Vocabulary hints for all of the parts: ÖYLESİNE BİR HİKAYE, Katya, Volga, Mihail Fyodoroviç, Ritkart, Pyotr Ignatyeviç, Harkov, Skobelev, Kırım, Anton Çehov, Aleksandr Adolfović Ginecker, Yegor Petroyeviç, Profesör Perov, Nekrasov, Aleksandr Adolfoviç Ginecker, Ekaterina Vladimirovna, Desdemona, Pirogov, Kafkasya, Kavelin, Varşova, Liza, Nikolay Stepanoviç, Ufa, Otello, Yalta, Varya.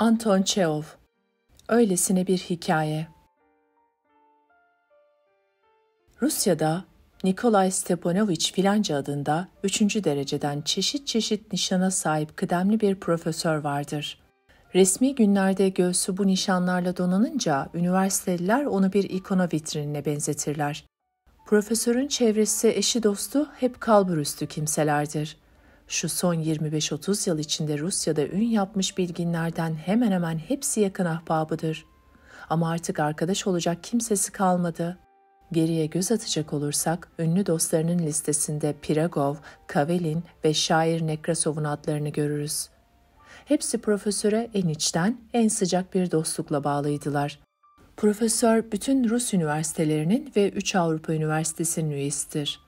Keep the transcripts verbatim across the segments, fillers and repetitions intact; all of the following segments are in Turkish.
Anton Çehov, öylesine bir hikaye. Rusya'da Nikolay Stepanoviç filanca adında üçüncü dereceden çeşit çeşit nişana sahip kıdemli bir profesör vardır. Resmi günlerde göğsü bu nişanlarla donanınca üniversiteliler onu bir ikona vitrinine benzetirler. Profesörün çevresi, eşi, dostu hep kalburüstü kimselerdir. Şu son yirmi beş otuz yıl içinde Rusya'da ün yapmış bilginlerden hemen hemen hepsi yakın ahbabıdır. Ama artık arkadaş olacak kimsesi kalmadı. Geriye göz atacak olursak ünlü dostlarının listesinde Pirogov, Kavelin ve şair Nekrasov'un adlarını görürüz. Hepsi profesöre en içten, en sıcak bir dostlukla bağlıydılar. Profesör bütün Rus üniversitelerinin ve üç Avrupa Üniversitesi'nin üyesidir.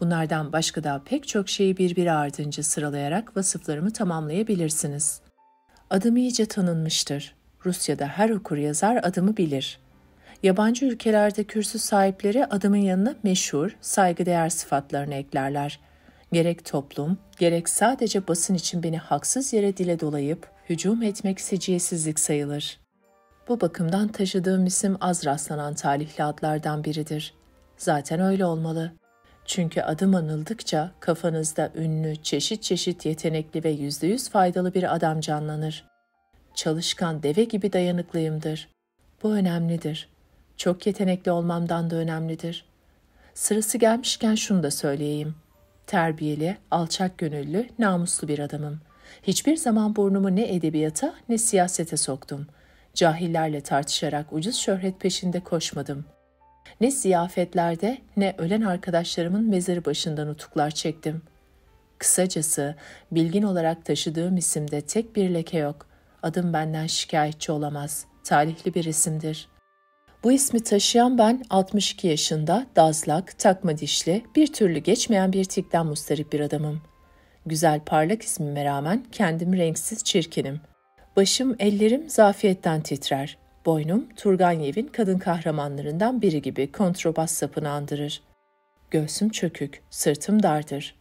Bunlardan başka da pek çok şeyi birbiri ardınca sıralayarak vasıflarımı tamamlayabilirsiniz. Adım iyice tanınmıştır. Rusya'da her okur yazar adımı bilir. Yabancı ülkelerde kürsü sahipleri adımın yanına meşhur, saygıdeğer sıfatlarını eklerler. Gerek toplum, gerek sadece basın için beni haksız yere dile dolayıp hücum etmek siciyetsizlik sayılır. Bu bakımdan taşıdığım isim az rastlanan talihli adlardan biridir. Zaten öyle olmalı. Çünkü adım anıldıkça kafanızda ünlü, çeşit çeşit yetenekli ve yüzde yüz faydalı bir adam canlanır. Çalışkan deve gibi dayanıklıyımdır. Bu önemlidir. Çok yetenekli olmamdan da önemlidir. Sırası gelmişken şunu da söyleyeyim. Terbiyeli, alçak gönüllü, namuslu bir adamım. Hiçbir zaman burnumu ne edebiyata ne siyasete soktum. Cahillerle tartışarak ucuz şöhret peşinde koşmadım. Ne ziyafetlerde ne ölen arkadaşlarımın mezarı başından nutuklar çektim. Kısacası bilgin olarak taşıdığım isimde tek bir leke yok. Adım benden şikayetçi olamaz. Talihli bir isimdir. Bu ismi taşıyan ben altmış iki yaşında, dazlak, takma dişli, bir türlü geçmeyen bir tikten mustarip bir adamım. Güzel parlak ismime rağmen kendim renksiz çirkinim. Başım, ellerim zafiyetten titrer. Boynum Turgenev'in kadın kahramanlarından biri gibi kontrabas sapını andırır. Göğsüm çökük, sırtım dardır.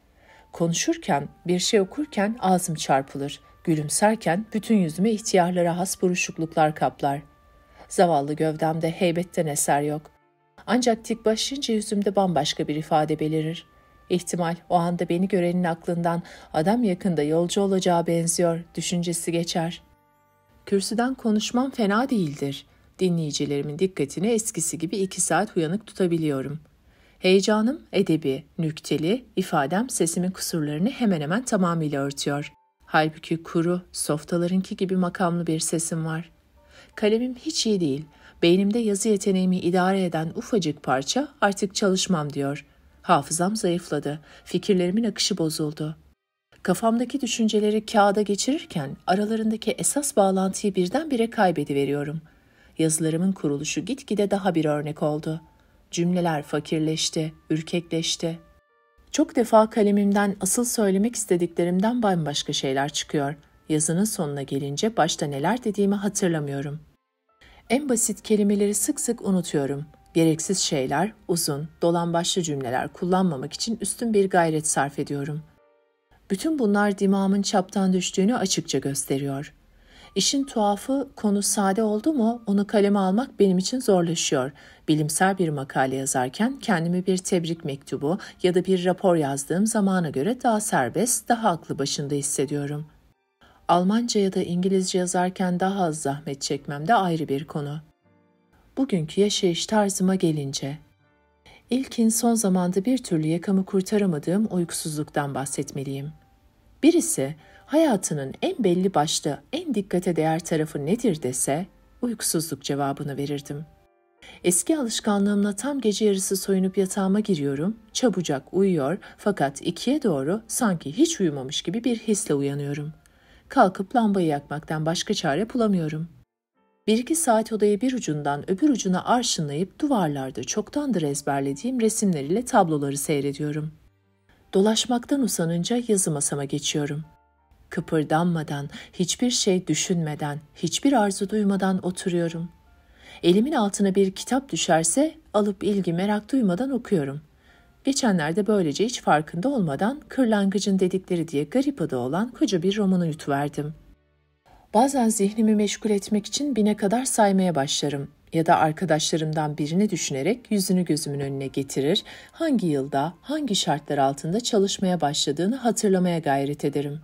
Konuşurken, bir şey okurken ağzım çarpılır. Gülümserken bütün yüzüme ihtiyarlara has buruşukluklar kaplar. Zavallı gövdemde heybetten eser yok. Ancak tik başlayınca yüzümde bambaşka bir ifade belirir. İhtimal o anda beni görenin aklından adam yakında yolcu olacağı benziyor düşüncesi geçer. Kürsüden konuşmam fena değildir. Dinleyicilerimin dikkatini eskisi gibi iki saat uyanık tutabiliyorum. Heyecanım edebi, nükteli, ifadem sesimin kusurlarını hemen hemen tamamıyla örtüyor. Halbuki kuru, softalarınki gibi makamlı bir sesim var. Kalemim hiç iyi değil. Beynimde yazı yeteneğimi idare eden ufacık parça artık çalışmam diyor. Hafızam zayıfladı. Fikirlerimin akışı bozuldu. Kafamdaki düşünceleri kağıda geçirirken aralarındaki esas bağlantıyı birdenbire kaybediveriyorum. Yazılarımın kuruluşu gitgide daha bir örnek oldu. Cümleler fakirleşti, ürkekleşti. Çok defa kalemimden asıl söylemek istediklerimden bambaşka şeyler çıkıyor. Yazının sonuna gelince başta neler dediğimi hatırlamıyorum. En basit kelimeleri sık sık unutuyorum. Gereksiz şeyler, uzun, dolambaçlı cümleler kullanmamak için üstün bir gayret sarf ediyorum. Bütün bunlar dimağımın çaptan düştüğünü açıkça gösteriyor. İşin tuhafı, konu sade oldu mu onu kaleme almak benim için zorlaşıyor. Bilimsel bir makale yazarken kendimi bir tebrik mektubu ya da bir rapor yazdığım zamana göre daha serbest, daha aklı başında hissediyorum. Almanca ya da İngilizce yazarken daha az zahmet çekmem de ayrı bir konu. Bugünkü yaşayış tarzıma gelince, ilkin son zamanda bir türlü yakamı kurtaramadığım uykusuzluktan bahsetmeliyim. Birisi, hayatının en belli başlı, en dikkate değer tarafı nedir dese, uykusuzluk cevabını verirdim. Eski alışkanlığımla tam gece yarısı soyunup yatağıma giriyorum, çabucak uyuyor fakat ikiye doğru sanki hiç uyumamış gibi bir hisle uyanıyorum. Kalkıp lambayı yakmaktan başka çare bulamıyorum. Bir iki saat odayı bir ucundan öbür ucuna arşınlayıp duvarlarda çoktandır ezberlediğim resimleriyle tabloları seyrediyorum. Dolaşmaktan usanınca yazı masama geçiyorum. Kıpırdanmadan, hiçbir şey düşünmeden, hiçbir arzu duymadan oturuyorum. Elimin altına bir kitap düşerse alıp ilgi merak duymadan okuyorum. Geçenlerde böylece hiç farkında olmadan Kırlangıcın Dedikleri diye garip adı olan koca bir romanı yutuverdim. Bazen zihnimi meşgul etmek için bine kadar saymaya başlarım ya da arkadaşlarımdan birini düşünerek yüzünü gözümün önüne getirir, hangi yılda, hangi şartlar altında çalışmaya başladığını hatırlamaya gayret ederim.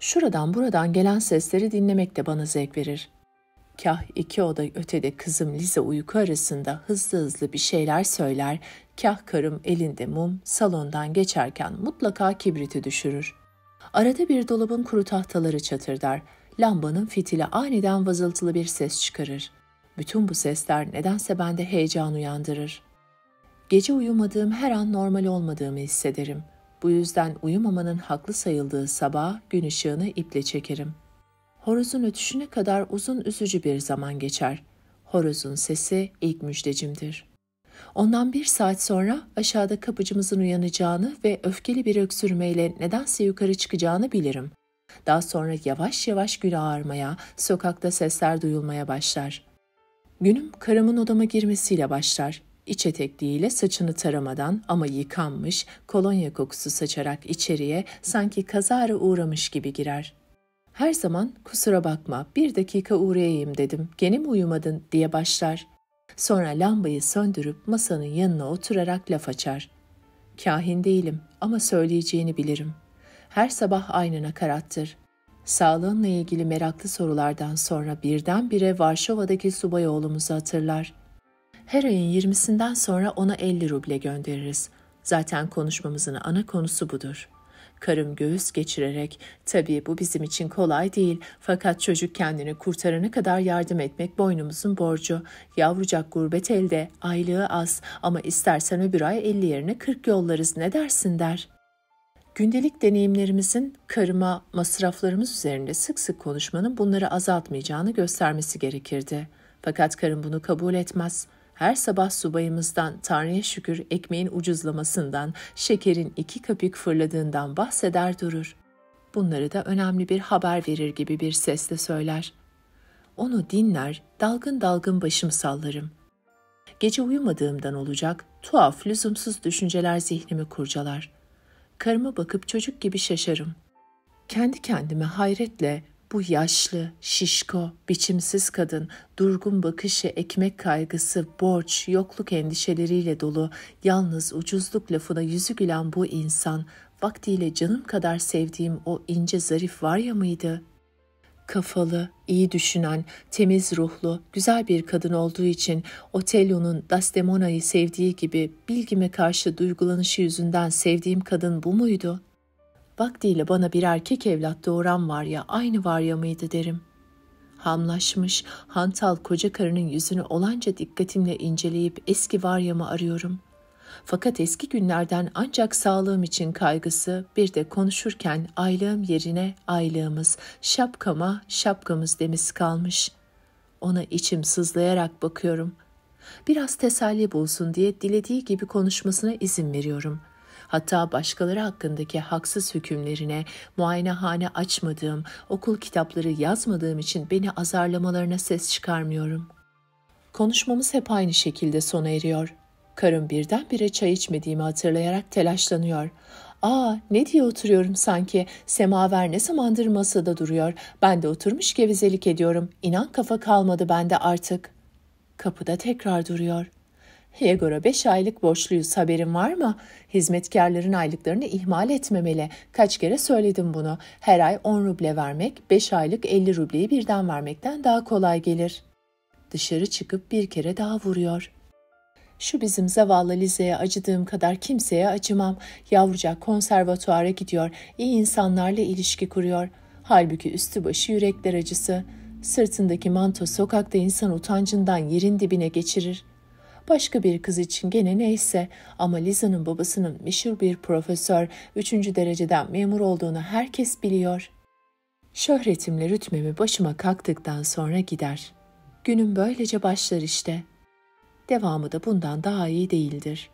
Şuradan buradan gelen sesleri dinlemek de bana zevk verir. Kah iki oda ötede kızım Liza uyku arasında hızlı hızlı bir şeyler söyler, kah karım elinde mum salondan geçerken mutlaka kibriti düşürür. Arada bir dolabın kuru tahtaları çatırdar, lambanın fitili aniden vızıltılı bir ses çıkarır. Bütün bu sesler nedense bende heyecan uyandırır. Gece uyumadığım her an normal olmadığımı hissederim. Bu yüzden uyumamanın haklı sayıldığı sabaha gün ışığını iple çekerim. Horozun ötüşüne kadar uzun üzücü bir zaman geçer. Horozun sesi ilk müjdecimdir. Ondan bir saat sonra aşağıda kapıcımızın uyanacağını ve öfkeli bir öksürmeyle nedense yukarı çıkacağını bilirim. Daha sonra yavaş yavaş gün ağarmaya, sokakta sesler duyulmaya başlar. Günüm karımın odama girmesiyle başlar. İç etekliğiyle saçını taramadan ama yıkanmış, kolonya kokusu saçarak içeriye sanki kazara uğramış gibi girer. Her zaman kusura bakma bir dakika uğrayayım dedim, gene mi uyumadın diye başlar. Sonra lambayı söndürüp masanın yanına oturarak laf açar. Kahin değilim ama söyleyeceğini bilirim. Her sabah aynı karattır. Sağlığınla ilgili meraklı sorulardan sonra birdenbire Varşova'daki subay oğlumuzu hatırlar. Her ayın yirmisinden sonra ona elli ruble göndeririz. Zaten konuşmamızın ana konusu budur. Karım göğüs geçirerek, tabii bu bizim için kolay değil fakat çocuk kendini kurtarana kadar yardım etmek boynumuzun borcu. Yavrucak gurbet elde, aylığı az ama istersen öbür ay elli yerine kırk yollarız ne dersin der. Gündelik deneyimlerimizin karıma masraflarımız üzerinde sık sık konuşmanın bunları azaltmayacağını göstermesi gerekirdi. Fakat karım bunu kabul etmez. Her sabah subayımızdan, Tanrı'ya şükür ekmeğin ucuzlamasından, şekerin iki kapik fırladığından bahseder durur. Bunları da önemli bir haber verir gibi bir sesle söyler. Onu dinler, dalgın dalgın başımı sallarım. Gece uyumadığımdan olacak, tuhaf, lüzumsuz düşünceler zihnimi kurcalar. Karıma bakıp çocuk gibi şaşarım. Kendi kendime hayretle, bu yaşlı, şişko, biçimsiz kadın, durgun bakışı, ekmek kaygısı, borç, yokluk endişeleriyle dolu, yalnız ucuzluk lafına yüzü gülen bu insan, vaktiyle canım kadar sevdiğim o ince zarif Varya mıydı? Kafalı, iyi düşünen, temiz ruhlu, güzel bir kadın olduğu için Otello'nun Desdemona'yı sevdiği gibi bilgime karşı duygulanışı yüzünden sevdiğim kadın bu muydu? Vaktiyle bana bir erkek evlat doğuran Varya aynı Varya mıydı derim. Hamlaşmış, hantal koca karının yüzünü olanca dikkatimle inceleyip eski Varya'mı arıyorum. Fakat eski günlerden ancak sağlığım için kaygısı, bir de konuşurken aylığım yerine aylığımız, şapkama şapkamız demesi kalmış. Ona içim sızlayarak bakıyorum. Biraz teselli bulsun diye dilediği gibi konuşmasına izin veriyorum. Hatta başkaları hakkındaki haksız hükümlerine, muayenehane açmadığım, okul kitapları yazmadığım için beni azarlamalarına ses çıkarmıyorum. Konuşmamız hep aynı şekilde sona eriyor. Karım birdenbire çay içmediğimi hatırlayarak telaşlanıyor. ''Aa ne diye oturuyorum sanki, semaver ne zamandır masada duruyor, ben de oturmuş gevezelik ediyorum, inan kafa kalmadı bende artık.'' Kapıda tekrar duruyor. Yegor'a beş aylık borçluyuz, haberin var mı? Hizmetkarların aylıklarını ihmal etmemeli. Kaç kere söyledim bunu. Her ay on ruble vermek, beş aylık elli rubleyi birden vermekten daha kolay gelir. Dışarı çıkıp bir kere daha vuruyor. Şu bizim zavallı Liza'ya acıdığım kadar kimseye acımam. Yavrucak konservatuara gidiyor, iyi insanlarla ilişki kuruyor. Halbuki üstü başı yürekler acısı. Sırtındaki manto sokakta insan utancından yerin dibine geçirir. Başka bir kız için gene neyse ama Liza'nın babasının meşhur bir profesör, üçüncü dereceden memur olduğunu herkes biliyor. Şöhretimle rütmemi başıma kalktıktan sonra gider. Günüm böylece başlar işte. Devamı da bundan daha iyi değildir.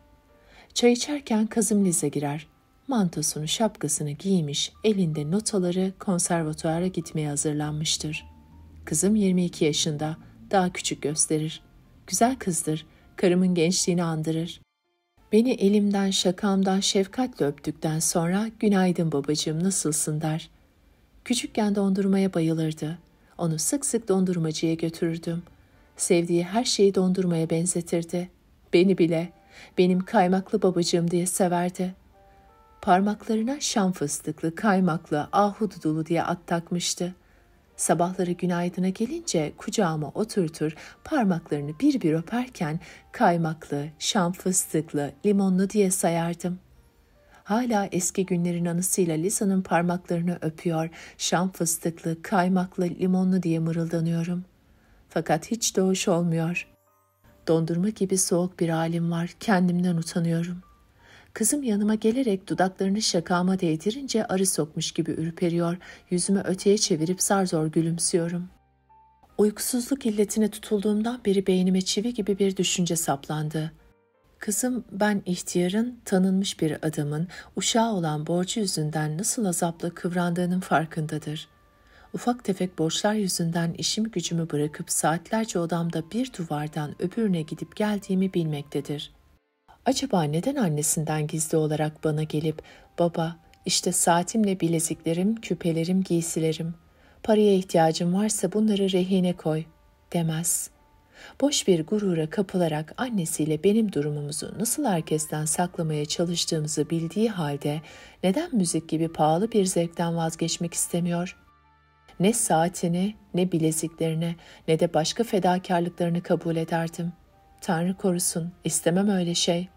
Çay içerken kızım Liza girer. Mantosunu, şapkasını giymiş, elinde notaları konservatuara gitmeye hazırlanmıştır. Kızım yirmi iki yaşında, daha küçük gösterir. Güzel kızdır. Karımın gençliğini andırır. Beni elimden, şakamdan şefkatle öptükten sonra günaydın babacığım nasılsın der. Küçükken dondurmaya bayılırdı. Onu sık sık dondurmacıya götürürdüm. Sevdiği her şeyi dondurmaya benzetirdi. Beni bile, benim kaymaklı babacığım diye severdi. Parmaklarına şam fıstıklı, kaymaklı, ahududulu diye at takmıştı. Sabahları günaydına gelince kucağıma oturtur, parmaklarını bir bir öperken kaymaklı, şam fıstıklı, limonlu diye sayardım. Hala eski günlerin anısıyla Liza'nın parmaklarını öpüyor, şam fıstıklı, kaymaklı, limonlu diye mırıldanıyorum. Fakat hiç de hoş olmuyor. Dondurma gibi soğuk bir halim var, kendimden utanıyorum. Kızım yanıma gelerek dudaklarını şakama değdirince arı sokmuş gibi ürperiyor, yüzümü öteye çevirip zar zor gülümsüyorum. Uykusuzluk illetine tutulduğumdan beri beynime çivi gibi bir düşünce saplandı. Kızım, ben ihtiyarın, tanınmış bir adamın, uşağı olan borcu yüzünden nasıl azapla kıvrandığının farkındadır. Ufak tefek borçlar yüzünden işimi gücümü bırakıp saatlerce odamda bir duvardan öbürüne gidip geldiğimi bilmektedir. Acaba neden annesinden gizli olarak bana gelip, "Baba, işte saatimle bileziklerim, küpelerim, giysilerim. Paraya ihtiyacım varsa bunları rehine koy," demez. Boş bir gurura kapılarak annesiyle benim durumumuzu nasıl herkesten saklamaya çalıştığımızı bildiği halde neden müzik gibi pahalı bir zevkten vazgeçmek istemiyor? Ne saatini, ne bileziklerini, ne de başka fedakarlıklarını kabul ederdim. Tanrı korusun, istemem öyle şey.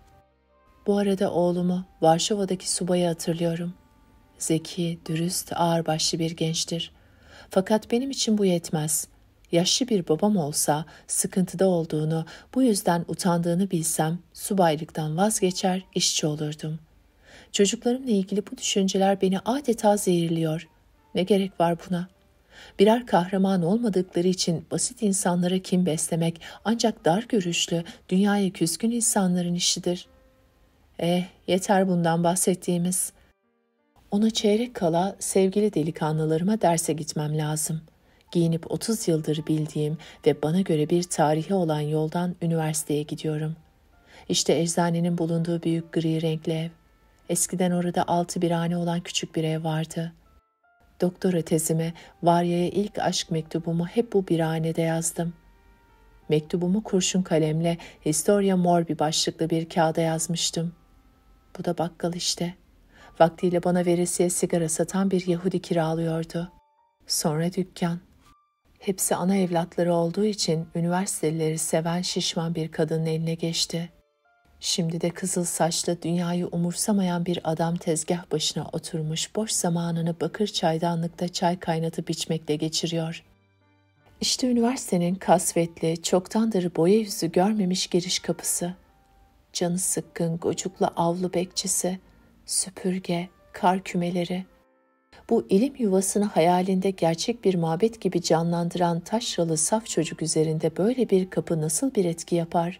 Bu arada oğlumu, Varşova'daki subayı hatırlıyorum. Zeki, dürüst, ağırbaşlı bir gençtir. Fakat benim için bu yetmez. Yaşlı bir babam olsa, sıkıntıda olduğunu, bu yüzden utandığını bilsem, subaylıktan vazgeçer, işçi olurdum. Çocuklarımla ilgili bu düşünceler beni adeta zehirliyor. Ne gerek var buna? Birer kahraman olmadıkları için basit insanlara kin beslemek ancak dar görüşlü, dünyaya küskün insanların işidir. Eh, yeter bundan bahsettiğimiz. Ona çeyrek kala sevgili delikanlılarıma derse gitmem lazım. Giyinip otuz yıldır bildiğim ve bana göre bir tarihi olan yoldan üniversiteye gidiyorum. İşte eczanenin bulunduğu büyük gri renkli ev. Eskiden orada altı birhane olan küçük bir ev vardı. Doktora tezimi, Varya'ya ilk aşk mektubumu hep bu birhanede yazdım. Mektubumu kurşun kalemle Historia Morbi başlıklı bir kağıda yazmıştım. Bu da bakkal işte. Vaktiyle bana veresiye sigara satan bir Yahudi kiralıyordu. Sonra dükkan. Hepsi ana evlatları olduğu için üniversiteleri seven şişman bir kadının eline geçti. Şimdi de kızıl saçlı, dünyayı umursamayan bir adam tezgah başına oturmuş, boş zamanını bakır çaydanlıkta çay kaynatıp içmekle geçiriyor. İşte üniversitenin kasvetli, çoktandır boya yüzü görmemiş giriş kapısı. Canı sıkkın, gocuklu avlu bekçisi, süpürge, kar kümeleri. Bu ilim yuvasını hayalinde gerçek bir mabet gibi canlandıran taşralı saf çocuk üzerinde böyle bir kapı nasıl bir etki yapar?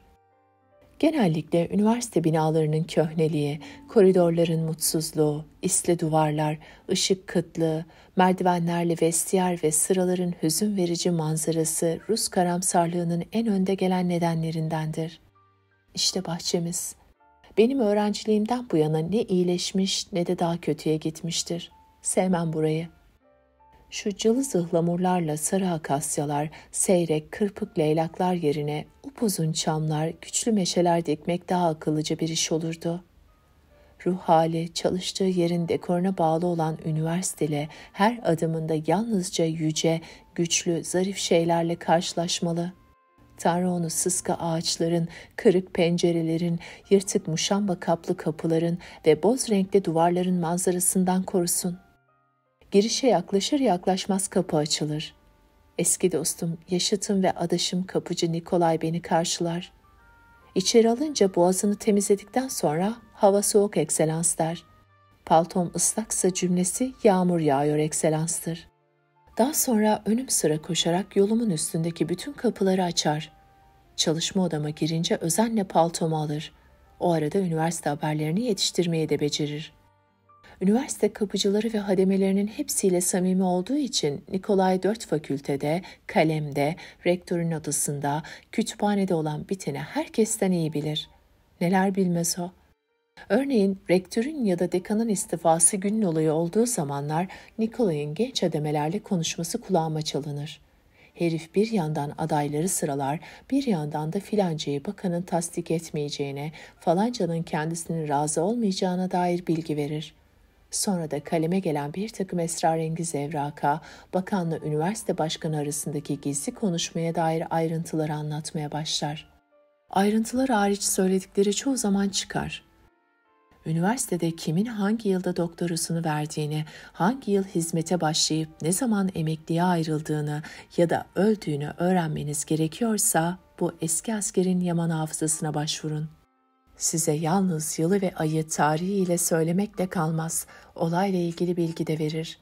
Genellikle üniversite binalarının köhneliği, koridorların mutsuzluğu, isli duvarlar, ışık kıtlığı, merdivenlerle vestiyer ve sıraların hüzün verici manzarası Rus karamsarlığının en önde gelen nedenlerindendir. İşte bahçemiz. Benim öğrenciliğimden bu yana ne iyileşmiş ne de daha kötüye gitmiştir. Sevmem burayı. Şu cılız ıhlamurlarla sarı akasyalar, seyrek, kırpık leylaklar yerine upuzun çamlar, güçlü meşeler dikmek daha akıllıca bir iş olurdu. Ruh hali, çalıştığı yerin dekoruna bağlı olan üniversitede her adımında yalnızca yüce, güçlü, zarif şeylerle karşılaşmalı. Tanrı onu sıska ağaçların, kırık pencerelerin, yırtık muşamba kaplı kapıların ve boz renkli duvarların manzarasından korusun. Girişe yaklaşır yaklaşmaz kapı açılır. Eski dostum, yaşıtım ve adaşım kapıcı Nikolay beni karşılar. İçeri alınca boğazını temizledikten sonra "Hava soğuk ekselans," der. "Paltom ıslaksa" cümlesi "Yağmur yağıyor ekselanstır." Daha sonra önüm sıra koşarak yolumun üstündeki bütün kapıları açar. Çalışma odama girince özenle paltomu alır. O arada üniversite haberlerini yetiştirmeyi de becerir. Üniversite kapıcıları ve hademelerinin hepsiyle samimi olduğu için Nikolay dört fakültede, kalemde, rektörün odasında, kütüphanede olan biteni herkesten iyi bilir. Neler bilmez o. Örneğin rektörün ya da dekanın istifası günün olayı olduğu zamanlar Nikolay'ın genç hademelerle konuşması kulağıma çalınır. Herif bir yandan adayları sıralar, bir yandan da filancayı bakanın tasdik etmeyeceğine, falancanın kendisinin razı olmayacağına dair bilgi verir. Sonra da kaleme gelen bir takım esrarengiz evraka, bakanla üniversite başkanı arasındaki gizli konuşmaya dair ayrıntıları anlatmaya başlar. Ayrıntılar hariç söyledikleri çoğu zaman çıkar. Üniversitede kimin hangi yılda doktorasını verdiğini, hangi yıl hizmete başlayıp ne zaman emekliye ayrıldığını ya da öldüğünü öğrenmeniz gerekiyorsa bu eski askerin yaman hafızasına başvurun. Size yalnız yılı ve ayı tarihiyle söylemekle kalmaz, olayla ilgili bilgi de verir.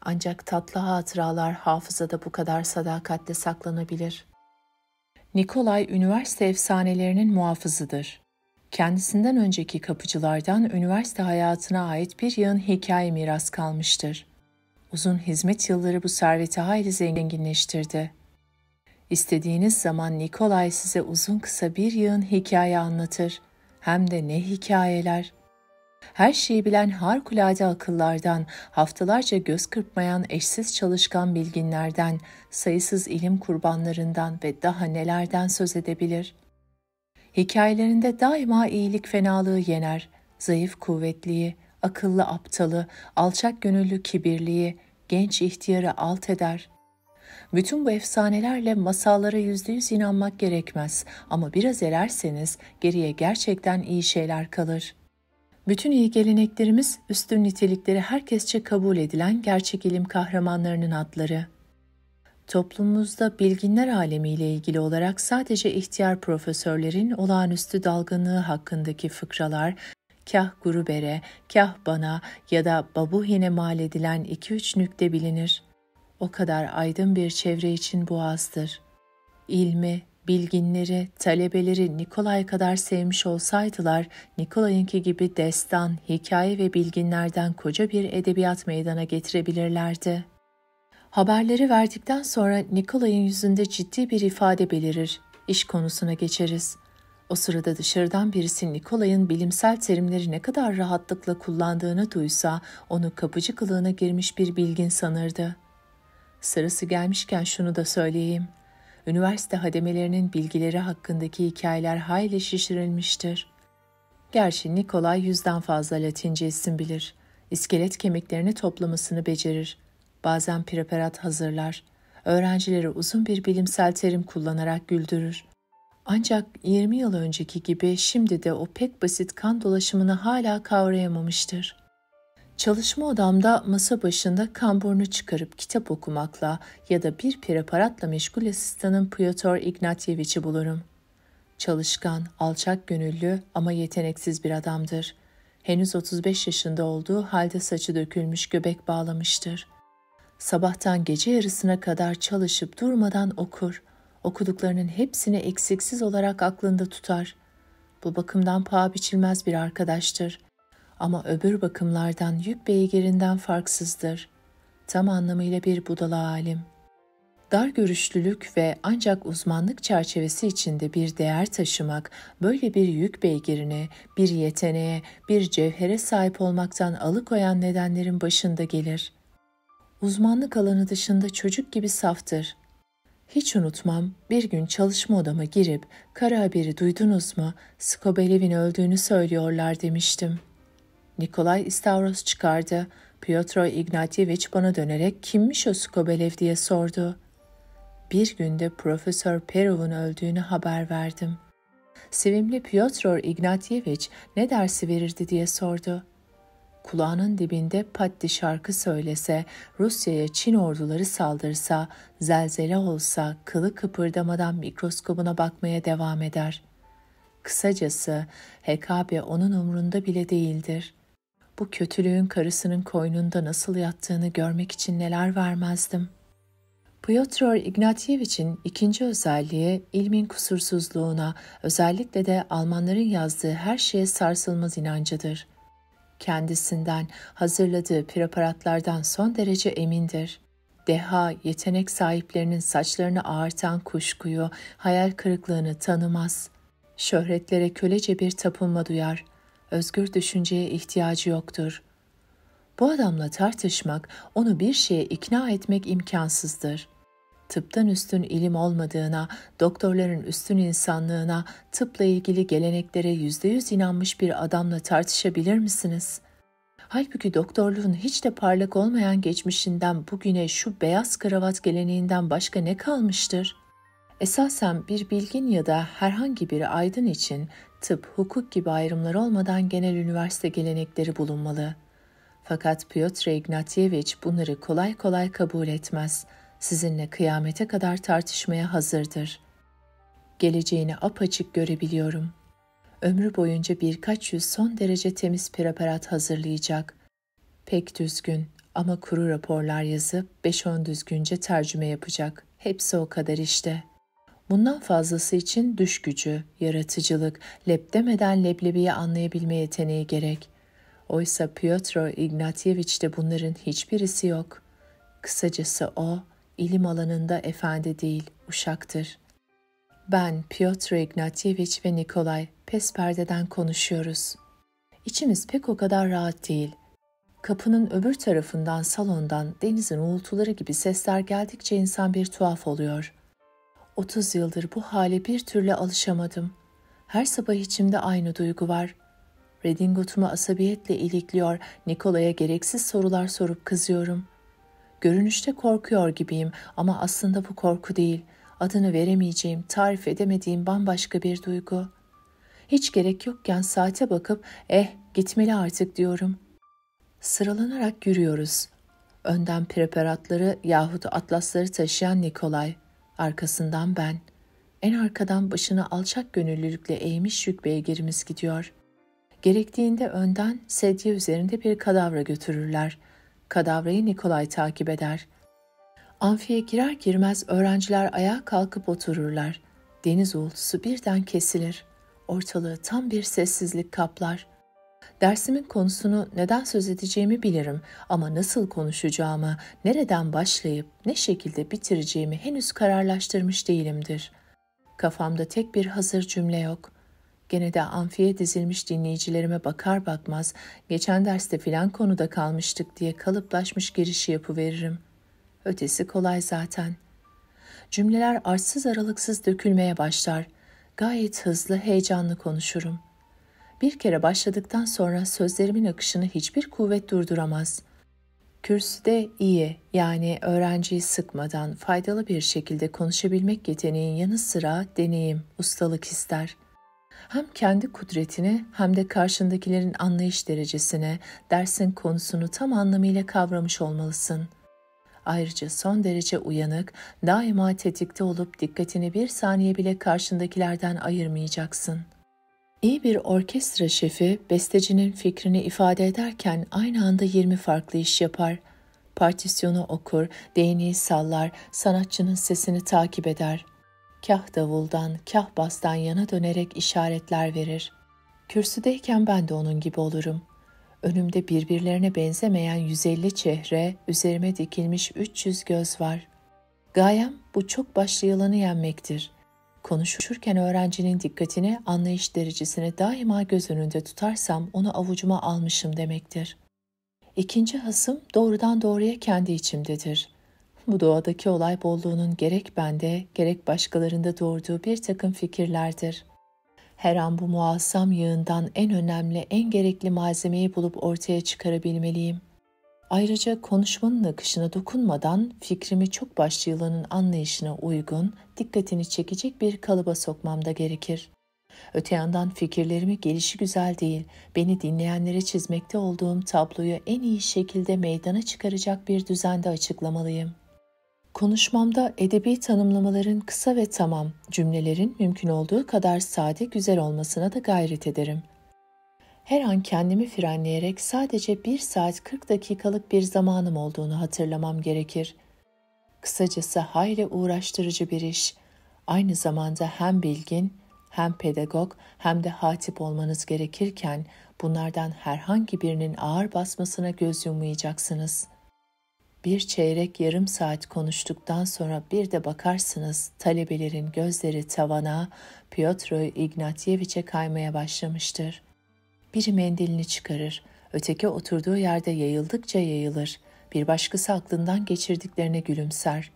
Ancak tatlı hatıralar hafızada bu kadar sadakatle saklanabilir. Nikolay üniversite efsanelerinin muhafızıdır. Kendisinden önceki kapıcılardan üniversite hayatına ait bir yığın hikaye miras kalmıştır. Uzun hizmet yılları bu serveti hayli zenginleştirdi. İstediğiniz zaman Nikolay size uzun kısa bir yığın hikaye anlatır. Hem de ne hikayeler! Her şeyi bilen harikulade akıllardan, haftalarca göz kırpmayan eşsiz çalışkan bilginlerden, sayısız ilim kurbanlarından ve daha nelerden söz edebilir? Hikayelerinde daima iyilik fenalığı yener, zayıf kuvvetliyi, akıllı aptalı, alçak gönüllü kibirliyi, genç ihtiyarı alt eder. Bütün bu efsanelerle masallara yüzde yüz inanmak gerekmez ama biraz elerseniz geriye gerçekten iyi şeyler kalır. Bütün iyi geleneklerimiz üstün nitelikleri herkesçe kabul edilen gerçek ilim kahramanlarının adları. Toplumumuzda bilginler alemiyle ilgili olarak sadece ihtiyar profesörlerin olağanüstü dalgınlığı hakkındaki fıkralar, kah Guruber'e, kah bana ya da Babuhin'e mal edilen iki üç nükte bilinir. O kadar aydın bir çevre için bu azdır. İlmi, bilginleri, talebeleri Nikolay kadar sevmiş olsaydılar, Nikolay'ınki gibi destan, hikaye ve bilginlerden koca bir edebiyat meydana getirebilirlerdi. Haberleri verdikten sonra Nikolay'ın yüzünde ciddi bir ifade belirir. İş konusuna geçeriz. O sırada dışarıdan birisi Nikolay'ın bilimsel terimleri ne kadar rahatlıkla kullandığını duysa, onu kapıcı kılığına girmiş bir bilgin sanırdı. Sırası gelmişken şunu da söyleyeyim. Üniversite hademelerinin bilgileri hakkındaki hikayeler hayli şişirilmiştir. Gerçi Nikolay yüzden fazla Latince isim bilir. İskelet kemiklerini toplamasını becerir. Bazen preparat hazırlar. Öğrencileri uzun bir bilimsel terim kullanarak güldürür. Ancak yirmi yıl önceki gibi şimdi de o pek basit kan dolaşımını hala kavrayamamıştır. Çalışma odamda masa başında kamburunu çıkarıp kitap okumakla ya da bir preparatla meşgul asistanım Pyotr Ignatyeviç'i bulurum. Çalışkan, alçak gönüllü ama yeteneksiz bir adamdır. Henüz otuz beş yaşında olduğu halde saçı dökülmüş, göbek bağlamıştır. Sabahtan gece yarısına kadar çalışıp durmadan okur. Okuduklarının hepsini eksiksiz olarak aklında tutar. Bu bakımdan paha biçilmez bir arkadaştır. Ama öbür bakımlardan yük beygirinden farksızdır. Tam anlamıyla bir budala alim. Dar görüşlülük ve ancak uzmanlık çerçevesi içinde bir değer taşımak, böyle bir yük beygirine, bir yeteneğe, bir cevhere sahip olmaktan alıkoyan nedenlerin başında gelir. Uzmanlık alanı dışında çocuk gibi saftır. Hiç unutmam, bir gün çalışma odama girip, "Kara haberi duydunuz mu? Skobelev'in öldüğünü söylüyorlar" demiştim. Nikolay istavros çıkardı. Pyotr Ignatyeviç bana dönerek "Kimmiş o Skobelev?" diye sordu. Bir günde Profesör Perov'un öldüğünü haber verdim. Sevimli Pyotr Ignatyeviç "Ne dersi verirdi?" diye sordu. Kulağının dibinde Patti şarkı söylese, Rusya'ya Çin orduları saldırsa, zelzele olsa kılı kıpırdamadan mikroskobuna bakmaya devam eder. Kısacası H K B onun umrunda bile değildir. Bu kötülüğün karısının koynunda nasıl yattığını görmek için neler vermezdim. Pyotr Ignatyeviç'in ikinci özelliği ilmin kusursuzluğuna, özellikle de Almanların yazdığı her şeye sarsılmaz inancıdır. Kendisinden, hazırladığı preparatlardan son derece emindir. Deha, yetenek sahiplerinin saçlarını ağartan kuşkuyu, hayal kırıklığını tanımaz. Şöhretlere kölece bir tapınma duyar. Özgür düşünceye ihtiyacı yoktur. Bu adamla tartışmak, onu bir şeye ikna etmek imkansızdır. tıptan üstün ilim olmadığına, doktorların üstün insanlığına, tıpla ilgili geleneklere yüzde yüz inanmış bir adamla tartışabilir misiniz? Halbuki doktorluğun hiç de parlak olmayan geçmişinden bugüne şu beyaz kravat geleneğinden başka ne kalmıştır? Esasen bir bilgin ya da herhangi bir aydın için tıp, hukuk gibi ayrımlar olmadan genel üniversite gelenekleri bulunmalı. Fakat Pyotr Ignatyeviç bunları kolay kolay kabul etmez. Sizinle kıyamete kadar tartışmaya hazırdır. Geleceğini apaçık görebiliyorum. Ömrü boyunca birkaç yüz son derece temiz preparat hazırlayacak. Pek düzgün ama kuru raporlar yazıp beş on düzgünce tercüme yapacak. Hepsi o kadar işte. Bundan fazlası için düş gücü, yaratıcılık, lep demeden leblebiyi anlayabilme yeteneği gerek. Oysa Pyotr Ignatyeviç'te bunların hiçbirisi yok. Kısacası o, ilim alanında efendi değil, uşaktır. Ben, Pyotr Ignatyeviç ve Nikolay, pes perdeden konuşuyoruz. İçimiz pek o kadar rahat değil. Kapının öbür tarafından, salondan, denizin uğultuları gibi sesler geldikçe insan bir tuhaf oluyor. Otuz yıldır bu hale bir türlü alışamadım. Her sabah içimde aynı duygu var. Redingotumu asabiyetle ilikliyor, Nikolay'a gereksiz sorular sorup kızıyorum. Görünüşte korkuyor gibiyim ama aslında bu korku değil, adını veremeyeceğim, tarif edemediğim bambaşka bir duygu. Hiç gerek yokken saate bakıp, eh gitmeli artık diyorum. Sıralanarak yürüyoruz. Önden preparatları yahut atlasları taşıyan Nikolay, arkasından ben. En arkadan başını alçak gönüllülükle eğmiş yük beygirimiz gidiyor. Gerektiğinde önden sedye üzerinde bir kadavra götürürler. Kadavrayı Nikolay takip eder. Amfiye girer girmez öğrenciler ayağa kalkıp otururlar. Deniz uğultusu birden kesilir. Ortalığı tam bir sessizlik kaplar. Dersimin konusunu neden söz edeceğimi bilirim ama nasıl konuşacağımı, nereden başlayıp ne şekilde bitireceğimi henüz kararlaştırmış değilimdir. Kafamda tek bir hazır cümle yok. Gene de amfiye dizilmiş dinleyicilerime bakar bakmaz geçen derste filan konuda kalmıştık diye kalıplaşmış girişi yapıveririm. Ötesi kolay zaten. Cümleler artsız aralıksız dökülmeye başlar. Gayet hızlı, heyecanlı konuşurum. Bir kere başladıktan sonra sözlerimin akışını hiçbir kuvvet durduramaz. Kürsüde iyi, yani öğrenciyi sıkmadan faydalı bir şekilde konuşabilmek yeteneğin yanı sıra deneyim, ustalık ister. Hem kendi kudretini hem de karşındakilerin anlayış derecesine, dersin konusunu tam anlamıyla kavramış olmalısın. Ayrıca son derece uyanık, daima tetikte olup dikkatini bir saniye bile karşındakilerden ayırmayacaksın. İyi bir orkestra şefi, bestecinin fikrini ifade ederken aynı anda yirmi farklı iş yapar. Partisyonu okur, değneği sallar, sanatçının sesini takip eder. Kah davuldan, kah bastan yana dönerek işaretler verir. Kürsüdeyken ben de onun gibi olurum. Önümde birbirlerine benzemeyen yüz elli çehre, üzerime dikilmiş üç yüz göz var. Gayem bu çok başlı yılanı yenmektir. Konuşurken öğrencinin dikkatini, anlayış derecesini daima göz önünde tutarsam onu avucuma almışım demektir. İkinci hasım doğrudan doğruya kendi içimdedir. Bu doğadaki olay bolluğunun gerek bende gerek başkalarında doğurduğu bir takım fikirlerdir. Her an bu muazzam yığından en önemli, en gerekli malzemeyi bulup ortaya çıkarabilmeliyim. Ayrıca konuşmanın akışına dokunmadan fikrimi çok başlı yılanın anlayışına uygun, dikkatini çekecek bir kalıba sokmam da gerekir. Öte yandan fikirlerimi gelişigüzel değil, beni dinleyenlere çizmekte olduğum tabloyu en iyi şekilde meydana çıkaracak bir düzende açıklamalıyım. Konuşmamda edebi tanımlamaların kısa ve tamam, cümlelerin mümkün olduğu kadar sade, güzel olmasına da gayret ederim. Her an kendimi frenleyerek sadece bir saat kırk dakikalık bir zamanım olduğunu hatırlamam gerekir. Kısacası hayli uğraştırıcı bir iş. Aynı zamanda hem bilgin, hem pedagog, hem de hatip olmanız gerekirken bunlardan herhangi birinin ağır basmasına göz yummayacaksınız. Bir çeyrek yarım saat konuştuktan sonra bir de bakarsınız talebelerin gözleri tavana, Pyotr Ignatyeviç'e kaymaya başlamıştır. Biri mendilini çıkarır, öteki oturduğu yerde yayıldıkça yayılır, bir başkası aklından geçirdiklerine gülümser.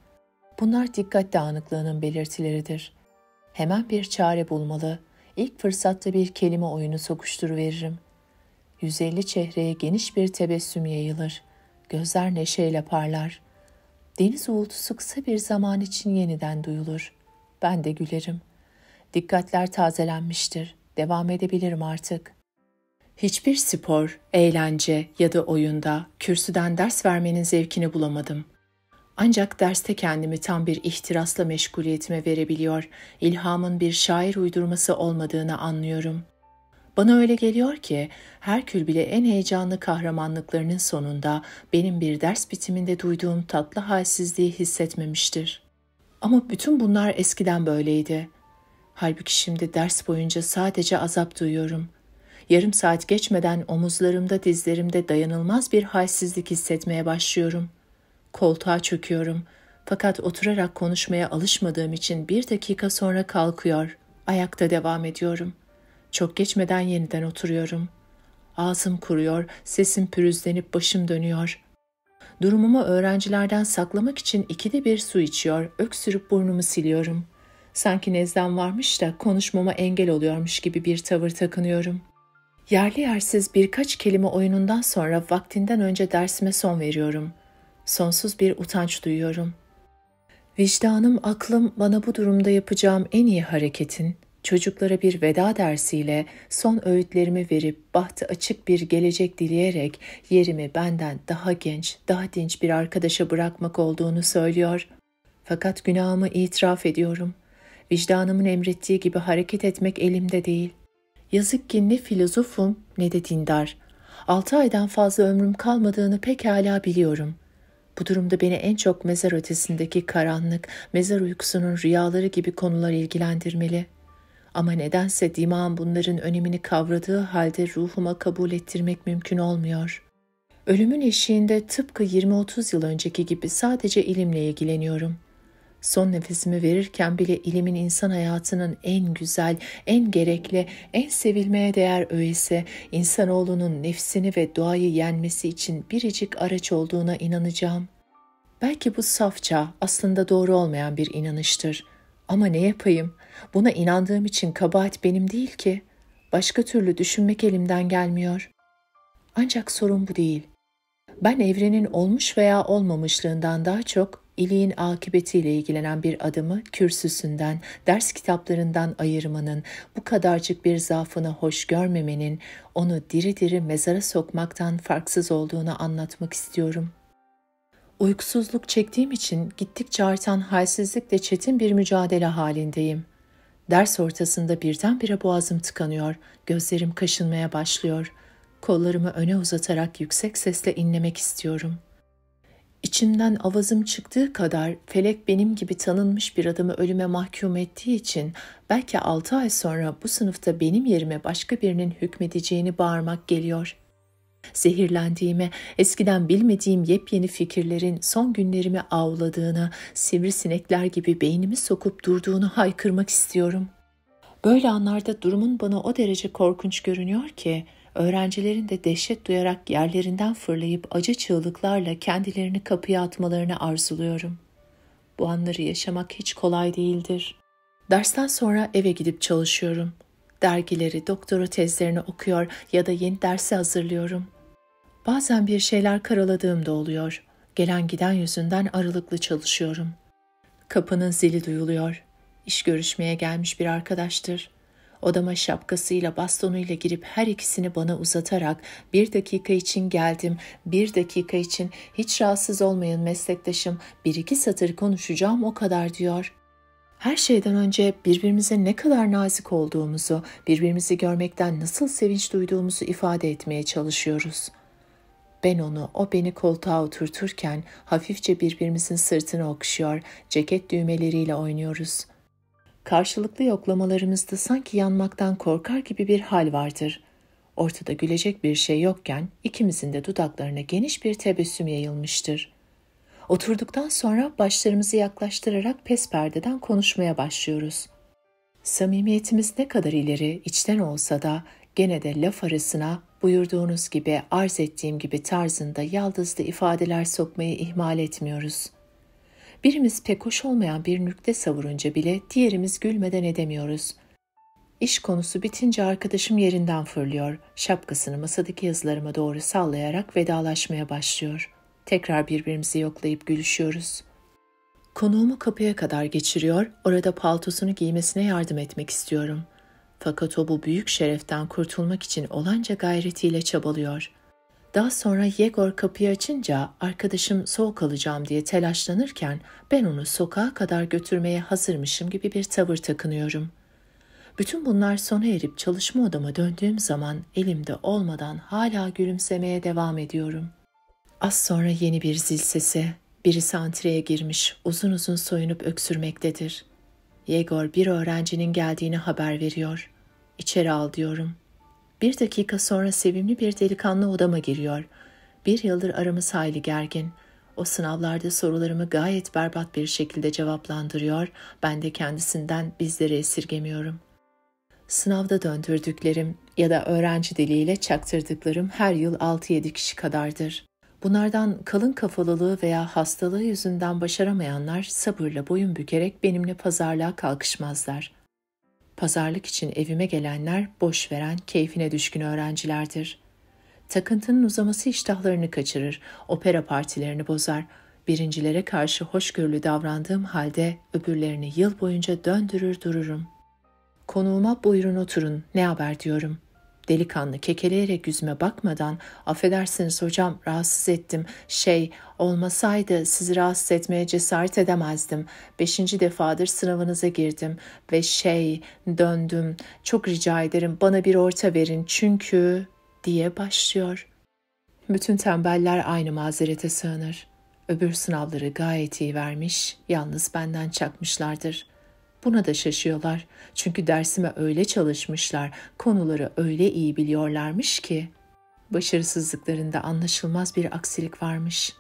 Bunlar dikkat dağınıklığının belirtileridir. Hemen bir çare bulmalı, ilk fırsatta bir kelime oyunu sokuşturuveririm. yüz elli çehreye geniş bir tebessüm yayılır. Gözler neşeyle parlar. Deniz uğultusu kısa bir zaman için yeniden duyulur. Ben de gülerim. Dikkatler tazelenmiştir. Devam edebilirim artık. Hiçbir spor, eğlence ya da oyunda kürsüden ders vermenin zevkini bulamadım. Ancak derste kendimi tam bir ihtirasla meşguliyetime verebiliyor, ilhamın bir şair uydurması olmadığını anlıyorum. Bana öyle geliyor ki, Herkül bile en heyecanlı kahramanlıklarının sonunda benim bir ders bitiminde duyduğum tatlı halsizliği hissetmemiştir. Ama bütün bunlar eskiden böyleydi. Halbuki şimdi ders boyunca sadece azap duyuyorum. Yarım saat geçmeden omuzlarımda, dizlerimde dayanılmaz bir halsizlik hissetmeye başlıyorum. Koltuğa çöküyorum. Fakat oturarak konuşmaya alışmadığım için bir dakika sonra kalkıyor. Ayakta devam ediyorum. Çok geçmeden yeniden oturuyorum. Ağzım kuruyor, sesim pürüzlenip başım dönüyor. Durumumu öğrencilerden saklamak için ikide bir su içiyor, öksürüp burnumu siliyorum. Sanki nezlem varmış da konuşmama engel oluyormuş gibi bir tavır takınıyorum. Yerli yersiz birkaç kelime oyunundan sonra vaktinden önce dersime son veriyorum. Sonsuz bir utanç duyuyorum. Vicdanım, aklım bana bu durumda yapacağım en iyi hareketin, çocuklara bir veda dersiyle son öğütlerimi verip bahtı açık bir gelecek dileyerek yerimi benden daha genç, daha dinç bir arkadaşa bırakmak olduğunu söylüyor. Fakat günahımı itiraf ediyorum. Vicdanımın emrettiği gibi hareket etmek elimde değil. Yazık ki ne filozofum ne de dindar. Altı aydan fazla ömrüm kalmadığını pekala biliyorum. Bu durumda beni en çok mezar ötesindeki karanlık, mezar uykusunun rüyaları gibi konular ilgilendirmeli. Ama nedense dimağım bunların önemini kavradığı halde ruhuma kabul ettirmek mümkün olmuyor. Ölümün eşiğinde tıpkı yirmi otuz yıl önceki gibi sadece ilimle ilgileniyorum. Son nefesimi verirken bile ilimin insan hayatının en güzel, en gerekli, en sevilmeye değer öğesi, insanoğlunun nefsini ve doğayı yenmesi için biricik araç olduğuna inanacağım. Belki bu safça, aslında doğru olmayan bir inanıştır. Ama ne yapayım? Buna inandığım için kabahat benim değil ki. Başka türlü düşünmek elimden gelmiyor. Ancak sorun bu değil. Ben evrenin olmuş veya olmamışlığından daha çok iliğin akıbetiyle ilgilenen bir adamı kürsüsünden, ders kitaplarından ayırmanın, bu kadarcık bir zaafını hoş görmemenin, onu diri diri mezara sokmaktan farksız olduğunu anlatmak istiyorum. Uykusuzluk çektiğim için gittikçe artan halsizlikle çetin bir mücadele halindeyim. Ders ortasında birdenbire boğazım tıkanıyor, gözlerim kaşınmaya başlıyor. Kollarımı öne uzatarak yüksek sesle inlemek istiyorum. İçimden avazım çıktığı kadar felek benim gibi tanınmış bir adamı ölüme mahkum ettiği için belki altı ay sonra bu sınıfta benim yerime başka birinin hükmedeceğini bağırmak geliyor. Zehirlendiğimi, eskiden bilmediğim yepyeni fikirlerin son günlerimi avladığını, sivrisinekler gibi beynimi sokup durduğunu haykırmak istiyorum. Böyle anlarda durumun bana o derece korkunç görünüyor ki, öğrencilerin de dehşet duyarak yerlerinden fırlayıp acı çığlıklarla kendilerini kapıya atmalarını arzuluyorum. Bu anları yaşamak hiç kolay değildir. Dersten sonra eve gidip çalışıyorum. Dergileri, doktora tezlerini okuyor ya da yeni derse hazırlıyorum. Bazen bir şeyler karaladığım da oluyor. Gelen giden yüzünden aralıklı çalışıyorum. Kapının zili duyuluyor. İş görüşmeye gelmiş bir arkadaştır. Odama şapkasıyla bastonuyla girip her ikisini bana uzatarak bir dakika için geldim, bir dakika için hiç rahatsız olmayın meslektaşım, bir iki satır konuşacağım o kadar diyor. Her şeyden önce birbirimize ne kadar nazik olduğumuzu, birbirimizi görmekten nasıl sevinç duyduğumuzu ifade etmeye çalışıyoruz. Ben onu, o beni koltuğa oturturken hafifçe birbirimizin sırtını okşuyor, ceket düğmeleriyle oynuyoruz. Karşılıklı yoklamalarımızda sanki yanmaktan korkar gibi bir hal vardır. Ortada gülecek bir şey yokken ikimizin de dudaklarına geniş bir tebessüm yayılmıştır. Oturduktan sonra başlarımızı yaklaştırarak pes perdeden konuşmaya başlıyoruz. Samimiyetimiz ne kadar ileri, içten olsa da gene de laf arasına buyurduğunuz gibi, arz ettiğim gibi tarzında yaldızlı ifadeler sokmayı ihmal etmiyoruz. Birimiz pek hoş olmayan bir nükte savurunca bile diğerimiz gülmeden edemiyoruz. İş konusu bitince arkadaşım yerinden fırlıyor, şapkasını masadaki yazılarıma doğru sallayarak vedalaşmaya başlıyor. Tekrar birbirimizi yoklayıp gülüşüyoruz. Konuğumu kapıya kadar geçiriyor, orada paltosunu giymesine yardım etmek istiyorum. Fakat o bu büyük şereften kurtulmak için olanca gayretiyle çabalıyor. Daha sonra Yegor kapıyı açınca arkadaşım soğuk alacağım diye telaşlanırken ben onu sokağa kadar götürmeye hazırmışım gibi bir tavır takınıyorum. Bütün bunlar sona erip çalışma odama döndüğüm zaman elimde olmadan hala gülümsemeye devam ediyorum. Az sonra yeni bir zil sesi. Birisi antreye girmiş, uzun uzun soyunup öksürmektedir. Yegor bir öğrencinin geldiğini haber veriyor. İçeri al diyorum. Bir dakika sonra sevimli bir delikanlı odama giriyor. Bir yıldır aramız hayli gergin. O sınavlarda sorularımı gayet berbat bir şekilde cevaplandırıyor. Ben de kendisinden bizleri esirgemiyorum. Sınavda döndürdüklerim ya da öğrenci diliyle çaktırdıklarım her yıl altı yedi kişi kadardır. Bunlardan kalın kafalılığı veya hastalığı yüzünden başaramayanlar sabırla boyun bükerek benimle pazarlığa kalkışmazlar. Pazarlık için evime gelenler boş veren, keyfine düşkün öğrencilerdir. Takıntının uzaması iştahlarını kaçırır, opera partilerini bozar, birincilere karşı hoşgörülü davrandığım halde öbürlerini yıl boyunca döndürür dururum. Konuğuma buyurun oturun, ne haber diyorum. Delikanlı kekeleyerek yüzüme bakmadan, affedersiniz hocam rahatsız ettim, şey olmasaydı sizi rahatsız etmeye cesaret edemezdim. Beşinci defadır sınavınıza girdim ve şey döndüm, çok rica ederim bana bir orta verin çünkü diye başlıyor. Bütün tembeller aynı mazerete sığınır. Öbür sınavları gayet iyi vermiş, yalnız benden çakmışlardır. Buna da şaşıyorlar çünkü dersime öyle çalışmışlar, konuları öyle iyi biliyorlarmış ki başarısızlıklarında anlaşılmaz bir aksilik varmış.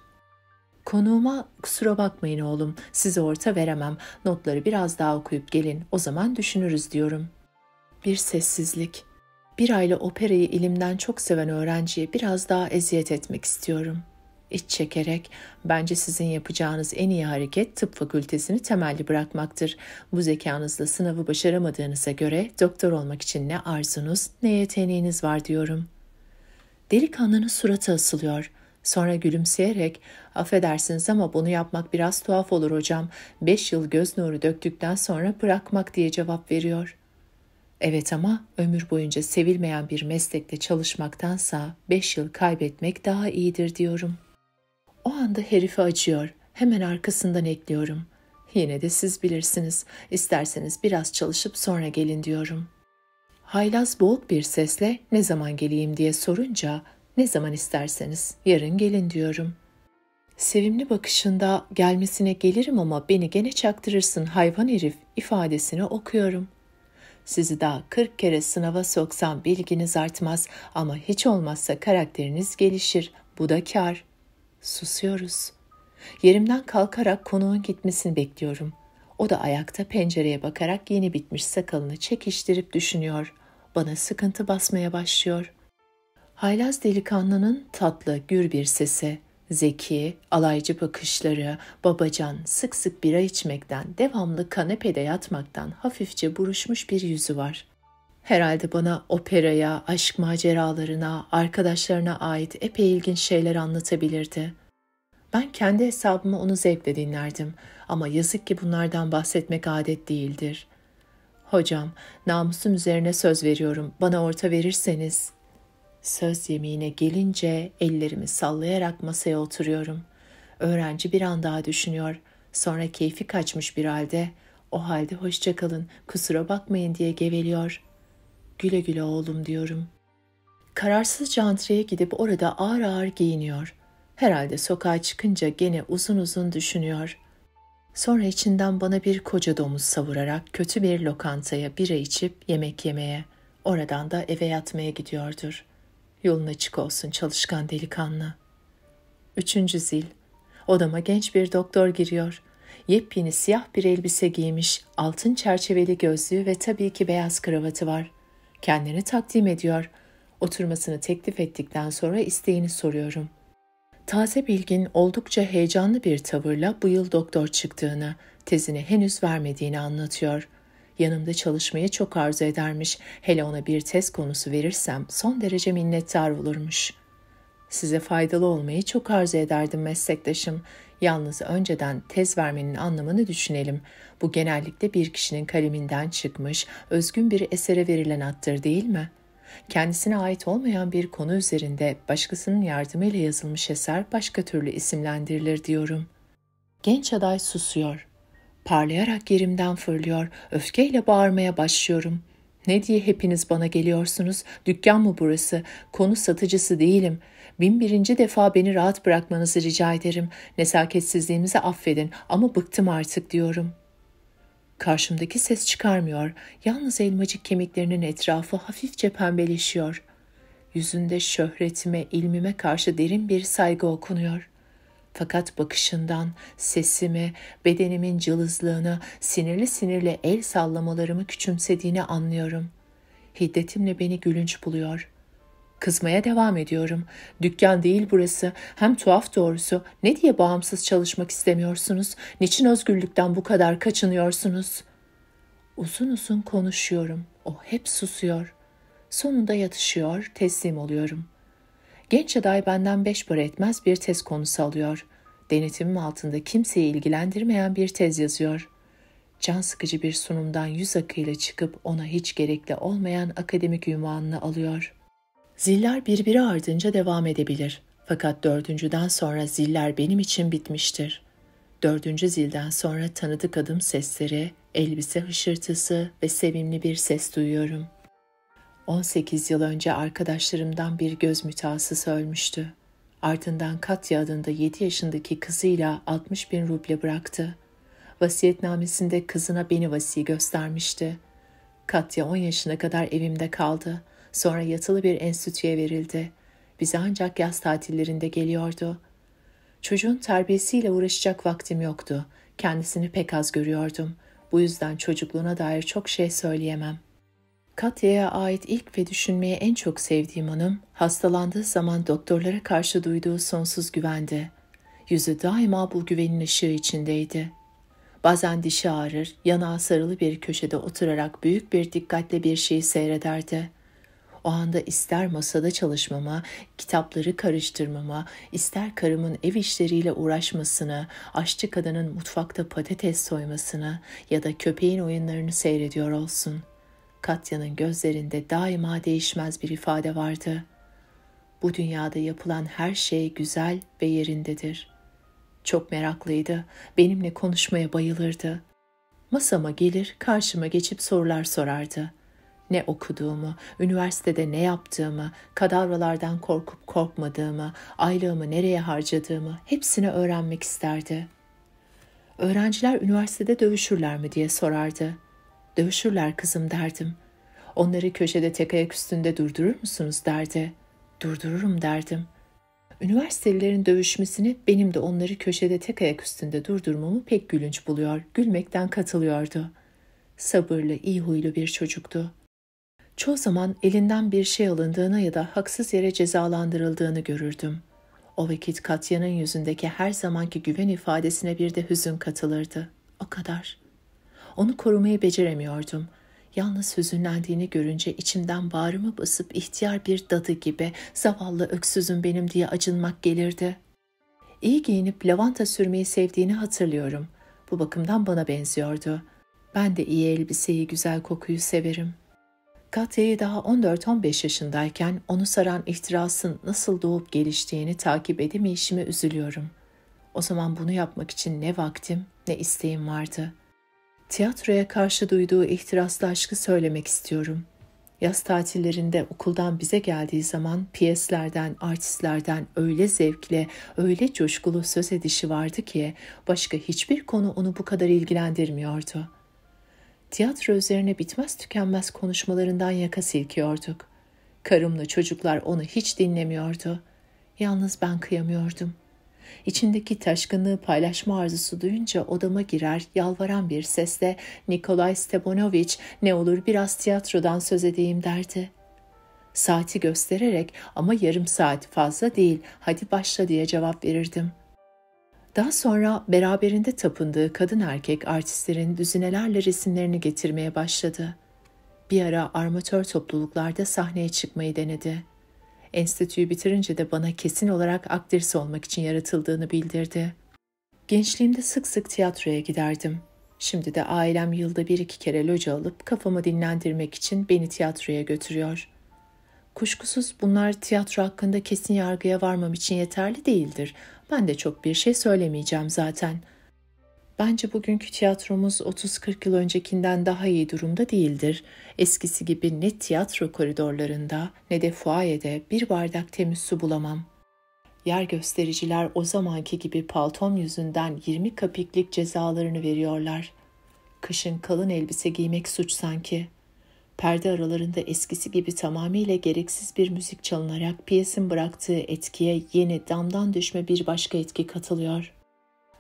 Konuğuma kusura bakmayın oğlum, size orta veremem, notları biraz daha okuyup gelin, o zaman düşünürüz diyorum. Bir sessizlik. Bir ayla operayı ilimden çok seven öğrenciye biraz daha eziyet etmek istiyorum. İç çekerek, bence sizin yapacağınız en iyi hareket tıp fakültesini temelli bırakmaktır. Bu zekanızla sınavı başaramadığınıza göre doktor olmak için ne arzunuz ne yeteneğiniz var diyorum. Delikanlının suratı asılıyor. Sonra gülümseyerek, affedersiniz ama bunu yapmak biraz tuhaf olur hocam. Beş yıl göz nuru döktükten sonra bırakmak diye cevap veriyor. Evet ama ömür boyunca sevilmeyen bir meslekte çalışmaktansa beş yıl kaybetmek daha iyidir diyorum. O anda herife acıyor. Hemen arkasından ekliyorum. Yine de siz bilirsiniz. İsterseniz biraz çalışıp sonra gelin diyorum. Haylaz boğuk bir sesle ne zaman geleyim diye sorunca ne zaman isterseniz yarın gelin diyorum. Sevimli bakışında gelmesine gelirim ama beni gene çaktırırsın hayvan herif ifadesini okuyorum. Sizi daha kırk kere sınava soksam bilginiz artmaz ama hiç olmazsa karakteriniz gelişir. Bu da kar. Susuyoruz. Yerimden kalkarak konuğun gitmesini bekliyorum. O da ayakta pencereye bakarak yeni bitmiş sakalını çekiştirip düşünüyor. Bana sıkıntı basmaya başlıyor. Haylaz delikanlının tatlı, gür bir sesi, zeki, alaycı bakışları, babacan, sık sık bira içmekten, devamlı kanepede yatmaktan hafifçe buruşmuş bir yüzü var. Herhalde bana operaya, aşk maceralarına, arkadaşlarına ait epey ilginç şeyler anlatabilirdi. Ben kendi hesabıma onu zevkle dinlerdim ama yazık ki bunlardan bahsetmek adet değildir. Hocam, namusum üzerine söz veriyorum, bana orta verirseniz... Söz yemeğine gelince ellerimi sallayarak masaya oturuyorum. Öğrenci bir an daha düşünüyor. Sonra keyfi kaçmış bir halde, o halde hoşça kalın, kusura bakmayın diye geveliyor. Güle güle oğlum diyorum. Kararsızca antreye gidip orada ağır ağır giyiniyor. Herhalde sokağa çıkınca gene uzun uzun düşünüyor. Sonra içinden bana bir koca domuz savurarak kötü bir lokantaya bira içip yemek yemeye, oradan da eve yatmaya gidiyordur. Yolun açık olsun çalışkan delikanlı. Üçüncü zil. Odama genç bir doktor giriyor. Yepyeni siyah bir elbise giymiş, altın çerçeveli gözlüğü ve tabii ki beyaz kravatı var. Kendini takdim ediyor. Oturmasını teklif ettikten sonra isteğini soruyorum. Taze bilgin oldukça heyecanlı bir tavırla bu yıl doktor çıktığını, tezini henüz vermediğini anlatıyor. Yanımda çalışmayı çok arzu edermiş, hele ona bir tez konusu verirsem son derece minnettar olurmuş. Size faydalı olmayı çok arzu ederdim meslektaşım. Yalnız önceden tez vermenin anlamını düşünelim. Bu genellikle bir kişinin kaleminden çıkmış, özgün bir esere verilen attır değil mi? Kendisine ait olmayan bir konu üzerinde başkasının yardımıyla yazılmış eser başka türlü isimlendirilir diyorum. Genç aday susuyor. Parlayarak yerimden fırlıyor, öfkeyle bağırmaya başlıyorum. Ne diye hepiniz bana geliyorsunuz? Dükkan mı burası? Konu satıcısı değilim. Bin birinci defa beni rahat bırakmanızı rica ederim. Nezaketsizliğimizi affedin ama bıktım artık diyorum. Karşımdaki ses çıkarmıyor. Yalnız elmacık kemiklerinin etrafı hafifçe pembeleşiyor. Yüzünde şöhretime, ilmime karşı derin bir saygı okunuyor. Fakat bakışından sesimi, bedenimin cılızlığını, sinirli sinirli el sallamalarımı küçümsediğini anlıyorum. Hiddetimle beni gülünç buluyor. Kızmaya devam ediyorum. Dükkan değil burası. Hem tuhaf doğrusu. Ne diye bağımsız çalışmak istemiyorsunuz? Niçin özgürlükten bu kadar kaçınıyorsunuz? Uzun uzun konuşuyorum. O hep susuyor. Sonunda yatışıyor, teslim oluyorum. Genç aday benden beş para etmez bir tez konusu alıyor. Denetimim altında kimseyi ilgilendirmeyen bir tez yazıyor. Can sıkıcı bir sunumdan yüz akıyla çıkıp ona hiç gerekli olmayan akademik ünvanını alıyor. Ziller birbiri ardınca devam edebilir. Fakat dördüncüden sonra ziller benim için bitmiştir. Dördüncü zilden sonra tanıdık adım sesleri, elbise hışırtısı ve sevimli bir ses duyuyorum. on sekiz yıl önce arkadaşlarımdan bir göz mütehassısı ölmüştü. Ardından Katya adında yedi yaşındaki kızıyla altmış bin ruble bıraktı. Vasiyetnamesinde kızına beni vasi göstermişti. Katya on yaşına kadar evimde kaldı. Sonra yatılı bir enstitüye verildi. Bize ancak yaz tatillerinde geliyordu. Çocuğun terbiyesiyle uğraşacak vaktim yoktu. Kendisini pek az görüyordum. Bu yüzden çocukluğuna dair çok şey söyleyemem. Katya'ya ait ilk ve düşünmeye en çok sevdiğim anım, hastalandığı zaman doktorlara karşı duyduğu sonsuz güvendi. Yüzü daima bu güvenin ışığı içindeydi. Bazen dişi ağrır, yanağı sarılı bir köşede oturarak büyük bir dikkatle bir şeyi seyrederdi. O anda ister masada çalışmama, kitapları karıştırmama, ister karımın ev işleriyle uğraşmasını, aşçı kadının mutfakta patates soymasını ya da köpeğin oyunlarını seyrediyor olsun. Katya'nın gözlerinde daima değişmez bir ifade vardı. Bu dünyada yapılan her şey güzel ve yerindedir. Çok meraklıydı, benimle konuşmaya bayılırdı. Masama gelir, karşıma geçip sorular sorardı. Ne okuduğumu, üniversitede ne yaptığımı, kadavralardan korkup korkmadığımı, aylığımı nereye harcadığımı hepsini öğrenmek isterdi. Öğrenciler üniversitede dövüşürler mi diye sorardı. Dövüşürler kızım derdim. Onları köşede tek ayak üstünde durdurur musunuz derdi. Durdururum derdim. Üniversitelilerin dövüşmesini benim de onları köşede tek ayak üstünde durdurmamı pek gülünç buluyor, gülmekten katılıyordu. Sabırlı, iyi huylu bir çocuktu. Çoğu zaman elinden bir şey alındığını ya da haksız yere cezalandırıldığını görürdüm. O vakit Katya'nın yüzündeki her zamanki güven ifadesine bir de hüzün katılırdı. O kadar. Onu korumayı beceremiyordum. Yalnız hüzünlendiğini görünce içimden bağrımı basıp ihtiyar bir dadı gibi zavallı öksüzüm benim diye acınmak gelirdi. İyi giyinip lavanta sürmeyi sevdiğini hatırlıyorum. Bu bakımdan bana benziyordu. Ben de iyi elbiseyi, güzel kokuyu severim. Katya'yı daha on dört on beş yaşındayken onu saran ihtirasın nasıl doğup geliştiğini takip edemeyişime üzülüyorum. O zaman bunu yapmak için ne vaktim ne isteğim vardı. Tiyatroya karşı duyduğu ihtiraslı aşkı söylemek istiyorum. Yaz tatillerinde okuldan bize geldiği zaman piyeslerden, artistlerden öyle zevkle, öyle coşkulu söz edişi vardı ki başka hiçbir konu onu bu kadar ilgilendirmiyordu. Tiyatro üzerine bitmez tükenmez konuşmalarından yaka silkiyorduk. Karımla çocuklar onu hiç dinlemiyordu. Yalnız ben kıyamıyordum. İçindeki taşkınlığı paylaşma arzusu duyunca odama girer, yalvaran bir sesle "Nikolay Stepanoviç, ne olur biraz tiyatrodan söz edeyim" derdi. saati göstererek ama yarım saat fazla değil, hadi başla diye cevap verirdim. Daha sonra beraberinde tapındığı kadın erkek artistlerin düzinelerle resimlerini getirmeye başladı. Bir ara armatör topluluklarda sahneye çıkmayı denedi. Enstitüyü bitirince de bana kesin olarak aktris olmak için yaratıldığını bildirdi. Gençliğimde sık sık tiyatroya giderdim. Şimdi de ailem yılda bir iki kere loca alıp kafamı dinlendirmek için beni tiyatroya götürüyor. Kuşkusuz bunlar tiyatro hakkında kesin yargıya varmam için yeterli değildir. Ben de çok bir şey söylemeyeceğim zaten. Bence bugünkü tiyatromuz otuz kırk yıl öncekinden daha iyi durumda değildir. Eskisi gibi ne tiyatro koridorlarında ne de fuayede bir bardak temiz su bulamam. Yer göstericiler o zamanki gibi paltom yüzünden yirmi kapiklik cezalarını veriyorlar. Kışın kalın elbise giymek suç sanki. Perde aralarında eskisi gibi tamamıyla gereksiz bir müzik çalınarak piyesin bıraktığı etkiye yeni damdan düşme bir başka etki katılıyor.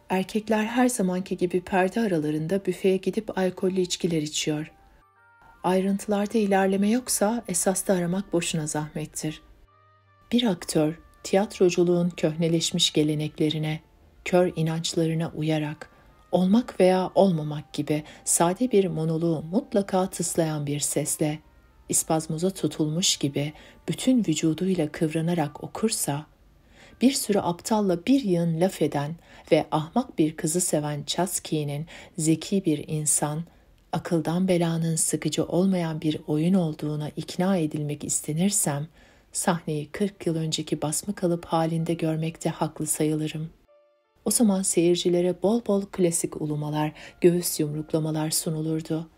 Erkekler her zamanki gibi perde aralarında büfeye gidip alkollü içkiler içiyor. Ayrıntılarda ilerleme yoksa esas da aramak boşuna zahmettir. Bir aktör, tiyatroculuğun köhneleşmiş geleneklerine, kör inançlarına uyarak, olmak veya olmamak gibi sade bir monoloğu mutlaka tıslayan bir sesle, ispazmoza tutulmuş gibi bütün vücuduyla kıvranarak okursa, bir sürü aptalla bir yığın laf eden ve ahmak bir kızı seven Chasky'nin zeki bir insan, akıldan belanın sıkıcı olmayan bir oyun olduğuna ikna edilmek istenirsem, sahneyi kırk yıl önceki basma kalıp halinde görmekte haklı sayılırım. O zaman seyircilere bol bol klasik ulumalar, göğüs yumruklamalar sunulurdu.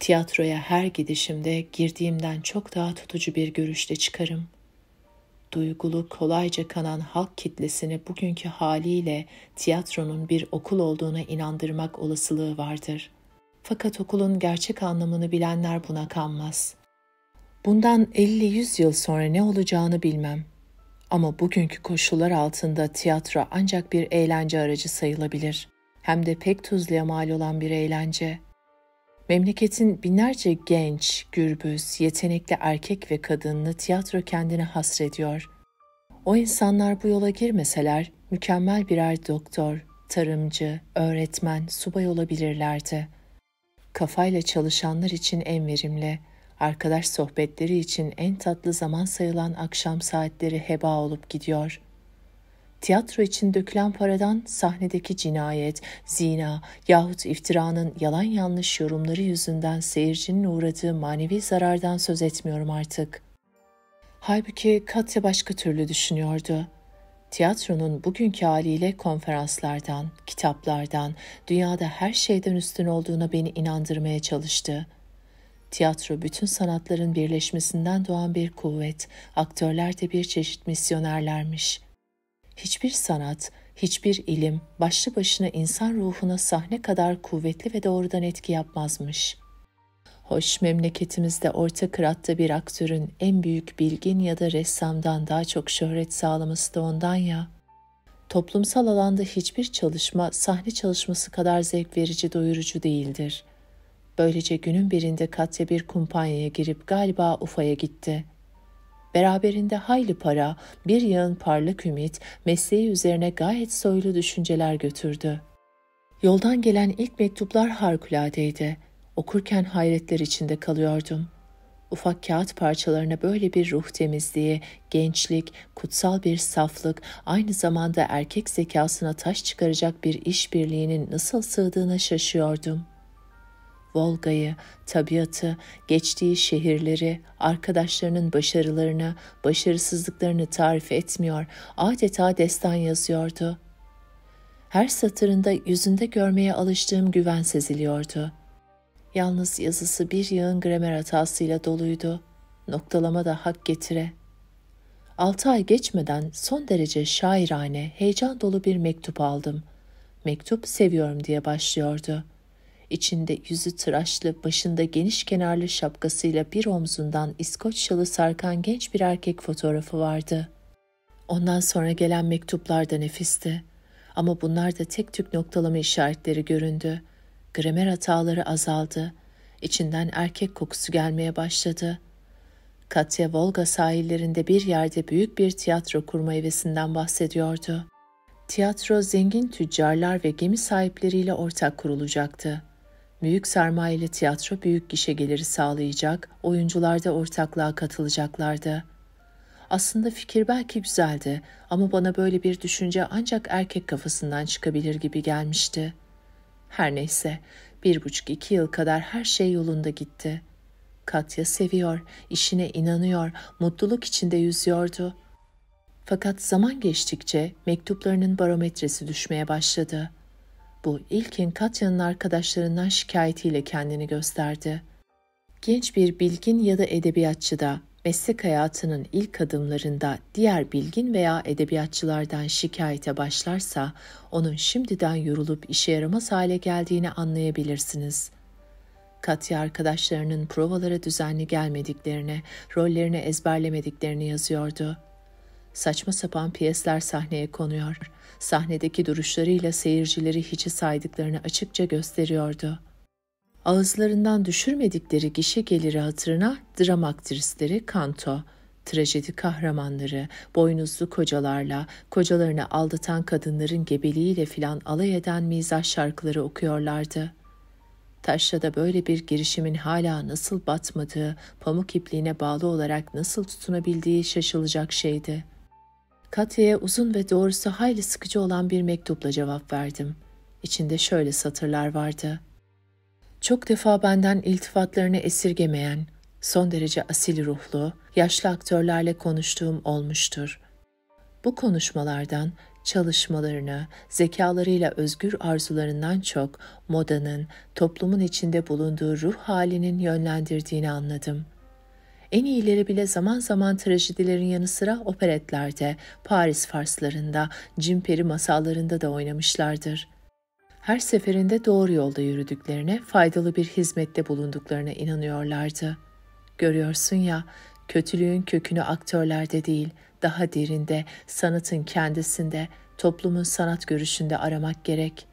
Tiyatroya her gidişimde girdiğimden çok daha tutucu bir görüşle çıkarım. Duygulu, kolayca kanan halk kitlesini bugünkü haliyle tiyatronun bir okul olduğuna inandırmak olasılığı vardır. Fakat okulun gerçek anlamını bilenler buna kanmaz. Bundan elli yüz yıl sonra ne olacağını bilmem. Ama bugünkü koşullar altında tiyatro ancak bir eğlence aracı sayılabilir. Hem de pek tuzluya mal olan bir eğlence. Memleketin binlerce genç, gürbüz, yetenekli erkek ve kadınını tiyatro kendine hasrediyor. O insanlar bu yola girmeseler mükemmel birer doktor, tarımcı, öğretmen, subay olabilirlerdi. Kafayla çalışanlar için en verimli, arkadaş sohbetleri için en tatlı zaman sayılan akşam saatleri heba olup gidiyor. Tiyatro için dökülen paradan sahnedeki cinayet, zina yahut iftiranın yalan yanlış yorumları yüzünden seyircinin uğradığı manevi zarardan söz etmiyorum artık. Halbuki Katya başka türlü düşünüyordu. Tiyatronun bugünkü haliyle konferanslardan, kitaplardan, dünyada her şeyden üstün olduğuna beni inandırmaya çalıştı. Tiyatro bütün sanatların birleşmesinden doğan bir kuvvet, aktörler de bir çeşit misyonerlermiş. Hiçbir sanat, hiçbir ilim başlı başına insan ruhuna sahne kadar kuvvetli ve doğrudan etki yapmazmış. Hoş, memleketimizde orta kıratta bir aktörün en büyük bilgin ya da ressamdan daha çok şöhret sağlaması da ondan ya. Toplumsal alanda hiçbir çalışma sahne çalışması kadar zevk verici, doyurucu değildir. Böylece günün birinde Katya bir kumpanyaya girip galiba Ufa'ya gitti. Beraberinde hayli para, bir yığın parlak ümit, mesleği üzerine gayet soylu düşünceler götürdü. Yoldan gelen ilk mektuplar harikuladeydi. Okurken hayretler içinde kalıyordum. Ufak kağıt parçalarına böyle bir ruh temizliği, gençlik, kutsal bir saflık, aynı zamanda erkek zekasına taş çıkaracak bir işbirliğinin nasıl sığdığına şaşıyordum. Volga'yı, tabiatı, geçtiği şehirleri, arkadaşlarının başarılarını, başarısızlıklarını tarif etmiyor, adeta destan yazıyordu. Her satırında yüzünde görmeye alıştığım güven seziliyordu. Yalnız yazısı bir yığın gramer hatasıyla doluydu. Noktalama da hak getire. Altı ay geçmeden son derece şairane, heyecan dolu bir mektup aldım. Mektup seviyorum diye başlıyordu. İçinde yüzü tıraşlı, başında geniş kenarlı şapkasıyla bir omzundan İskoç şalı sarkan genç bir erkek fotoğrafı vardı. Ondan sonra gelen mektuplar da nefisti. Ama bunlar da tek tük noktalama işaretleri göründü. Gramer hataları azaldı. İçinden erkek kokusu gelmeye başladı. Katya Volga sahillerinde bir yerde büyük bir tiyatro kurma hevesinden bahsediyordu. Tiyatro zengin tüccarlar ve gemi sahipleriyle ortak kurulacaktı. Büyük sermayeli tiyatro büyük gişe geliri sağlayacak, oyuncular da ortaklığa katılacaklardı. Aslında fikir belki güzeldi ama bana böyle bir düşünce ancak erkek kafasından çıkabilir gibi gelmişti. Her neyse, bir buçuk iki yıl kadar her şey yolunda gitti. Katya seviyor, işine inanıyor, mutluluk içinde yüzüyordu. Fakat zaman geçtikçe mektuplarının barometresi düşmeye başladı. Bu ilkin Katya'nın arkadaşlarından şikayetiyle kendini gösterdi. Genç bir bilgin ya da edebiyatçı da meslek hayatının ilk adımlarında diğer bilgin veya edebiyatçılardan şikayete başlarsa onun şimdiden yorulup işe yaramaz hale geldiğini anlayabilirsiniz. Katya arkadaşlarının provalara düzenli gelmediklerini, rollerini ezberlemediklerini yazıyordu. Saçma sapan piyesler sahneye konuyor, sahnedeki duruşlarıyla seyircileri hiçe saydıklarını açıkça gösteriyordu. Ağızlarından düşürmedikleri gişe geliri hatırına dram aktrisleri kanto, trajedi kahramanları, boynuzlu kocalarla, kocalarını aldatan kadınların gebeliğiyle filan alay eden mizah şarkıları okuyorlardı. Taşra'da böyle bir girişimin hala nasıl batmadığı, pamuk ipliğine bağlı olarak nasıl tutunabildiği şaşılacak şeydi. Katya'ya uzun ve doğrusu hayli sıkıcı olan bir mektupla cevap verdim. İçinde şöyle satırlar vardı. Çok defa benden iltifatlarını esirgemeyen, son derece asil ruhlu, yaşlı aktörlerle konuştuğum olmuştur. Bu konuşmalardan, çalışmalarını, zekalarıyla özgür arzularından çok modanın, toplumun içinde bulunduğu ruh halinin yönlendirdiğini anladım. En iyileri bile zaman zaman trajedilerin yanı sıra operetlerde, Paris farslarında, Jim Perry masallarında da oynamışlardır. Her seferinde doğru yolda yürüdüklerine, faydalı bir hizmette bulunduklarına inanıyorlardı. Görüyorsun ya, kötülüğün kökünü aktörlerde değil, daha derinde, sanatın kendisinde, toplumun sanat görüşünde aramak gerek.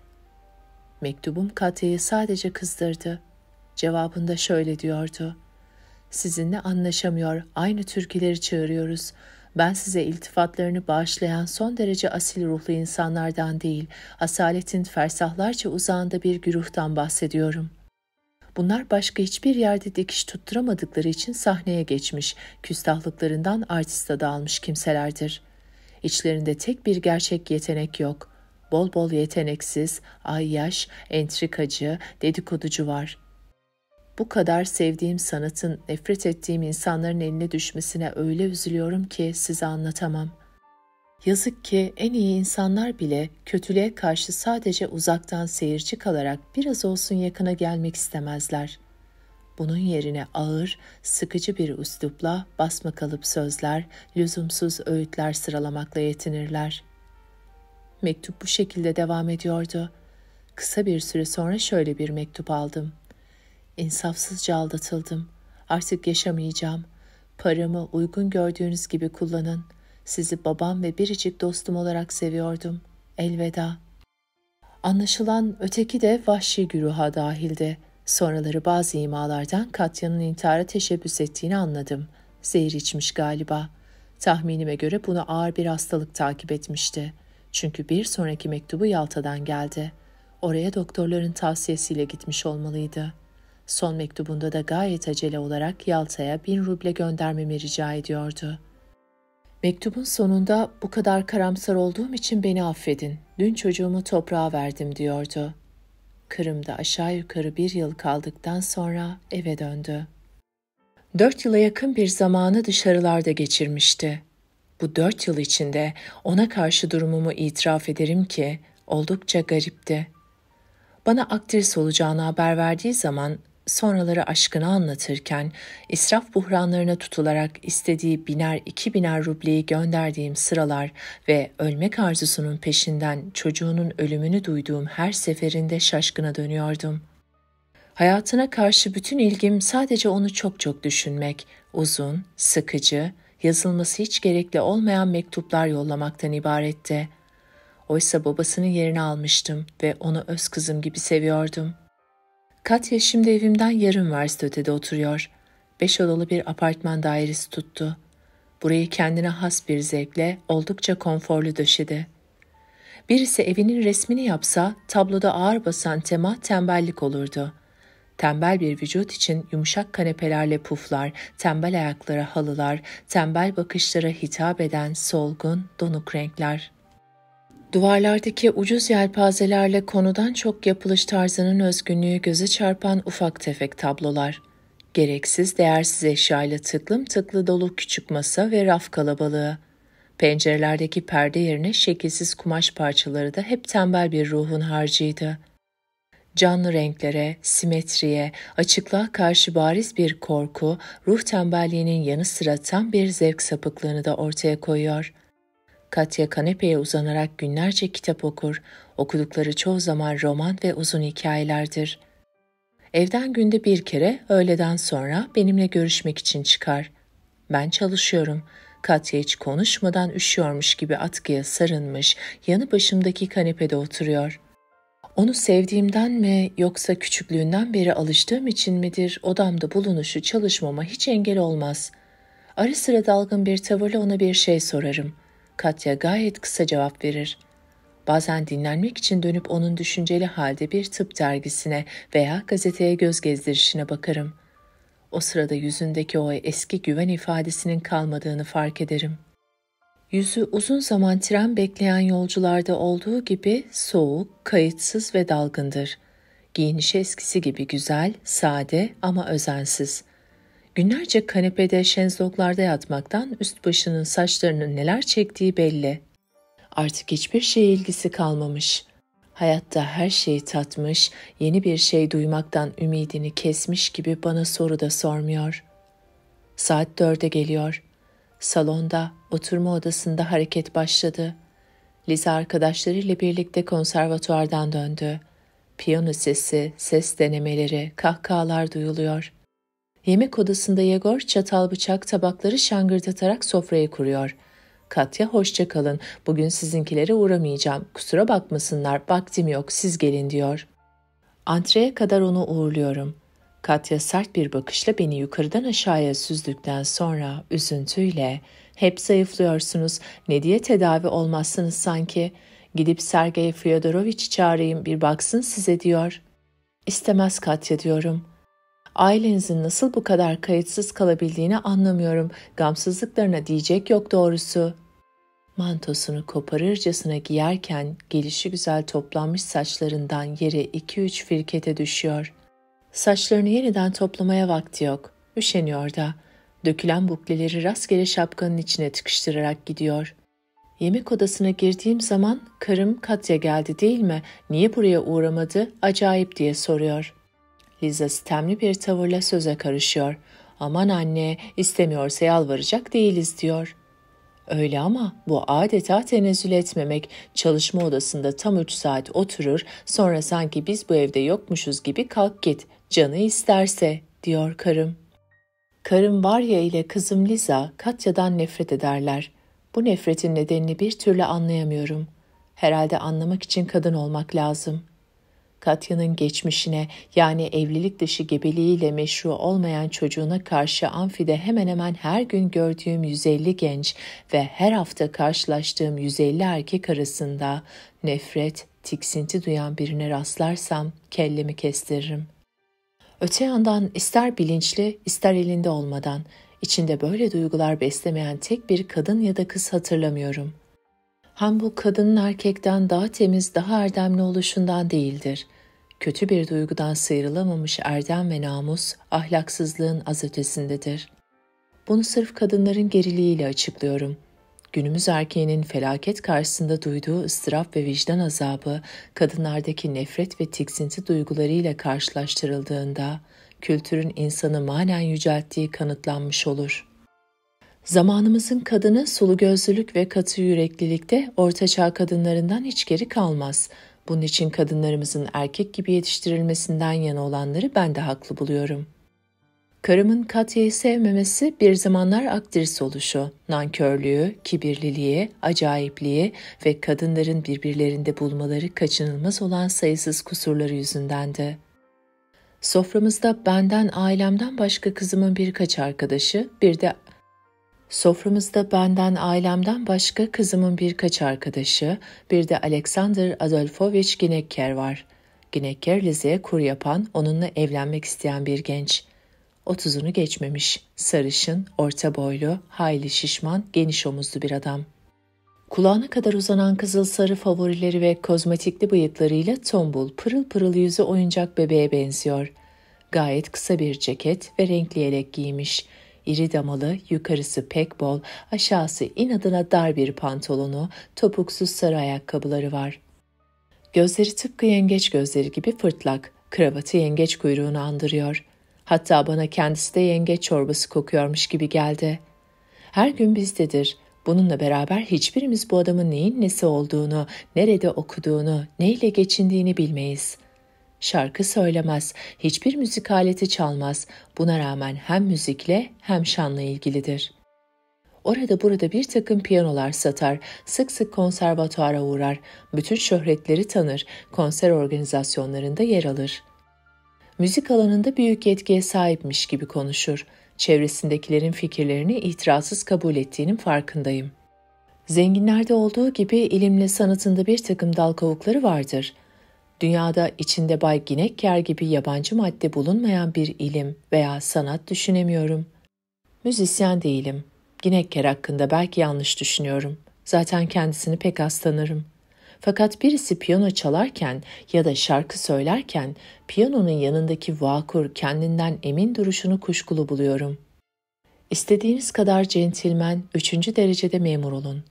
Mektubum Katya'yı sadece kızdırdı. Cevabında şöyle diyordu. Sizinle anlaşamıyor, aynı türküleri çığırıyoruz. Ben size iltifatlarını bağışlayan son derece asil ruhlu insanlardan değil, asaletin fersahlarca uzağında bir güruhtan bahsediyorum. Bunlar başka hiçbir yerde dikiş tutturamadıkları için sahneye geçmiş, küstahlıklarından artiste dağılmış kimselerdir. İçlerinde tek bir gerçek yetenek yok. Bol bol yeteneksiz, ayyaş, entrikacı, dedikoducu var. Bu kadar sevdiğim sanatın, nefret ettiğim insanların eline düşmesine öyle üzülüyorum ki size anlatamam. Yazık ki en iyi insanlar bile kötülüğe karşı sadece uzaktan seyirci kalarak biraz olsun yakına gelmek istemezler. Bunun yerine ağır, sıkıcı bir üslupla basmakalıp sözler, lüzumsuz öğütler sıralamakla yetinirler. Mektup bu şekilde devam ediyordu. Kısa bir süre sonra şöyle bir mektup aldım. İnsafsızca aldatıldım. Artık yaşamayacağım. Paramı uygun gördüğünüz gibi kullanın. Sizi babam ve biricik dostum olarak seviyordum. Elveda. Anlaşılan öteki de vahşi güruha dahildi. Sonraları bazı imalardan Katya'nın intihara teşebbüs ettiğini anladım. Zehir içmiş galiba. Tahminime göre bunu ağır bir hastalık takip etmişti. Çünkü bir sonraki mektubu Yalta'dan geldi. Oraya doktorların tavsiyesiyle gitmiş olmalıydı. Son mektubunda da gayet acele olarak Yalta'ya bin ruble göndermemi rica ediyordu. Mektubun sonunda bu kadar karamsar olduğum için beni affedin, dün çocuğumu toprağa verdim diyordu. Kırım'da aşağı yukarı bir yıl kaldıktan sonra eve döndü. Dört yıla yakın bir zamanı dışarılarda geçirmişti. Bu dört yıl içinde ona karşı durumumu itiraf ederim ki oldukça garipti. Bana aktris olacağını haber verdiği zaman sonraları aşkını anlatırken israf buhranlarına tutularak istediği biner iki biner rubleyi gönderdiğim sıralar ve ölmek arzusunun peşinden çocuğunun ölümünü duyduğum her seferinde şaşkına dönüyordum. Hayatına karşı bütün ilgim sadece onu çok çok düşünmek, uzun, sıkıcı, yazılması hiç gerekli olmayan mektuplar yollamaktan ibaretti. Oysa babasının yerini almıştım ve onu öz kızım gibi seviyordum. Katya şimdi evimden yarım verst ötede oturuyor. beş odalı bir apartman dairesi tuttu. Burayı kendine has bir zevkle oldukça konforlu döşedi. Birisi evinin resmini yapsa tabloda ağır basan tema tembellik olurdu. Tembel bir vücut için yumuşak kanepelerle puflar, tembel ayaklara halılar, tembel bakışlara hitap eden solgun, donuk renkler. Duvarlardaki ucuz yelpazelerle konudan çok yapılış tarzının özgünlüğü göze çarpan ufak tefek tablolar. Gereksiz, değersiz eşyayla tıklım tıklı dolu küçük masa ve raf kalabalığı. Pencerelerdeki perde yerine şekilsiz kumaş parçaları da hep tembel bir ruhun harcıydı. Canlı renklere, simetriye, açıklığa karşı bariz bir korku, ruh tembelliğinin yanı sıra tam bir zevk sapıklığını da ortaya koyuyor. Katya kanepeye uzanarak günlerce kitap okur, okudukları çoğu zaman roman ve uzun hikayelerdir. Evden günde bir kere öğleden sonra benimle görüşmek için çıkar. Ben çalışıyorum. Katya hiç konuşmadan üşüyormuş gibi atkıya sarılmış, yanı başımdaki kanepede oturuyor. Onu sevdiğimden mi yoksa küçüklüğünden beri alıştığım için midir odamda bulunuşu çalışmama hiç engel olmaz. Ara sıra dalgın bir tavırla ona bir şey sorarım. Katya gayet kısa cevap verir. Bazen dinlenmek için dönüp onun düşünceli halde bir tıp dergisine veya gazeteye göz gezdirişine bakarım. O sırada yüzündeki o eski güven ifadesinin kalmadığını fark ederim. Yüzü uzun zaman tren bekleyen yolcularda olduğu gibi soğuk, kayıtsız ve dalgındır. Giyinişi eskisi gibi güzel, sade ama özensiz. Günlerce kanepede şezlonglarda yatmaktan üst başının saçlarının neler çektiği belli. Artık hiçbir şeye ilgisi kalmamış. Hayatta her şeyi tatmış, yeni bir şey duymaktan ümidini kesmiş gibi bana soru da sormuyor. Saat dörde geliyor. Salonda, oturma odasında hareket başladı. Liza arkadaşlarıyla birlikte konservatuvardan döndü. Piyano sesi, ses denemeleri, kahkahalar duyuluyor. Yemek odasında Yegor çatal bıçak tabakları şangırdatarak sofrayı kuruyor. Katya hoşça kalın, bugün sizinkilere uğramayacağım, kusura bakmasınlar, vaktim yok, siz gelin diyor. Antreye kadar onu uğurluyorum. Katya sert bir bakışla beni yukarıdan aşağıya süzdükten sonra üzüntüyle "Hep zayıflıyorsunuz, ne diye tedavi olmazsınız sanki, gidip Sergey Fyodoroviç'i çağırayım bir baksın size" diyor. "İstemez Katya" diyorum. "Ailenizin nasıl bu kadar kayıtsız kalabildiğini anlamıyorum. Gamsızlıklarına diyecek yok doğrusu." Mantosunu koparırcasına giyerken gelişigüzel toplanmış saçlarından yere iki üç firkete düşüyor. Saçlarını yeniden toplamaya vakti yok. Üşeniyor da. Dökülen bukleleri rastgele şapkanın içine tıkıştırarak gidiyor. Yemek odasına girdiğim zaman "Karım Katya geldi değil mi? Niye buraya uğramadı? Acayip" diye soruyor. Liza sitemli bir tavırla söze karışıyor. "Aman anne, istemiyorsa yalvaracak değiliz" diyor. "Öyle ama bu adeta tenezzül etmemek. Çalışma odasında tam üç saat oturur, sonra sanki biz bu evde yokmuşuz gibi kalk git, canı isterse" diyor karım. Karım Varya ile kızım Liza Katya'dan nefret ederler. Bu nefretin nedenini bir türlü anlayamıyorum. Herhalde anlamak için kadın olmak lazım. Katya'nın geçmişine, yani evlilik dışı gebeliğiyle meşru olmayan çocuğuna karşı amfide hemen hemen her gün gördüğüm yüz elli genç ve her hafta karşılaştığım yüz elli erkek arasında nefret, tiksinti duyan birine rastlarsam kellemi kestiririm. Öte yandan ister bilinçli, ister elinde olmadan, içinde böyle duygular beslemeyen tek bir kadın ya da kız hatırlamıyorum. Hem bu kadının erkekten daha temiz, daha erdemli oluşundan değildir. Kötü bir duygudan sıyrılamamış erdem ve namus, ahlaksızlığın az ötesindedir. Bunu sırf kadınların geriliğiyle açıklıyorum. Günümüz erkeğinin felaket karşısında duyduğu ıstırap ve vicdan azabı, kadınlardaki nefret ve tiksinti duygularıyla karşılaştırıldığında, kültürün insanı manen yücelttiği kanıtlanmış olur. Zamanımızın kadını sulu gözlülük ve katı yüreklilikte ortaçağ kadınlarından hiç geri kalmaz. Bunun için kadınlarımızın erkek gibi yetiştirilmesinden yana olanları ben de haklı buluyorum. Karımın Katya'yı sevmemesi bir zamanlar aktris oluşu, nankörlüğü, kibirliliği, acayipliği ve kadınların birbirlerinde bulmaları kaçınılmaz olan sayısız kusurları yüzündendi. Soframızda benden, ailemden başka kızımın birkaç arkadaşı, bir de Soframızda benden, ailemden başka kızımın birkaç arkadaşı, bir de Aleksandr Adolfoviç Ginecker var. Ginecker, Liza'ya kur yapan, onunla evlenmek isteyen bir genç. Otuzunu geçmemiş, sarışın, orta boylu, hayli şişman, geniş omuzlu bir adam. Kulağına kadar uzanan kızıl sarı favorileri ve kozmetikli bıyıklarıyla tombul, pırıl pırıl yüzü oyuncak bebeğe benziyor. Gayet kısa bir ceket ve renkli yelek giymiş. İri damalı, yukarısı pek bol, aşağısı inadına dar bir pantolonu, topuksuz sarı ayakkabıları var. Gözleri tıpkı yengeç gözleri gibi fırtlak, kravatı yengeç kuyruğunu andırıyor. Hatta bana kendisi de yengeç çorbası kokuyormuş gibi geldi. Her gün bizdedir. Bununla beraber hiçbirimiz bu adamın neyin nesi olduğunu, nerede okuduğunu, neyle geçindiğini bilmeyiz. Şarkı söylemez, hiçbir müzik aleti çalmaz. Buna rağmen hem müzikle hem şanla ilgilidir. Orada burada bir takım piyanolar satar, sık sık konservatuara uğrar, bütün şöhretleri tanır, konser organizasyonlarında yer alır. Müzik alanında büyük yetkiye sahipmiş gibi konuşur. Çevresindekilerin fikirlerini itirazsız kabul ettiğinin farkındayım. Zenginlerde olduğu gibi ilimle sanatında bir takım dal kavukları vardır. Dünyada içinde Bay Ginecker gibi yabancı madde bulunmayan bir ilim veya sanat düşünemiyorum. Müzisyen değilim. Ginecker hakkında belki yanlış düşünüyorum. Zaten kendisini pek az tanırım. Fakat birisi piyano çalarken ya da şarkı söylerken piyanonun yanındaki vakur, kendinden emin duruşunu kuşkulu buluyorum. İstediğiniz kadar centilmen, üçüncü derecede memur olun.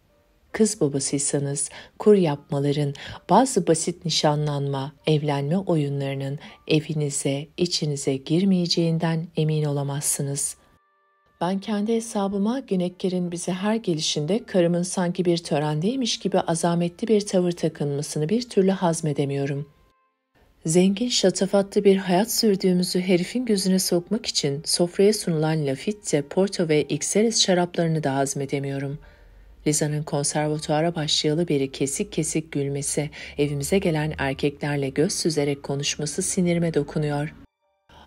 Kız babasıysanız kur yapmaların, bazı basit nişanlanma, evlenme oyunlarının evinize, içinize girmeyeceğinden emin olamazsınız. Ben kendi hesabıma Ginecker'in bize her gelişinde karımın sanki bir törendeymiş gibi azametli bir tavır takınmasını bir türlü hazmedemiyorum. Zengin şatafatlı bir hayat sürdüğümüzü herifin gözüne sokmak için sofraya sunulan Lafitte, Porto ve Xeres şaraplarını da hazmedemiyorum. Liza'nın konservatuara başlayalı beri kesik kesik gülmesi, evimize gelen erkeklerle göz süzerek konuşması sinirime dokunuyor.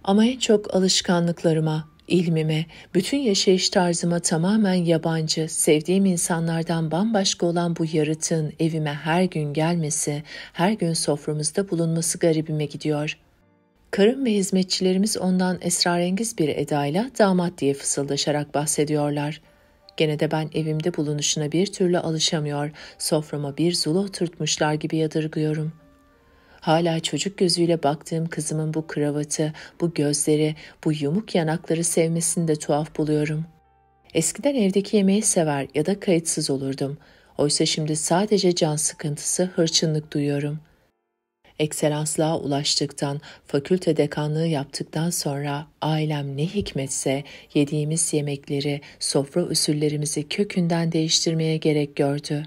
Ama en çok alışkanlıklarıma, İlmime, bütün yaşayış tarzıma tamamen yabancı, sevdiğim insanlardan bambaşka olan bu yaratığın evime her gün gelmesi, her gün soframızda bulunması garibime gidiyor. Karım ve hizmetçilerimiz ondan esrarengiz bir edayla damat diye fısıldaşarak bahsediyorlar. Gene de ben evimde bulunuşuna bir türlü alışamıyor, soframa bir zulu oturtmuşlar gibi yadırgıyorum. Hala çocuk gözüyle baktığım kızımın bu kravatı, bu gözleri, bu yumuk yanakları sevmesini de tuhaf buluyorum. Eskiden evdeki yemeği sever ya da kayıtsız olurdum. Oysa şimdi sadece can sıkıntısı, hırçınlık duyuyorum. Ekselanslığa ulaştıktan, fakülte dekanlığı yaptıktan sonra ailem ne hikmetse yediğimiz yemekleri, sofra usullerimizi kökünden değiştirmeye gerek gördü.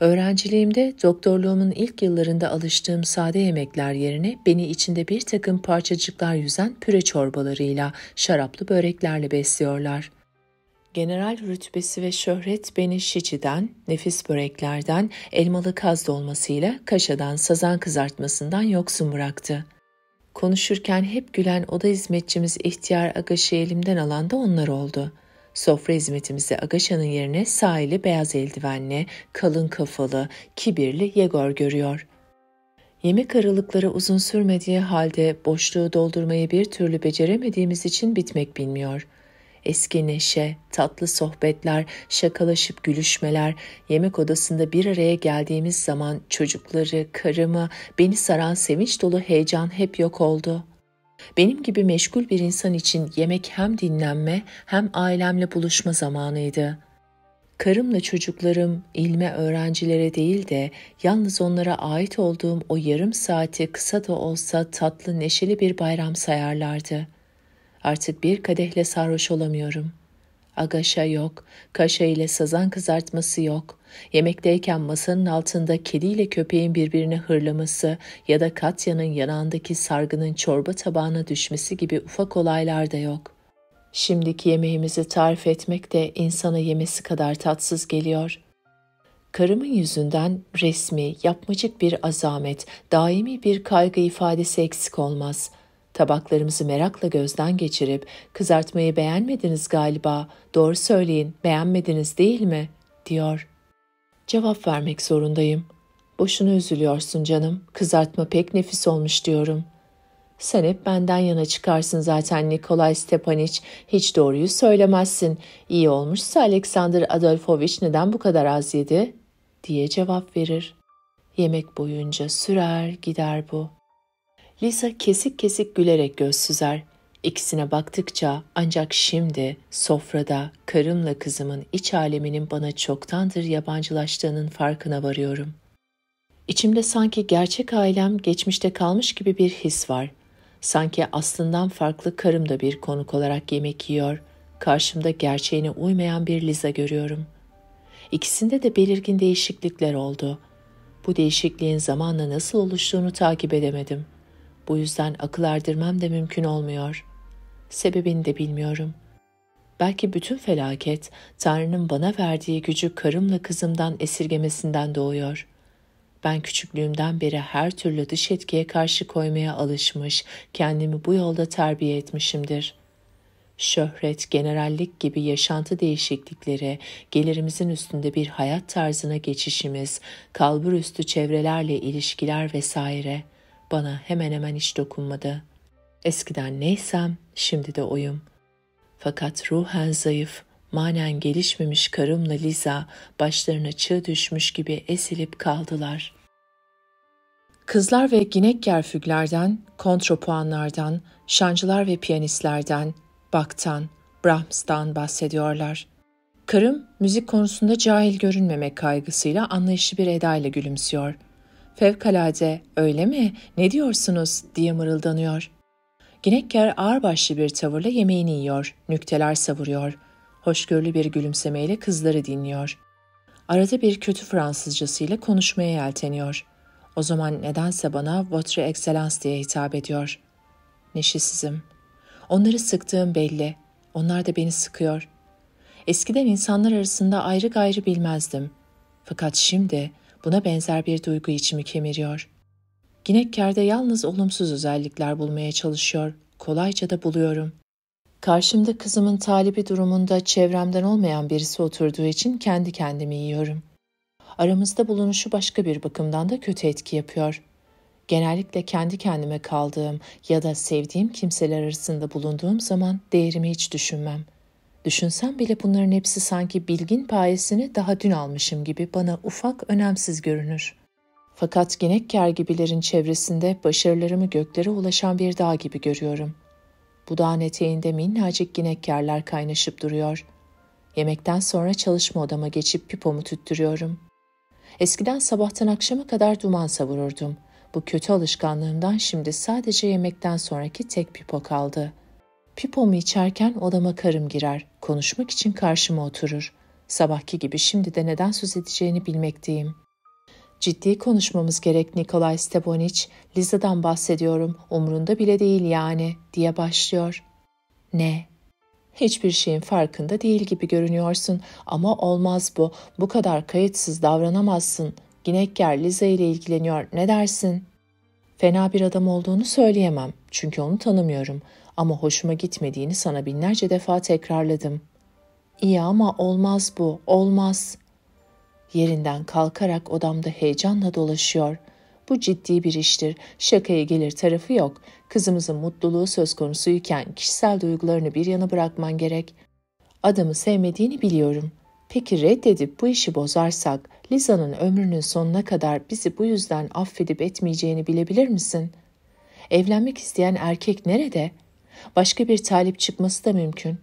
Öğrenciliğimde doktorluğumun ilk yıllarında alıştığım sade yemekler yerine beni içinde bir takım parçacıklar yüzen püre çorbalarıyla, şaraplı böreklerle besliyorlar. General rütbesi ve şöhret beni şişiden, nefis böreklerden, elmalı kaz dolmasıyla, kaşadan, sazan kızartmasından yoksun bıraktı. Konuşurken hep gülen oda hizmetçimiz ihtiyar agaşı elimden alan da onlar oldu. Sofra hizmetimizi agaşanın yerine sahili beyaz eldivenli, kalın kafalı, kibirli Yegor görüyor. Yemek aralıkları uzun sürmediği halde boşluğu doldurmayı bir türlü beceremediğimiz için bitmek bilmiyor. Eski neşe, tatlı sohbetler, şakalaşıp gülüşmeler, yemek odasında bir araya geldiğimiz zaman çocukları, karımı, beni saran sevinç dolu heyecan hep yok oldu. Benim gibi meşgul bir insan için yemek hem dinlenme hem ailemle buluşma zamanıydı. Karımla çocuklarım ilme, öğrencilere değil de yalnız onlara ait olduğum o yarım saati kısa da olsa tatlı, neşeli bir bayram sayarlardı. Artık bir kadehle sarhoş olamıyorum. Agaşa yok, kaşa ile sazan kızartması yok. Yemekteyken masanın altında kediyle köpeğin birbirini hırlaması ya da Katya'nın yanağındaki sargının çorba tabağına düşmesi gibi ufak olaylar da yok. Şimdiki yemeğimizi tarif etmek de insana yemesi kadar tatsız geliyor. Karımın yüzünden resmi, yapmacık bir azamet, daimi bir kaygı ifadesi eksik olmaz. Tabaklarımızı merakla gözden geçirip "Kızartmayı beğenmediniz galiba, doğru söyleyin, beğenmediniz değil mi?" diyor. Cevap vermek zorundayım. "Boşuna üzülüyorsun canım, kızartma pek nefis olmuş" diyorum. "Sen hep benden yana çıkarsın zaten Nikolay Stepanoviç, hiç doğruyu söylemezsin. İyi olmuşsa Aleksandr Adolfoviç neden bu kadar az yedi?" diye cevap verir. Yemek boyunca sürer gider bu. Liza kesik kesik gülerek göz süzer. İkisine baktıkça ancak şimdi sofrada karımla kızımın iç aleminin bana çoktandır yabancılaştığının farkına varıyorum. İçimde sanki gerçek ailem geçmişte kalmış gibi bir his var. Sanki aslından farklı karım da bir konuk olarak yemek yiyor. Karşımda gerçeğine uymayan bir Liza görüyorum. İkisinde de belirgin değişiklikler oldu. Bu değişikliğin zamanla nasıl oluştuğunu takip edemedim. Bu yüzden akıl erdirmem de mümkün olmuyor. Sebebini de bilmiyorum. Belki bütün felaket Tanrı'nın bana verdiği gücü karımla kızımdan esirgemesinden doğuyor. Ben küçüklüğümden beri her türlü dış etkiye karşı koymaya alışmış, kendimi bu yolda terbiye etmişimdir. Şöhret, generallik gibi yaşantı değişiklikleri, gelirimizin üstünde bir hayat tarzına geçişimiz, kalburüstü çevrelerle ilişkiler vesaire bana hemen hemen hiç dokunmadı. Eskiden neysem şimdi de oyum. Fakat ruhen zayıf, manen gelişmemiş karımla Liza başlarına çığ düşmüş gibi ezilip kaldılar. Kızlar ve Ginecker füglerden, kontrapuanlardan, şancılar ve piyanistlerden, Bach'tan, Brahms'tan bahsediyorlar. Kırım, müzik konusunda cahil görünmemek kaygısıyla anlayışlı bir edayla gülümsüyor. "Fevkalade, öyle mi, ne diyorsunuz?" diye mırıldanıyor. Ginecker ağırbaşlı bir tavırla yemeğini yiyor, nükteler savuruyor. Hoşgörülü bir gülümsemeyle kızları dinliyor. Arada bir kötü Fransızcasıyla konuşmaya yelteniyor. O zaman nedense bana "Votre Excellence" diye hitap ediyor. Neşesizim. Onları sıktığım belli. Onlar da beni sıkıyor. Eskiden insanlar arasında ayrı gayrı bilmezdim. Fakat şimdi buna benzer bir duygu içimi kemiriyor. Ginecker'de yalnız olumsuz özellikler bulmaya çalışıyor. Kolayca da buluyorum. Karşımda kızımın talibi durumunda çevremden olmayan birisi oturduğu için kendi kendimi yiyorum. Aramızda bulunuşu başka bir bakımdan da kötü etki yapıyor. Genellikle kendi kendime kaldığım ya da sevdiğim kimseler arasında bulunduğum zaman değerimi hiç düşünmem. Düşünsem bile bunların hepsi sanki bilgin payesini daha dün almışım gibi bana ufak, önemsiz görünür. Fakat Ginecker gibilerin çevresinde başarılarımı göklere ulaşan bir dağ gibi görüyorum. Bu dağın eteğinde minnacık Gineckerler kaynaşıp duruyor. Yemekten sonra çalışma odama geçip pipomu tüttürüyorum. Eskiden sabahtan akşama kadar duman savururdum. Bu kötü alışkanlığımdan şimdi sadece yemekten sonraki tek pipo kaldı. Pipomu içerken odama karım girer, konuşmak için karşıma oturur. Sabahki gibi şimdi de neden söz edeceğini bilmekteyim. "Ciddi konuşmamız gerek Nikolay Stepanoviç, Liza'dan bahsediyorum, umrunda bile değil yani" diye başlıyor. "Ne? Hiçbir şeyin farkında değil gibi görünüyorsun ama olmaz bu, bu kadar kayıtsız davranamazsın. Ginecker Liza ile ilgileniyor, ne dersin?" "Fena bir adam olduğunu söyleyemem çünkü onu tanımıyorum ama hoşuma gitmediğini sana binlerce defa tekrarladım." "İyi ama olmaz bu, olmaz." Yerinden kalkarak odamda heyecanla dolaşıyor. "Bu ciddi bir iştir. Şakaya gelir tarafı yok. Kızımızın mutluluğu söz konusuyken kişisel duygularını bir yana bırakman gerek. Adamı sevmediğini biliyorum. Peki reddedip bu işi bozarsak Liza'nın ömrünün sonuna kadar bizi bu yüzden affedip etmeyeceğini bilebilir misin? Evlenmek isteyen erkek nerede? Başka bir talip çıkması da mümkün.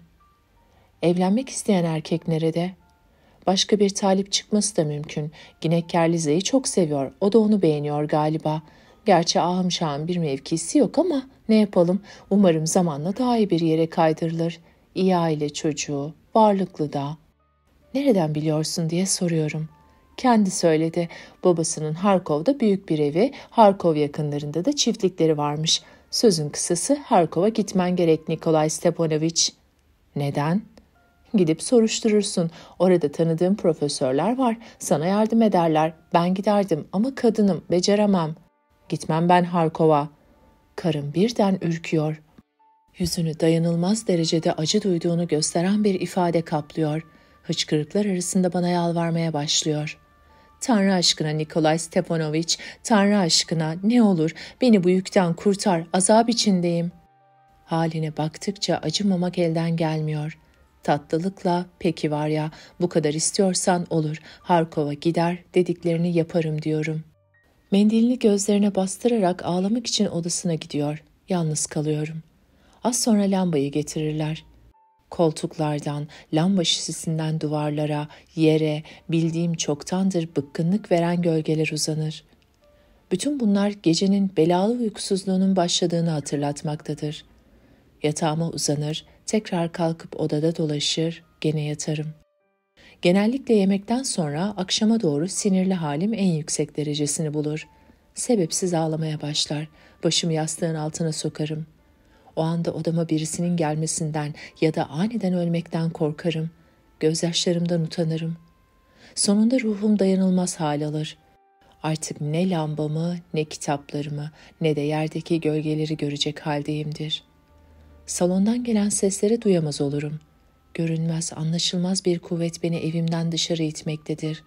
Evlenmek isteyen erkek nerede? Başka bir talip çıkması da mümkün. Ginecker Liza'yı çok seviyor. O da onu beğeniyor galiba. Gerçi ahım şahım bir mevkisi yok ama ne yapalım? Umarım zamanla daha iyi bir yere kaydırılır. İyi aile çocuğu, varlıklı da." "Nereden biliyorsun?" diye soruyorum. "Kendi söyledi. Babasının Harkov'da büyük bir evi, Harkov yakınlarında da çiftlikleri varmış. Sözün kısası Harkov'a gitmen gerek Nikolay Stepanoviç." "Neden?" "Gidip soruşturursun. Orada tanıdığım profesörler var. Sana yardım ederler. Ben giderdim ama kadınım, beceremem." "Gitmem ben Harkov'a." Karım birden ürküyor. Yüzünü dayanılmaz derecede acı duyduğunu gösteren bir ifade kaplıyor. Hıçkırıklar arasında bana yalvarmaya başlıyor. Tanrı aşkına Nikolay Stepanoviç, Tanrı aşkına ne olur beni bu yükten kurtar, azap içindeyim. Haline baktıkça acımamak elden gelmiyor. Tatlılıkla, peki Varya, bu kadar istiyorsan olur, Harkov'a gider, dediklerini yaparım diyorum. Mendilini gözlerine bastırarak ağlamak için odasına gidiyor. Yalnız kalıyorum. Az sonra lambayı getirirler. Koltuklardan, lamba şişesinden duvarlara, yere, bildiğim çoktandır bıkkınlık veren gölgeler uzanır. Bütün bunlar gecenin belalı uykusuzluğunun başladığını hatırlatmaktadır. Yatağıma uzanır, tekrar kalkıp odada dolaşır, gene yatarım. Genellikle yemekten sonra akşama doğru sinirli halim en yüksek derecesini bulur. Sebepsiz ağlamaya başlar, başımı yastığın altına sokarım. O anda odama birisinin gelmesinden ya da aniden ölmekten korkarım. Gözyaşlarımdan utanırım. Sonunda ruhum dayanılmaz hal alır. Artık ne lambamı, ne kitaplarımı, ne de yerdeki gölgeleri görecek haldeyimdir. Salondan gelen sesleri duyamaz olurum. Görünmez, anlaşılmaz bir kuvvet beni evimden dışarı itmektedir.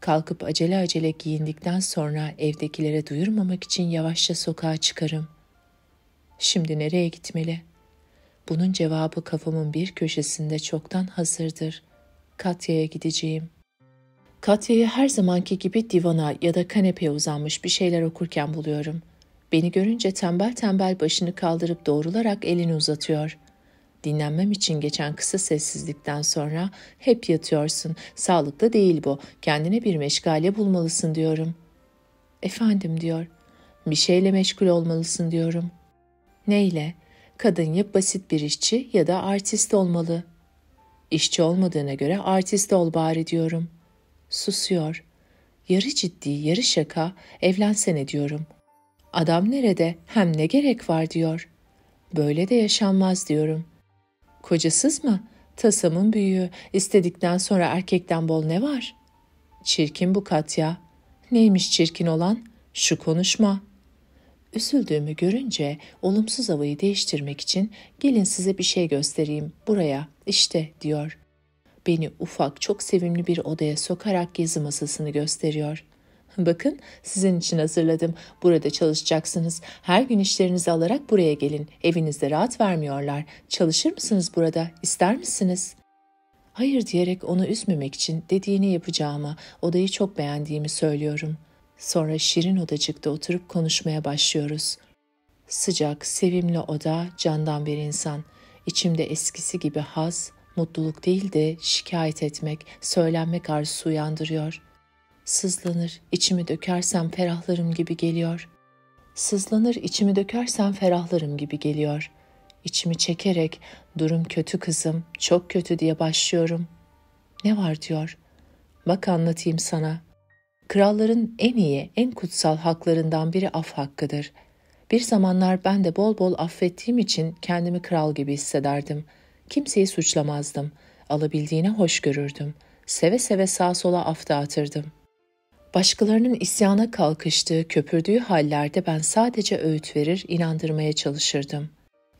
Kalkıp acele acele giyindikten sonra evdekilere duyurmamak için yavaşça sokağa çıkarım. Şimdi nereye gitmeli? Bunun cevabı kafamın bir köşesinde çoktan hazırdır. Katya'ya gideceğim. Katya'yı her zamanki gibi divana ya da kanepeye uzanmış bir şeyler okurken buluyorum. Beni görünce tembel tembel başını kaldırıp doğrularak elini uzatıyor. Dinlenmem için geçen kısa sessizlikten sonra hep yatıyorsun, sağlıklı değil bu, kendine bir meşgale bulmalısın diyorum. Efendim diyor, bir şeyle meşgul olmalısın diyorum. Neyle? Kadın ya basit bir işçi ya da artist olmalı. İşçi olmadığına göre artist ol bari diyorum. Susuyor. Yarı ciddi, yarı şaka, evlensene diyorum. Adam nerede, hem ne gerek var diyor. Böyle de yaşanmaz diyorum. Kocasız mı? Tasamın büyüğü, istedikten sonra erkekten bol ne var? Çirkin bu Katya. Neymiş çirkin olan? Şu konuşma. Üzüldüğümü görünce olumsuz havayı değiştirmek için gelin size bir şey göstereyim, buraya, işte diyor. Beni ufak, çok sevimli bir odaya sokarak gezi masasını gösteriyor. Bakın sizin için hazırladım, burada çalışacaksınız, her gün işlerinizi alarak buraya gelin, evinizde rahat vermiyorlar, çalışır mısınız burada, ister misiniz? Hayır diyerek onu üzmemek için dediğini yapacağıma, odayı çok beğendiğimi söylüyorum. Sonra şirin odacıkta oturup konuşmaya başlıyoruz. Sıcak, sevimli oda, candan bir insan. İçimde eskisi gibi haz, mutluluk değil de şikayet etmek, söylenmek arzusu uyandırıyor. Sızlanır, içimi dökersem ferahlarım gibi geliyor. Sızlanır, içimi dökersem ferahlarım gibi geliyor. İçimi çekerek, durum kötü kızım, çok kötü diye başlıyorum. Ne var diyor. Bak anlatayım sana. Kralların en iyi, en kutsal haklarından biri af hakkıdır. Bir zamanlar ben de bol bol affettiğim için kendimi kral gibi hissederdim. Kimseyi suçlamazdım. Alabildiğine hoş görürdüm. Seve seve sağa sola af dağıtırdım. Başkalarının isyana kalkıştığı, köpürdüğü hallerde ben sadece öğüt verir, inandırmaya çalışırdım.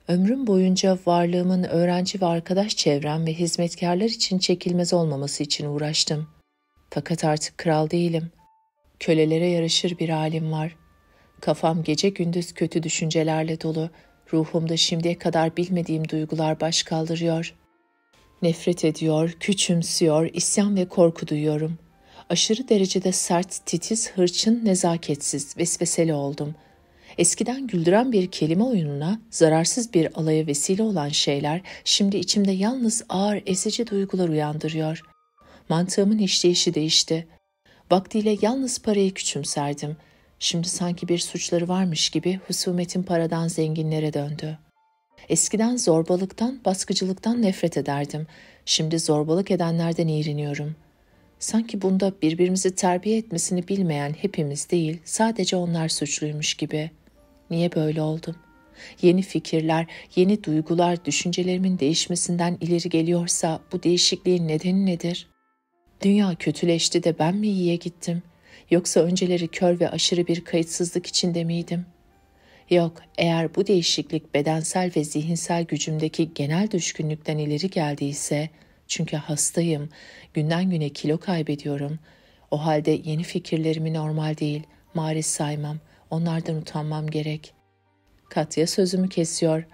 Ömrüm boyunca varlığımın öğrenci ve arkadaş çevrem ve hizmetkarlar için çekilmez olmaması için uğraştım. Fakat artık kral değilim. Kölelere yaraşır bir halim var. Kafam gece gündüz kötü düşüncelerle dolu. Ruhumda şimdiye kadar bilmediğim duygular baş kaldırıyor. Nefret ediyor, küçümsüyor, isyan ve korku duyuyorum. Aşırı derecede sert, titiz, hırçın, nezaketsiz, vesveseli oldum. Eskiden güldüren bir kelime oyununa, zararsız bir alaya vesile olan şeyler, şimdi içimde yalnız ağır, ezici duygular uyandırıyor. Mantığımın işleyişi değişti. Vaktiyle yalnız parayı küçümserdim. Şimdi sanki bir suçları varmış gibi husumetin paradan zenginlere döndü. Eskiden zorbalıktan, baskıcılıktan nefret ederdim. Şimdi zorbalık edenlerden iğreniyorum. Sanki bunda birbirimizi terbiye etmesini bilmeyen hepimiz değil, sadece onlar suçluymuş gibi. Niye böyle oldum? Yeni fikirler, yeni duygular düşüncelerimin değişmesinden ileri geliyorsa bu değişikliğin nedeni nedir? Dünya kötüleşti de ben mi iyiye gittim? Yoksa önceleri kör ve aşırı bir kayıtsızlık içinde miydim? Yok, eğer bu değişiklik bedensel ve zihinsel gücümdeki genel düşkünlükten ileri geldiyse, çünkü hastayım, günden güne kilo kaybediyorum, o halde yeni fikirlerimi normal değil, mariz saymam, onlardan utanmam gerek. Katya sözümü kesiyor.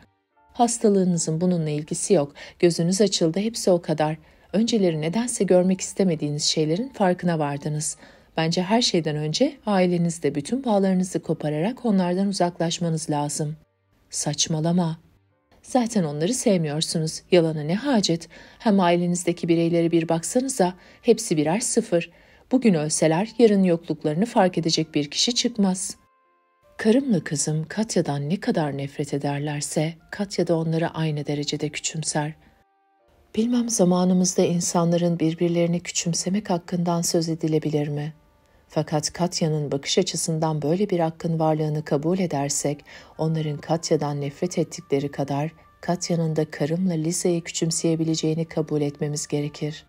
Hastalığınızın bununla ilgisi yok, gözünüz açıldı, hepsi o kadar. Önceleri nedense görmek istemediğiniz şeylerin farkına vardınız. Bence her şeyden önce ailenizde bütün bağlarınızı kopararak onlardan uzaklaşmanız lazım. Saçmalama. Zaten onları sevmiyorsunuz. Yalana ne hacet? Hem ailenizdeki bireylere bir baksanıza, hepsi birer sıfır. Bugün ölseler yarın yokluklarını fark edecek bir kişi çıkmaz. Karımla kızım Katya'dan ne kadar nefret ederlerse, Katya da onları aynı derecede küçümser. Bilmem zamanımızda insanların birbirlerini küçümsemek hakkından söz edilebilir mi? Fakat Katya'nın bakış açısından böyle bir hakkın varlığını kabul edersek, onların Katya'dan nefret ettikleri kadar Katya'nın da Karım'la Liza'yı küçümseyebileceğini kabul etmemiz gerekir.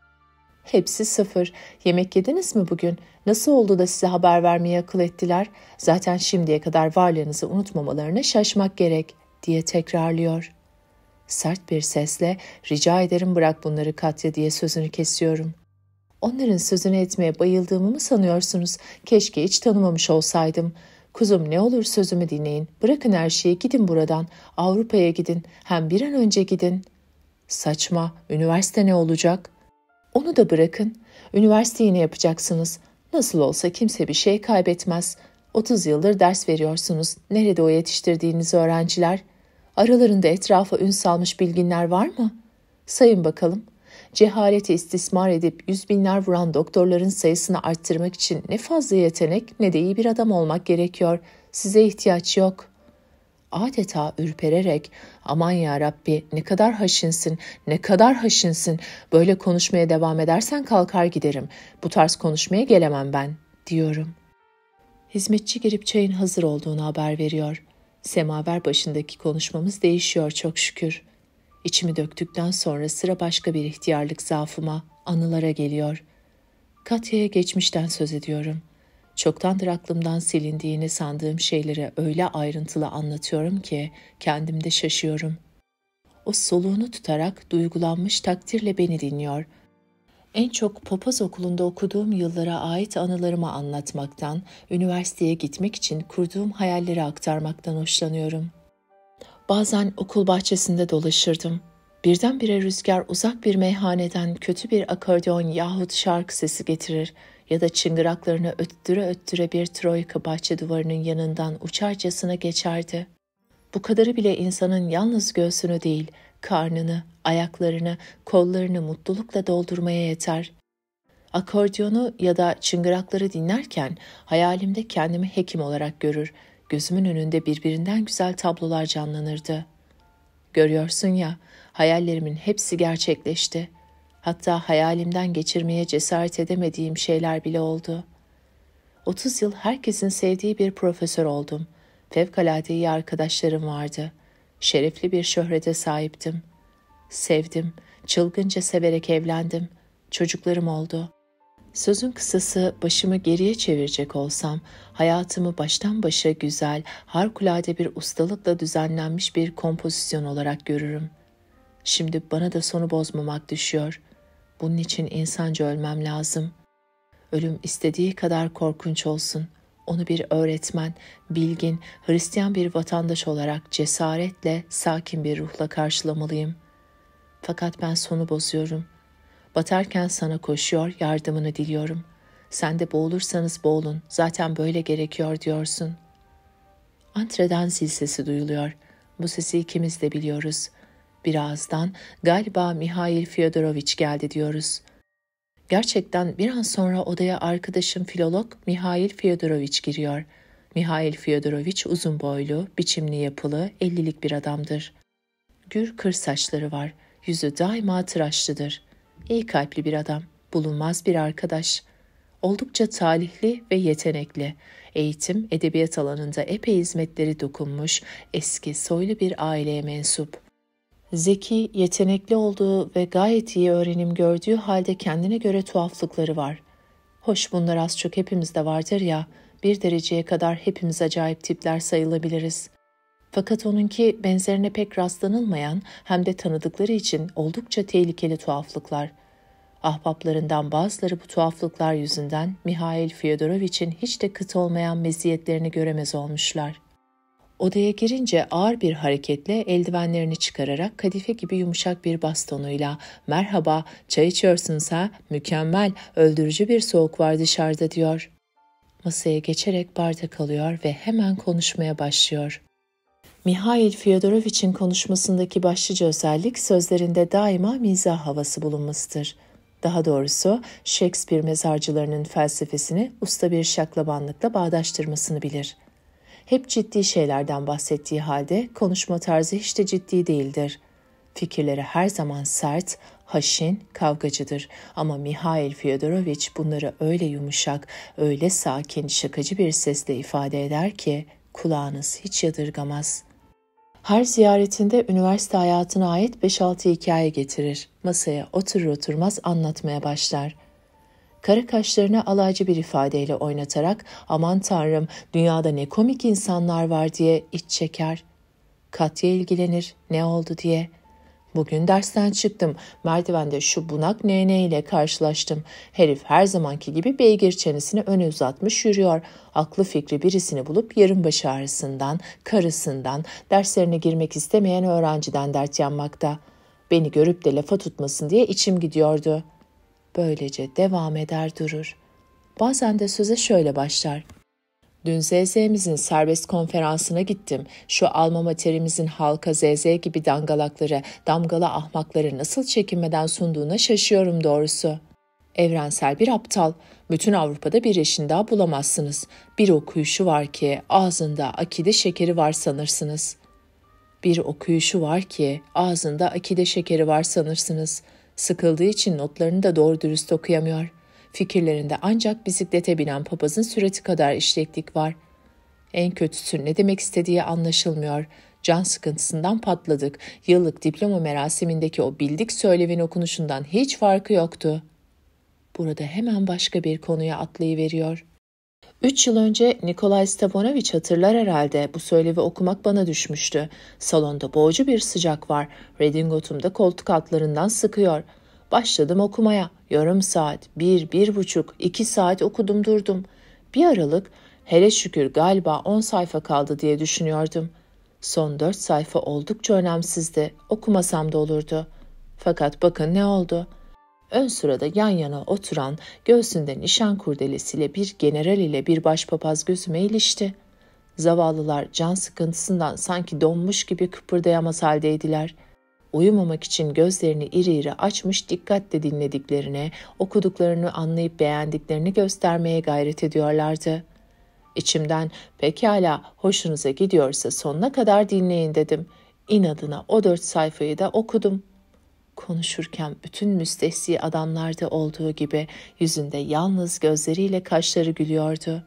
Hepsi sıfır. Yemek yediniz mi bugün? Nasıl oldu da size haber vermeye akıl ettiler? Zaten şimdiye kadar varlığınızı unutmamalarına şaşmak gerek, diye tekrarlıyor. Sert bir sesle, rica ederim bırak bunları Katya, diye sözünü kesiyorum. Onların sözünü etmeye bayıldığımı mı sanıyorsunuz? Keşke hiç tanımamış olsaydım. Kuzum, ne olur sözümü dinleyin. Bırakın her şeyi, gidin buradan. Avrupa'ya gidin. Hem bir an önce gidin. Saçma. Üniversite ne olacak? Onu da bırakın. Üniversiteyi ne yapacaksınız? Nasıl olsa kimse bir şey kaybetmez. otuz yıldır ders veriyorsunuz. Nerede o yetiştirdiğiniz öğrenciler? Aralarında etrafa ün salmış bilginler var mı? Sayın bakalım. Cehaleti istismar edip yüz binler vuran doktorların sayısını arttırmak için ne fazla yetenek ne de iyi bir adam olmak gerekiyor. Size ihtiyaç yok. Adeta ürpererek, aman ya Rabbi, ne kadar haşinsin, ne kadar haşinsin, böyle konuşmaya devam edersen kalkar giderim, bu tarz konuşmaya gelemem ben, diyorum. Hizmetçi girip çayın hazır olduğunu haber veriyor. Semaver başındaki konuşmamız değişiyor çok şükür. İçimi döktükten sonra sıra başka bir ihtiyarlık zaafıma, anılara geliyor. Katya'ya geçmişten söz ediyorum. Çoktandır aklımdan silindiğini sandığım şeyleri öyle ayrıntılı anlatıyorum ki kendimde şaşıyorum. O soluğunu tutarak duygulanmış takdirle beni dinliyor. En çok papaz okulunda okuduğum yıllara ait anılarımı anlatmaktan, üniversiteye gitmek için kurduğum hayalleri aktarmaktan hoşlanıyorum. Bazen okul bahçesinde dolaşırdım. Birdenbire rüzgar uzak bir meyhaneden kötü bir akordeon yahut şarkı sesi getirir ya da çıngıraklarını öttüre öttüre bir troika bahçe duvarının yanından uçarcasına geçerdi. Bu kadarı bile insanın yalnız göğsünü değil, karnını, ayaklarını, kollarını mutlulukla doldurmaya yeter. Akordeonu ya da çıngırakları dinlerken hayalimde kendimi hekim olarak görür, gözümün önünde birbirinden güzel tablolar canlanırdı. Görüyorsun ya, hayallerimin hepsi gerçekleşti. Hatta hayalimden geçirmeye cesaret edemediğim şeyler bile oldu. otuz yıl herkesin sevdiği bir profesör oldum. Fevkalade iyi arkadaşlarım vardı. Şerefli bir şöhrete sahiptim. Sevdim, çılgınca severek evlendim. Çocuklarım oldu. Sözün kısası, başımı geriye çevirecek olsam, hayatımı baştan başa güzel, harikulade bir ustalıkla düzenlenmiş bir kompozisyon olarak görürüm. Şimdi bana da sonu bozmamak düşüyor. Bunun için insanca ölmem lazım. Ölüm istediği kadar korkunç olsun. Onu bir öğretmen, bilgin, Hristiyan bir vatandaş olarak cesaretle, sakin bir ruhla karşılamalıyım. Fakat ben sonu bozuyorum. Batarken sana koşuyor, yardımını diliyorum. Sen de boğulursanız boğulun, zaten böyle gerekiyor diyorsun. Antreden zil sesi duyuluyor. Bu sesi ikimiz de biliyoruz. Birazdan galiba Mihail Fyodoroviç geldi diyoruz. Gerçekten bir an sonra odaya arkadaşım filolog Mihail Fyodoroviç giriyor. Mihail Fyodoroviç uzun boylu, biçimli yapılı, ellilik bir adamdır. Gür kır saçları var, yüzü daima tıraşlıdır. İyi kalpli bir adam, bulunmaz bir arkadaş. Oldukça talihli ve yetenekli, eğitim, edebiyat alanında epey hizmetleri dokunmuş, eski soylu bir aileye mensup. Zeki, yetenekli olduğu ve gayet iyi öğrenim gördüğü halde kendine göre tuhaflıkları var. Hoş, bunlar az çok hepimizde vardır ya, bir dereceye kadar hepimiz acayip tipler sayılabiliriz. Fakat onunki benzerine pek rastlanılmayan hem de tanıdıkları için oldukça tehlikeli tuhaflıklar. Ahbaplarından bazıları bu tuhaflıklar yüzünden Mihail Fyodoroviç'in hiç de kıt olmayan meziyetlerini göremez olmuşlar. Odaya girince ağır bir hareketle eldivenlerini çıkararak kadife gibi yumuşak bir bastonuyla "Merhaba, çay içiyorsunuz ha? Mükemmel, öldürücü bir soğuk var dışarıda" diyor. Masaya geçerek bardak alıyor ve hemen konuşmaya başlıyor. Mihail Fyodoroviç'in konuşmasındaki başlıca özellik sözlerinde daima mizah havası bulunmasıdır. Daha doğrusu Shakespeare mezarcılarının felsefesini usta bir şaklabanlıkla bağdaştırmasını bilir. Hep ciddi şeylerden bahsettiği halde konuşma tarzı hiç de ciddi değildir. Fikirleri her zaman sert, haşin, kavgacıdır ama Mihail Fyodoroviç bunları öyle yumuşak, öyle sakin, şakacı bir sesle ifade eder ki kulağınız hiç yadırgamaz. Her ziyaretinde üniversite hayatına ait beş altı hikaye getirir. Masaya oturur oturmaz anlatmaya başlar. Kara kaşlarını alaycı bir ifadeyle oynatarak "Aman tanrım, dünyada ne komik insanlar var" diye iç çeker. Katya ilgilenir, "Ne oldu?" diye. "Bugün dersten çıktım. Merdivende şu bunak nene ile karşılaştım. Herif her zamanki gibi beygir çenesini öne uzatmış yürüyor. Aklı fikri birisini bulup yarın başı ağrısından, karısından, derslerine girmek istemeyen öğrenciden dert yanmakta. Beni görüp de lafa tutmasın diye içim gidiyordu." Böylece devam eder durur. Bazen de söze şöyle başlar. "Dün Z Z'mizin serbest konferansına gittim. Şu alma materimizin halka Z Z gibi dangalakları, damgala ahmakları nasıl çekinmeden sunduğuna şaşıyorum doğrusu. Evrensel bir aptal. Bütün Avrupa'da bir eşini daha bulamazsınız. Bir okuyuşu var ki ağzında akide şekeri var sanırsınız. Bir okuyuşu var ki ağzında akide şekeri var sanırsınız. Sıkıldığı için notlarını da doğru dürüst okuyamıyor. Fikirlerinde ancak bisiklete binen papazın sürati kadar işleklik var. En kötüsü ne demek istediği anlaşılmıyor. Can sıkıntısından patladık. Yıllık diploma merasimindeki o bildik söylevin okunuşundan hiç farkı yoktu." Burada hemen başka bir konuya atlayıveriyor. Üç yıl önce Nikolay Stepanoviç hatırlar herhalde, bu söylevi okumak bana düşmüştü. Salonda boğucu bir sıcak var. Redingotumda koltuk altlarından sıkıyor. Başladım okumaya. Yarım saat, bir, bir buçuk, iki saat okudum durdum. Bir aralık, hele şükür galiba on sayfa kaldı diye düşünüyordum. Son dört sayfa oldukça önemsizdi. Okumasam da olurdu. Fakat bakın ne oldu? Ön sırada yan yana oturan, göğsünde nişan kurdelesiyle bir general ile bir başpapaz gözüme ilişti. Zavallılar can sıkıntısından sanki donmuş gibi kıpırdayamaz haldeydiler. Uyumamak için gözlerini iri iri açmış dikkatle dinlediklerini, okuduklarını anlayıp beğendiklerini göstermeye gayret ediyorlardı. İçimden "Pekala, hoşunuza gidiyorsa sonuna kadar dinleyin" dedim. İnadına o dört sayfayı da okudum. Konuşurken bütün müstehsi adamlarda olduğu gibi yüzünde yalnız gözleriyle kaşları gülüyordu.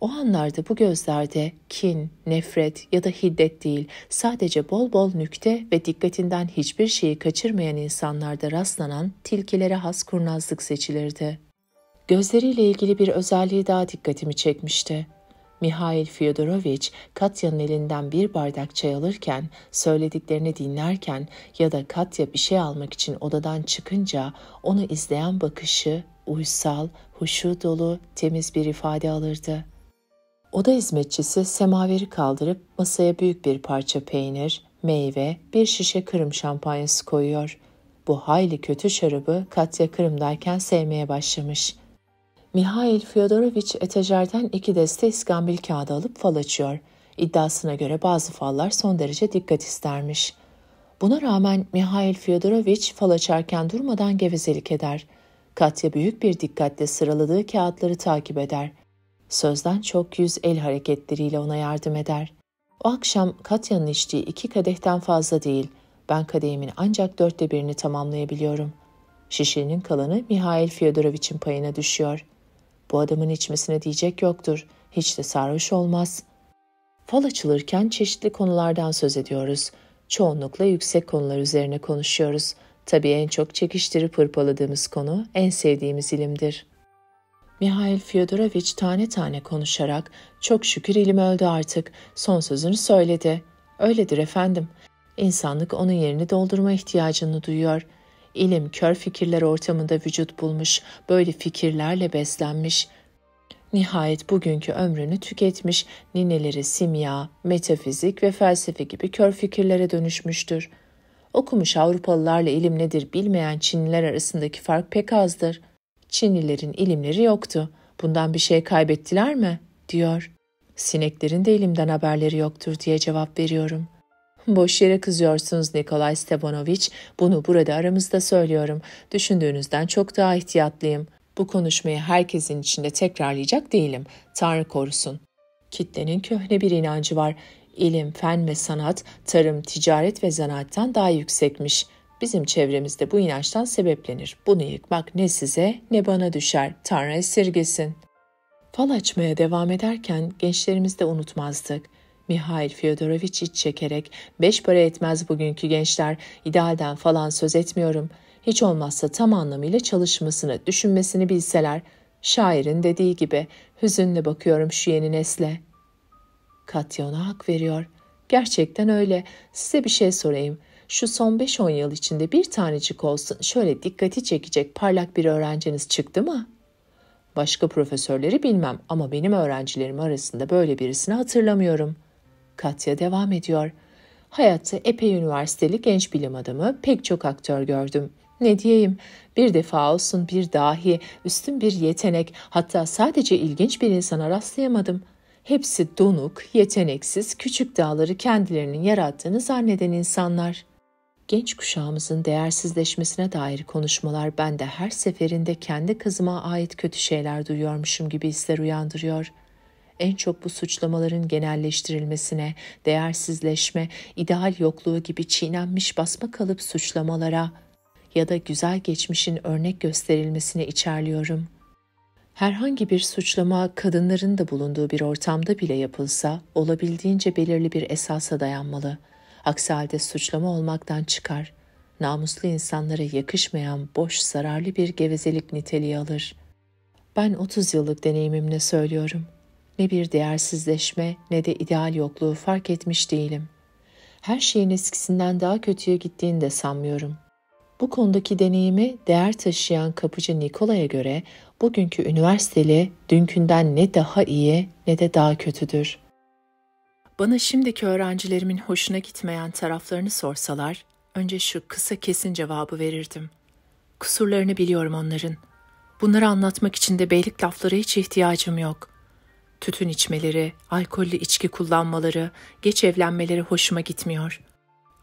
O anlarda bu gözlerde kin, nefret ya da hiddet değil, sadece bol bol nükte ve dikkatinden hiçbir şeyi kaçırmayan insanlarda rastlanan tilkilere has kurnazlık seçilirdi. Gözleriyle ilgili bir özelliği daha dikkatimi çekmişti. Mihail Fyodoroviç, Katya'nın elinden bir bardak çay alırken, söylediklerini dinlerken ya da Katya bir şey almak için odadan çıkınca onu izleyen bakışı uysal, huşu dolu, temiz bir ifade alırdı. Oda hizmetçisi semaveri kaldırıp masaya büyük bir parça peynir, meyve, bir şişe Kırım şampanyası koyuyor. Bu hayli kötü şarabı Katya Kırım'dayken sevmeye başlamış. Mihail Fyodoroviç etajerden iki deste iskambil kağıdı alıp fal açıyor. İddiasına göre bazı fallar son derece dikkat istermiş. Buna rağmen Mihail Fyodoroviç fal açarken durmadan gevezelik eder. Katya büyük bir dikkatle sıraladığı kağıtları takip eder. Sözden çok yüz el hareketleriyle ona yardım eder. O akşam Katya'nın içtiği iki kadehten fazla değil, ben kadehimin ancak dörtte birini tamamlayabiliyorum. Şişenin kalanı Mihail Fyodoroviç'in payına düşüyor. Bu adamın içmesine diyecek yoktur, hiç de sarhoş olmaz. Fal açılırken çeşitli konulardan söz ediyoruz. Çoğunlukla yüksek konular üzerine konuşuyoruz. Tabii en çok çekiştirip hırpaladığımız konu en sevdiğimiz ilimdir. Mihail Fyodoroviç tane tane konuşarak, "Çok şükür ilim öldü artık, son sözünü söyledi." "Öyledir efendim. İnsanlık onun yerini doldurma ihtiyacını duyuyor. İlim kör fikirler ortamında vücut bulmuş, böyle fikirlerle beslenmiş. Nihayet bugünkü ömrünü tüketmiş, nineleri simya, metafizik ve felsefe gibi kör fikirlere dönüşmüştür. Okumuş Avrupalılarla ilim nedir bilmeyen Çinliler arasındaki fark pek azdır. Çinlilerin ilimleri yoktu. Bundan bir şey kaybettiler mi?" diyor. "Sineklerin de ilimden haberleri yoktur" diye cevap veriyorum. "Boş yere kızıyorsunuz Nikolay Stepanoviç. Bunu burada aramızda söylüyorum. Düşündüğünüzden çok daha ihtiyatlıyım. Bu konuşmayı herkesin içinde tekrarlayacak değilim. Tanrı korusun. Kitlenin köhne bir inancı var. İlim, fen ve sanat, tarım, ticaret ve zanaattan daha yüksekmiş. Bizim çevremizde bu inançtan sebeplenir. Bunu yıkmak ne size ne bana düşer. Tanrı esirgesin." Fal açmaya devam ederken gençlerimizi de unutmazdık. Mihail Fyodoroviç iç çekerek, "Beş para etmez bugünkü gençler, idealden falan söz etmiyorum. Hiç olmazsa tam anlamıyla çalışmasını, düşünmesini bilseler. Şairin dediği gibi, hüzünle bakıyorum şu yeni nesle." Katya ona hak veriyor. "Gerçekten öyle. Size bir şey sorayım. Şu son beş on yıl içinde bir tanecik olsun şöyle dikkati çekecek parlak bir öğrenciniz çıktı mı?" "Başka profesörleri bilmem ama benim öğrencilerim arasında böyle birisini hatırlamıyorum." Katya devam ediyor. "Hayatta epey üniversiteli genç bilim adamı, pek çok aktör gördüm. Ne diyeyim, bir defa olsun bir dahi, üstün bir yetenek, hatta sadece ilginç bir insana rastlayamadım. Hepsi donuk, yeteneksiz, küçük dağları kendilerinin yarattığını zanneden insanlar." Genç kuşağımızın değersizleşmesine dair konuşmalar bende her seferinde kendi kızıma ait kötü şeyler duyuyormuşum gibi hisler uyandırıyor. En çok bu suçlamaların genelleştirilmesine, değersizleşme, ideal yokluğu gibi çiğnenmiş basma kalıp suçlamalara ya da güzel geçmişin örnek gösterilmesine içerliyorum. Herhangi bir suçlama kadınların da bulunduğu bir ortamda bile yapılsa olabildiğince belirli bir esasa dayanmalı. Aksi halde suçlama olmaktan çıkar. Namuslu insanlara yakışmayan boş zararlı bir gevezelik niteliği alır. Ben otuz yıllık deneyimimle söylüyorum. Ne bir değersizleşme ne de ideal yokluğu fark etmiş değilim. Her şeyin eskisinden daha kötüye gittiğini de sanmıyorum. Bu konudaki deneyimi değer taşıyan kapıcı Nikolay'a göre bugünkü üniversiteli dünkünden ne daha iyi ne de daha kötüdür. Bana şimdiki öğrencilerimin hoşuna gitmeyen taraflarını sorsalar, önce şu kısa kesin cevabı verirdim. Kusurlarını biliyorum onların. Bunları anlatmak için de beylik laflara hiç ihtiyacım yok. Tütün içmeleri, alkollü içki kullanmaları, geç evlenmeleri hoşuma gitmiyor.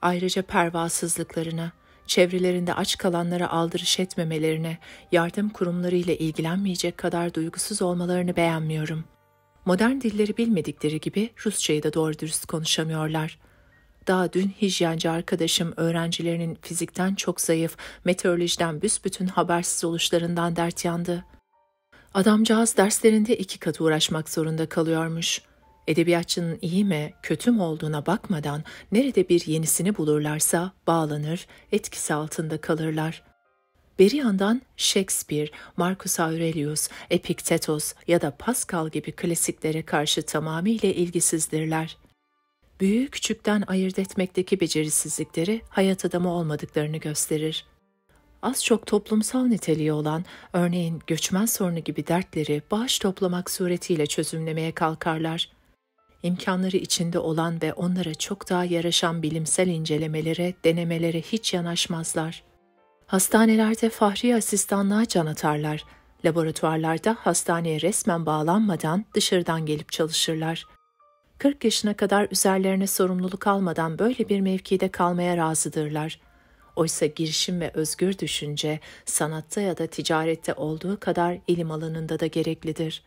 Ayrıca pervasızlıklarına, çevrelerinde aç kalanlara aldırış etmemelerine, yardım kurumlarıyla ilgilenmeyecek kadar duygusuz olmalarını beğenmiyorum. Modern dilleri bilmedikleri gibi Rusçayı da doğru dürüst konuşamıyorlar. Daha dün hijyenci arkadaşım öğrencilerinin fizikten çok zayıf, meteorolojiden büsbütün habersiz oluşlarından dert yandı. Adamcağız derslerinde iki kat uğraşmak zorunda kalıyormuş. Edebiyatçının iyi mi, kötü mü olduğuna bakmadan nerede bir yenisini bulurlarsa bağlanır, etkisi altında kalırlar. Bir yandan Shakespeare, Marcus Aurelius, Epiktetos ya da Pascal gibi klasiklere karşı tamamıyla ilgisizdirler. Büyüğü küçükten ayırt etmekteki becerisizlikleri hayat adamı olmadıklarını gösterir. Az çok toplumsal niteliği olan, örneğin göçmen sorunu gibi dertleri bağış toplamak suretiyle çözümlemeye kalkarlar. İmkanları içinde olan ve onlara çok daha yaraşan bilimsel incelemelere, denemelere hiç yanaşmazlar. Hastanelerde fahri asistanlığa can atarlar. Laboratuvarlarda hastaneye resmen bağlanmadan dışarıdan gelip çalışırlar. kırk yaşına kadar üzerlerine sorumluluk almadan böyle bir mevkide kalmaya razıdırlar. Oysa girişim ve özgür düşünce sanatta ya da ticarette olduğu kadar ilim alanında da gereklidir.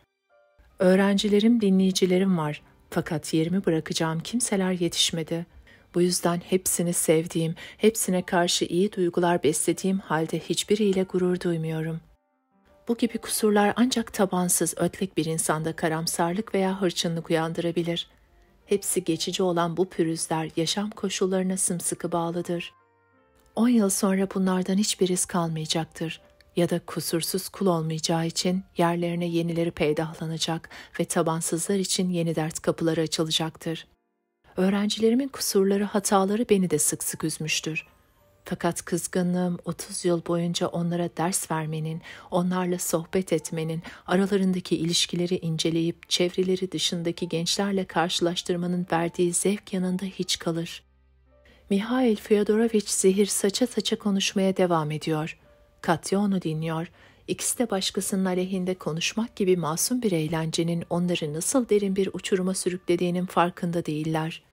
Öğrencilerim, dinleyicilerim var fakat yerimi bırakacağım kimseler yetişmedi. Bu yüzden hepsini sevdiğim, hepsine karşı iyi duygular beslediğim halde hiçbiriyle gurur duymuyorum. Bu gibi kusurlar ancak tabansız, ötlek bir insanda karamsarlık veya hırçınlık uyandırabilir. Hepsi geçici olan bu pürüzler yaşam koşullarına sımsıkı bağlıdır. on yıl sonra bunlardan hiçbir iz kalmayacaktır. ya da kusursuz kul olmayacağı için yerlerine yenileri peydahlanacak ve tabansızlar için yeni dert kapıları açılacaktır. Öğrencilerimin kusurları, hataları beni de sık sık üzmüştür. Fakat kızgınlığım otuz yıl boyunca onlara ders vermenin, onlarla sohbet etmenin, aralarındaki ilişkileri inceleyip çevreleri dışındaki gençlerle karşılaştırmanın verdiği zevk yanında hiç kalır. Mihail Fyodoroviç zehir saça saça konuşmaya devam ediyor. Katya onu dinliyor. İkisi de başkasının aleyhinde konuşmak gibi masum bir eğlencenin onları nasıl derin bir uçuruma sürüklediğinin farkında değiller.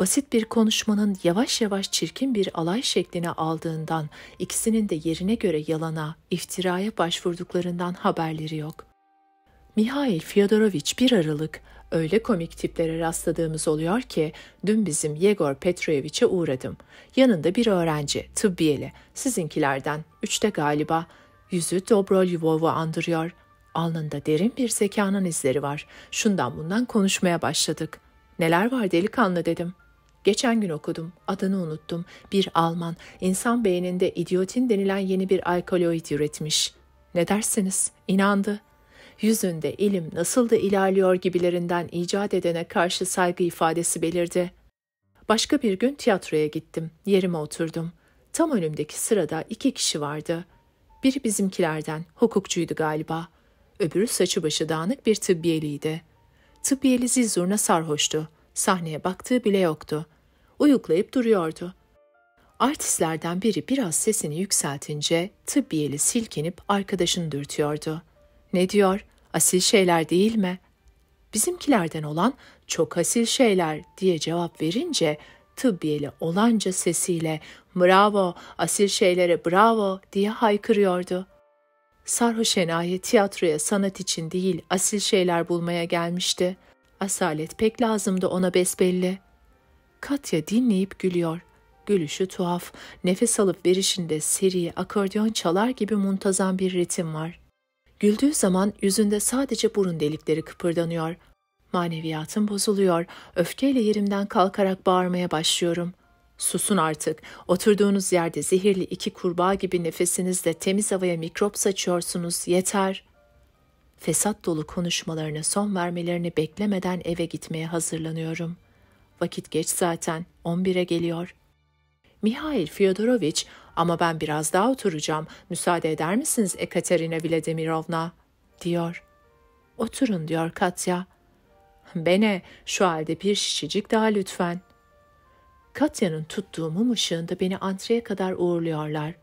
Basit bir konuşmanın yavaş yavaş çirkin bir alay şekline aldığından, ikisinin de yerine göre yalana, iftiraya başvurduklarından haberleri yok. Mihail Fyodoroviç bir Aralık, öyle komik tiplere rastladığımız oluyor ki, dün bizim Yegor Petroyeviç'e uğradım. Yanında bir öğrenci, tıbbiyeli, sizinkilerden, üçte galiba, yüzü Dobrolyov'u andırıyor. Alnında derin bir zekanın izleri var. Şundan bundan konuşmaya başladık. Neler var delikanlı dedim. Geçen gün okudum, adını unuttum. Bir Alman, insan beyninde idiotin denilen yeni bir alkaloid üretmiş. Ne dersiniz? İnandı. Yüzünde ilim nasıl da ilerliyor gibilerinden icat edene karşı saygı ifadesi belirdi. Başka bir gün tiyatroya gittim, yerime oturdum. Tam önümdeki sırada iki kişi vardı. Biri bizimkilerden, hukukçuydu galiba. Öbürü saçı başı dağınık bir tıbbiyeliydi. Tıbbiyeli zilzurna sarhoştu. Sahneye baktığı bile yoktu. Uyuklayıp duruyordu. Artistlerden biri biraz sesini yükseltince tıbbiyeli silkinip arkadaşını dürtüyordu. Ne diyor? Asil şeyler değil mi? Bizimkilerden olan çok asil şeyler diye cevap verince tıbbiyeli olanca sesiyle bravo, asil şeylere bravo diye haykırıyordu. Sarhoş enayi tiyatroya sanat için değil asil şeyler bulmaya gelmişti. Asalet pek lazımdı ona besbelli. Katya dinleyip gülüyor. Gülüşü tuhaf, nefes alıp verişinde seri akordeon çalar gibi muntazam bir ritim var. Güldüğü zaman yüzünde sadece burun delikleri kıpırdanıyor. Maneviyatım bozuluyor, öfkeyle yerimden kalkarak bağırmaya başlıyorum. Susun artık, oturduğunuz yerde zehirli iki kurbağa gibi nefesinizle temiz havaya mikrop saçıyorsunuz, yeter. Fesat dolu konuşmalarına son vermelerini beklemeden eve gitmeye hazırlanıyorum. Vakit geç zaten, on bire geliyor. Mihail Fyodoroviç, ama ben biraz daha oturacağım, müsaade eder misiniz Ekaterina Vladimirovna, diyor. Oturun, diyor Katya. Bene, şu halde bir şişecik daha lütfen. Katya'nın tuttuğu mum ışığında beni antreye kadar uğurluyorlar.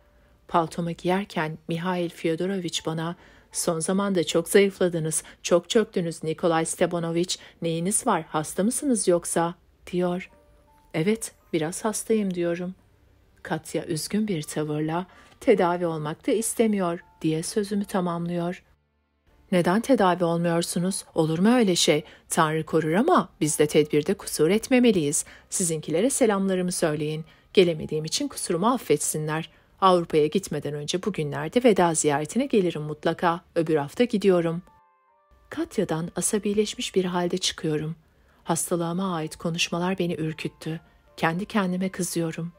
Paltomu giyerken Mihail Fyodoroviç bana, son zamanda çok zayıfladınız, çok çöktünüz Nikolay Stepanoviç, neyiniz var, hasta mısınız yoksa, diyor. Evet, biraz hastayım diyorum. Katya üzgün bir tavırla, tedavi olmak da istemiyor diye sözümü tamamlıyor. Neden tedavi olmuyorsunuz? Olur mu öyle şey? Tanrı korur ama biz de tedbirde kusur etmemeliyiz. Sizinkilere selamlarımı söyleyin. Gelemediğim için kusurumu affetsinler. Avrupa'ya gitmeden önce bugünlerde veda ziyaretine gelirim mutlaka. Öbür hafta gidiyorum. Katya'dan asabileşmiş bir halde çıkıyorum. Hastalığıma ait konuşmalar beni ürküttü. Kendi kendime kızıyorum.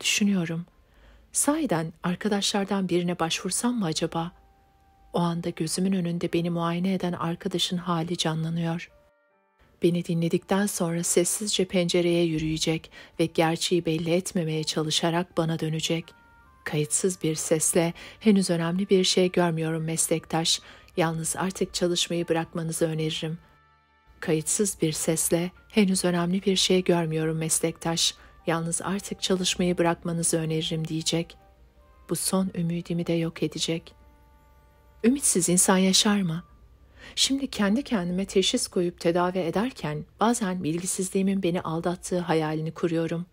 Düşünüyorum. Sahiden arkadaşlardan birine başvursam mı acaba? O anda gözümün önünde beni muayene eden arkadaşın hali canlanıyor. Beni dinledikten sonra sessizce pencereye yürüyecek ve gerçeği belli etmemeye çalışarak bana dönecek. Kayıtsız bir sesle, henüz önemli bir şey görmüyorum meslektaş, yalnız artık çalışmayı bırakmanızı öneririm. Kayıtsız bir sesle, henüz önemli bir şey görmüyorum meslektaş, yalnız artık çalışmayı bırakmanızı öneririm diyecek. Bu son ümidimi de yok edecek. Ümitsiz insan yaşar mı? Şimdi kendi kendime teşhis koyup tedavi ederken bazen bilgisizliğimin beni aldattığı hayalini kuruyorum.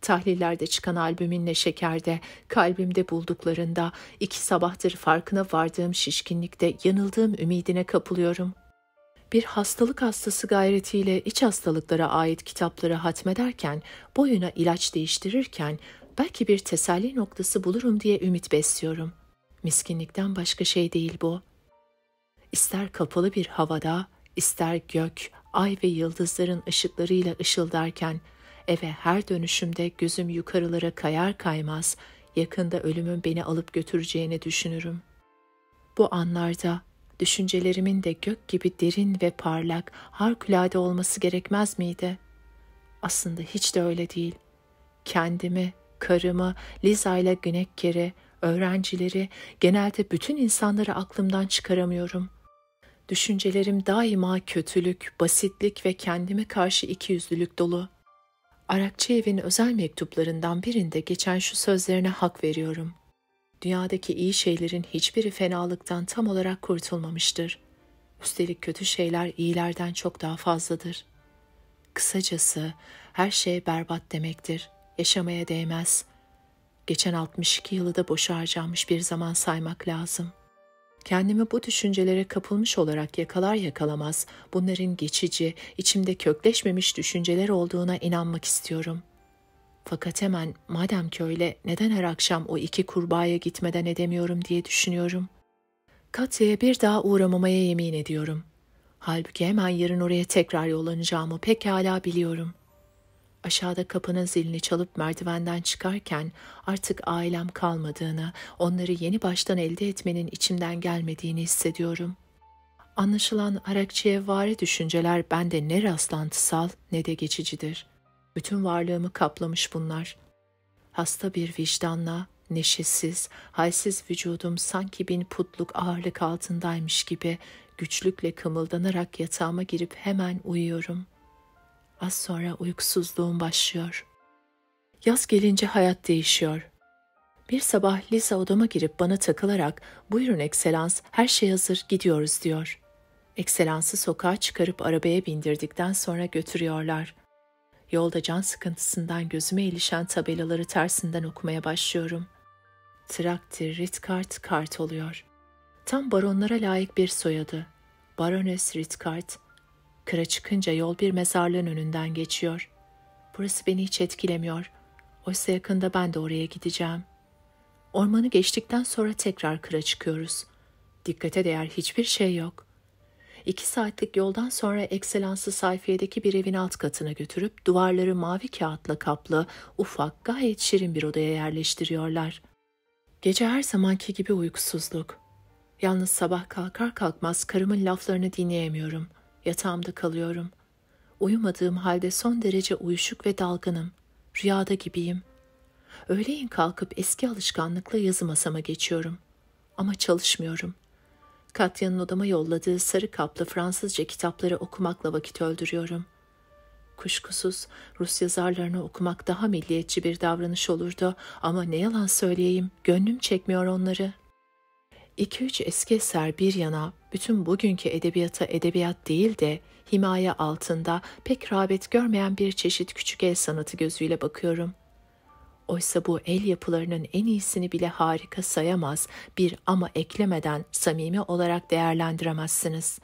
Tahlillerde çıkan albüminle şekerde, kalbimde bulduklarında, iki sabahtır farkına vardığım şişkinlikte yanıldığım ümidine kapılıyorum. Bir hastalık hastası gayretiyle iç hastalıklara ait kitapları hatmederken, boyuna ilaç değiştirirken belki bir teselli noktası bulurum diye ümit besliyorum. Miskinlikten başka şey değil bu. İster kapalı bir havada, ister gök, ay ve yıldızların ışıklarıyla ışıldarken, eve her dönüşümde gözüm yukarılara kayar kaymaz, yakında ölümün beni alıp götüreceğini düşünürüm. Bu anlarda düşüncelerimin de gök gibi derin ve parlak, harikulade olması gerekmez miydi? Aslında hiç de öyle değil. Kendimi, karımı, Liza ile Ginecker'i, öğrencileri, genelde bütün insanları aklımdan çıkaramıyorum. Düşüncelerim daima kötülük, basitlik ve kendime karşı ikiyüzlülük dolu. Arakçeyev'in özel mektuplarından birinde geçen şu sözlerine hak veriyorum. Dünyadaki iyi şeylerin hiçbiri fenalıktan tam olarak kurtulmamıştır. Üstelik kötü şeyler iyilerden çok daha fazladır. Kısacası her şey berbat demektir. Yaşamaya değmez. Geçen altmış iki yılı da boşa harcanmış bir zaman saymak lazım. Kendimi bu düşüncelere kapılmış olarak yakalar yakalamaz, bunların geçici, içimde kökleşmemiş düşünceler olduğuna inanmak istiyorum. Fakat hemen, madem ki öyle, neden her akşam o iki kurbağaya gitmeden edemiyorum diye düşünüyorum. Katya'ya bir daha uğramamaya yemin ediyorum. Halbuki hemen yarın oraya tekrar yollanacağımı pekala biliyorum. Aşağıda kapının zilini çalıp merdivenden çıkarken artık ailem kalmadığını, onları yeni baştan elde etmenin içimden gelmediğini hissediyorum. Anlaşılan Arakçeyevvari düşünceler bende ne rastlantısal ne de geçicidir. Bütün varlığımı kaplamış bunlar. Hasta bir vicdanla, neşesiz, halsiz vücudum sanki bin putluk ağırlık altındaymış gibi güçlükle kımıldanarak yatağıma girip hemen uyuyorum. Az sonra uykusuzluğum başlıyor. Yaz gelince hayat değişiyor. Bir sabah Liza odama girip bana takılarak "Buyurun Ekselans, her şey hazır, gidiyoruz" diyor. Ekselans'ı sokağa çıkarıp arabaya bindirdikten sonra götürüyorlar. Yolda can sıkıntısından gözüme ilişen tabelaları tersinden okumaya başlıyorum. Traktir, Ritkart, Kart oluyor. Tam baronlara layık bir soyadı. Baroness Ritkart. Kıra çıkınca yol bir mezarlığın önünden geçiyor. Burası beni hiç etkilemiyor. Oysa yakında ben de oraya gideceğim. Ormanı geçtikten sonra tekrar kıra çıkıyoruz. Dikkate değer hiçbir şey yok. İki saatlik yoldan sonra Ekselans'ı sayfiyedeki bir evin alt katına götürüp duvarları mavi kağıtla kaplı, ufak, gayet şirin bir odaya yerleştiriyorlar. Gece her zamanki gibi uykusuzluk. Yalnız sabah kalkar kalkmaz karımın laflarını dinleyemiyorum. Yatağımda kalıyorum. Uyumadığım halde son derece uyuşuk ve dalgınım. Rüyada gibiyim. Öğleyin kalkıp eski alışkanlıkla yazı masama geçiyorum. Ama çalışmıyorum. Katya'nın odama yolladığı sarı kaplı Fransızca kitapları okumakla vakit öldürüyorum. Kuşkusuz Rus yazarlarını okumak daha milliyetçi bir davranış olurdu ama ne yalan söyleyeyim, gönlüm çekmiyor onları. İki üç eski eser bir yana, bütün bugünkü edebiyata edebiyat değil de himaye altında pek rağbet görmeyen bir çeşit küçük el sanatı gözüyle bakıyorum. Oysa bu el yapılarının en iyisini bile harika sayamaz, bir ama eklemeden samimi olarak değerlendiremezsiniz.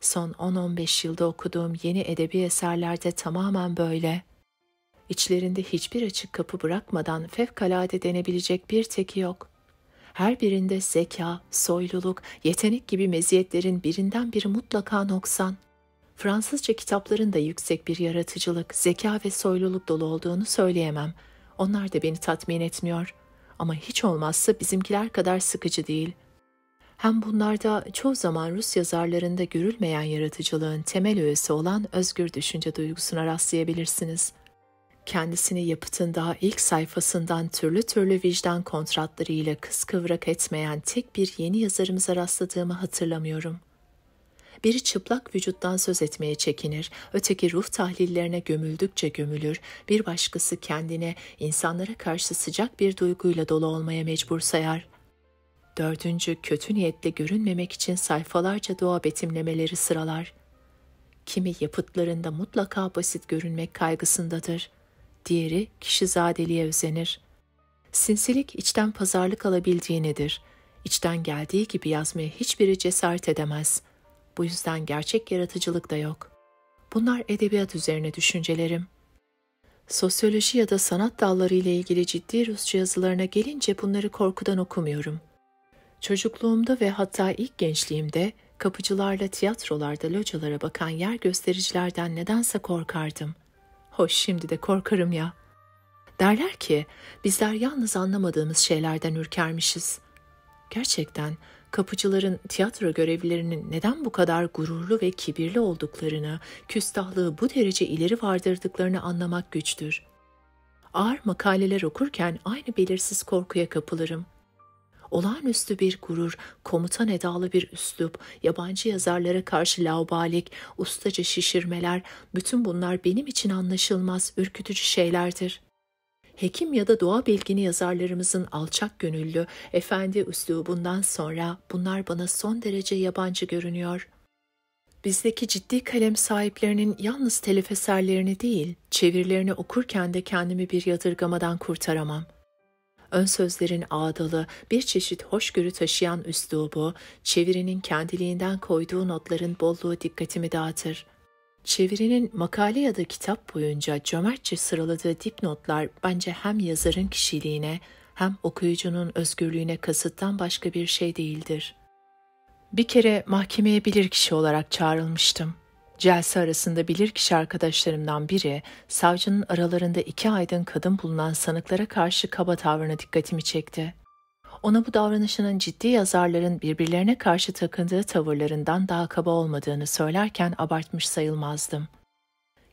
Son on on beş yılda okuduğum yeni edebi eserlerde tamamen böyle. İçlerinde hiçbir açık kapı bırakmadan fevkalade denebilecek bir teki yok. Her birinde zeka, soyluluk, yetenek gibi meziyetlerin birinden biri mutlaka noksan. Fransızca kitapların da yüksek bir yaratıcılık, zeka ve soyluluk dolu olduğunu söyleyemem. Onlar da beni tatmin etmiyor. Ama hiç olmazsa bizimkiler kadar sıkıcı değil. Hem bunlarda çoğu zaman Rus yazarlarında görülmeyen yaratıcılığın temel öğesi olan özgür düşünce duygusuna rastlayabilirsiniz. Kendisini yapıtın daha ilk sayfasından türlü türlü vicdan kontratlarıyla kıskıvrak etmeyen tek bir yeni yazarımıza rastladığımı hatırlamıyorum. Biri çıplak vücuttan söz etmeye çekinir, öteki ruh tahlillerine gömüldükçe gömülür, bir başkası kendine insanlara karşı sıcak bir duyguyla dolu olmaya mecbur sayar. Dördüncü kötü niyetle görünmemek için sayfalarca doğa betimlemeleri sıralar. Kimi yapıtlarında mutlaka basit görünmek kaygısındadır. Diğeri kişizadeliğe özenir. Sinsilik içten pazarlık alabildiğinidir. İçten geldiği gibi yazmaya hiçbiri cesaret edemez. Bu yüzden gerçek yaratıcılık da yok. Bunlar edebiyat üzerine düşüncelerim. Sosyoloji ya da sanat dalları ile ilgili ciddi Rusça yazılarına gelince bunları korkudan okumuyorum. Çocukluğumda ve hatta ilk gençliğimde kapıcılarla tiyatrolarda localara bakan yer göstericilerden nedense korkardım. Hoş, şimdi de korkarım ya. Derler ki bizler yalnız anlamadığımız şeylerden ürkermişiz. Gerçekten kapıcıların, tiyatro görevlilerinin neden bu kadar gururlu ve kibirli olduklarını, küstahlığı bu derece ileri vardırdıklarını anlamak güçtür. Ağır makaleler okurken aynı belirsiz korkuya kapılırım. Olağanüstü bir gurur, komutan edalı bir üslup, yabancı yazarlara karşı laubalik, ustaca şişirmeler, bütün bunlar benim için anlaşılmaz, ürkütücü şeylerdir. Hekim ya da doğa bilgini yazarlarımızın alçak gönüllü, efendi üslubundan sonra bunlar bana son derece yabancı görünüyor. Bizdeki ciddi kalem sahiplerinin yalnız telif eserlerini değil, çevirilerini okurken de kendimi bir yadırgamadan kurtaramam. Ön sözlerin ağdalı, bir çeşit hoşgörü taşıyan üslubu, çevirinin kendiliğinden koyduğu notların bolluğu dikkatimi dağıtır. Çevirinin makale ya da kitap boyunca cömertçe sıraladığı dipnotlar bence hem yazarın kişiliğine hem okuyucunun özgürlüğüne kasıttan başka bir şey değildir. Bir kere mahkemeye bilirkişi olarak çağrılmıştım. Celse arasında bilirkişi arkadaşlarımdan biri, savcının aralarında iki aydın kadın bulunan sanıklara karşı kaba tavrına dikkatimi çekti. Ona bu davranışının ciddi yazarların birbirlerine karşı takındığı tavırlarından daha kaba olmadığını söylerken abartmış sayılmazdım.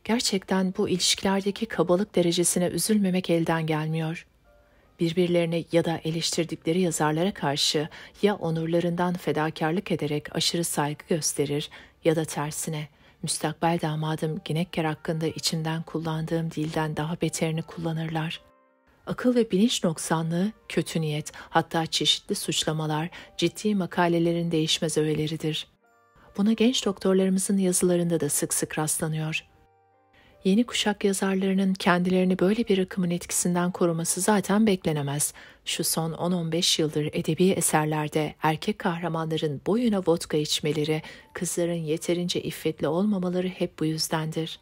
Gerçekten bu ilişkilerdeki kabalık derecesine üzülmemek elden gelmiyor. Birbirlerine ya da eleştirdikleri yazarlara karşı ya onurlarından fedakarlık ederek aşırı saygı gösterir ya da tersine müstakbel damadım Ginecker hakkında içimden kullandığım dilden daha beterini kullanırlar. Akıl ve bilinç noksanlığı, kötü niyet, hatta çeşitli suçlamalar, ciddi makalelerin değişmez öğeleridir. Buna genç doktorlarımızın yazılarında da sık sık rastlanıyor. Yeni kuşak yazarlarının kendilerini böyle bir akımın etkisinden koruması zaten beklenemez. Şu son on on beş yıldır edebi eserlerde erkek kahramanların boyuna vodka içmeleri, kızların yeterince iffetli olmamaları hep bu yüzdendir.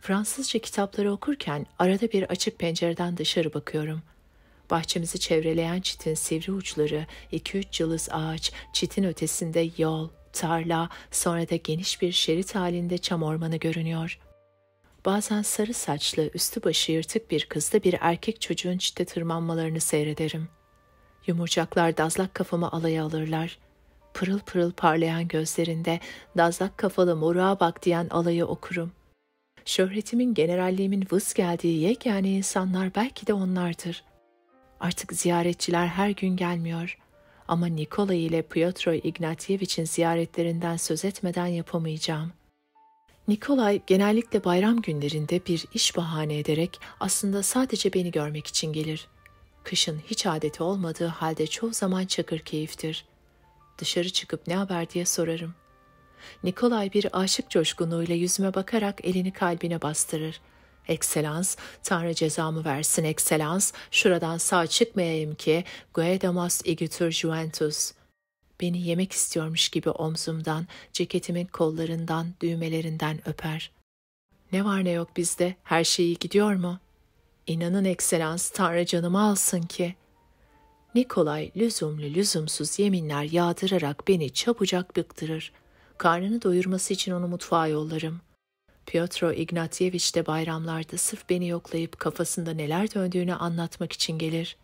Fransızca kitapları okurken arada bir açık pencereden dışarı bakıyorum. Bahçemizi çevreleyen çitin sivri uçları, iki üç cılız ağaç, çitin ötesinde yol, tarla, sonra da geniş bir şerit halinde çam ormanı görünüyor. Bazen sarı saçlı, üstü başı yırtık bir kızla bir erkek çocuğun çite tırmanmalarını seyrederim. Yumurcaklar dazlak kafamı alaya alırlar. Pırıl pırıl parlayan gözlerinde dazlak kafalı moruğa bak diyen alayı okurum. Şöhretimin, generalliğimin vız geldiği yegane insanlar belki de onlardır. Artık ziyaretçiler her gün gelmiyor. Ama Nikolay ile Pyotr Ignatyeviç'in ziyaretlerinden söz etmeden yapamayacağım. Nikolay genellikle bayram günlerinde bir iş bahane ederek aslında sadece beni görmek için gelir. Kışın hiç adeti olmadığı halde çoğu zaman çakır keyiftir. Dışarı çıkıp ne haber diye sorarım. Nikolay bir aşık coşkunluğuyla yüzüme bakarak elini kalbine bastırır. Ekselans, Tanrı cezamı versin ekselans, şuradan sağ çıkmayayım ki, Guedamas igütür Juventus. Beni yemek istiyormuş gibi omzumdan, ceketimin kollarından, düğmelerinden öper. Ne var ne yok bizde, her şey iyi gidiyor mu? İnanın ekselans, Tanrı canımı alsın ki. Nikolay lüzumlu lüzumsuz yeminler yağdırarak beni çabucak bıktırır. Karnını doyurması için onu mutfağa yollarım. Pyotr Ignatyeviç de bayramlarda sırf beni yoklayıp kafasında neler döndüğünü anlatmak için gelir.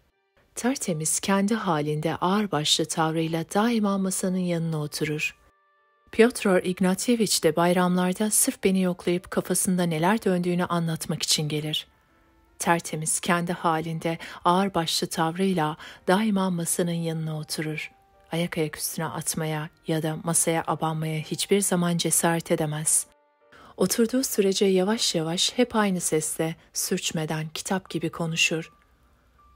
Tertemiz, kendi halinde ağırbaşlı tavrıyla daima masanın yanına oturur. Pyotr Ignatyeviç de bayramlarda sırf beni yoklayıp kafasında neler döndüğünü anlatmak için gelir. Tertemiz, kendi halinde ağırbaşlı tavrıyla daima masanın yanına oturur. Ayak ayak üstüne atmaya ya da masaya abanmaya hiçbir zaman cesaret edemez. Oturduğu sürece yavaş yavaş hep aynı sesle, sürçmeden kitap gibi konuşur.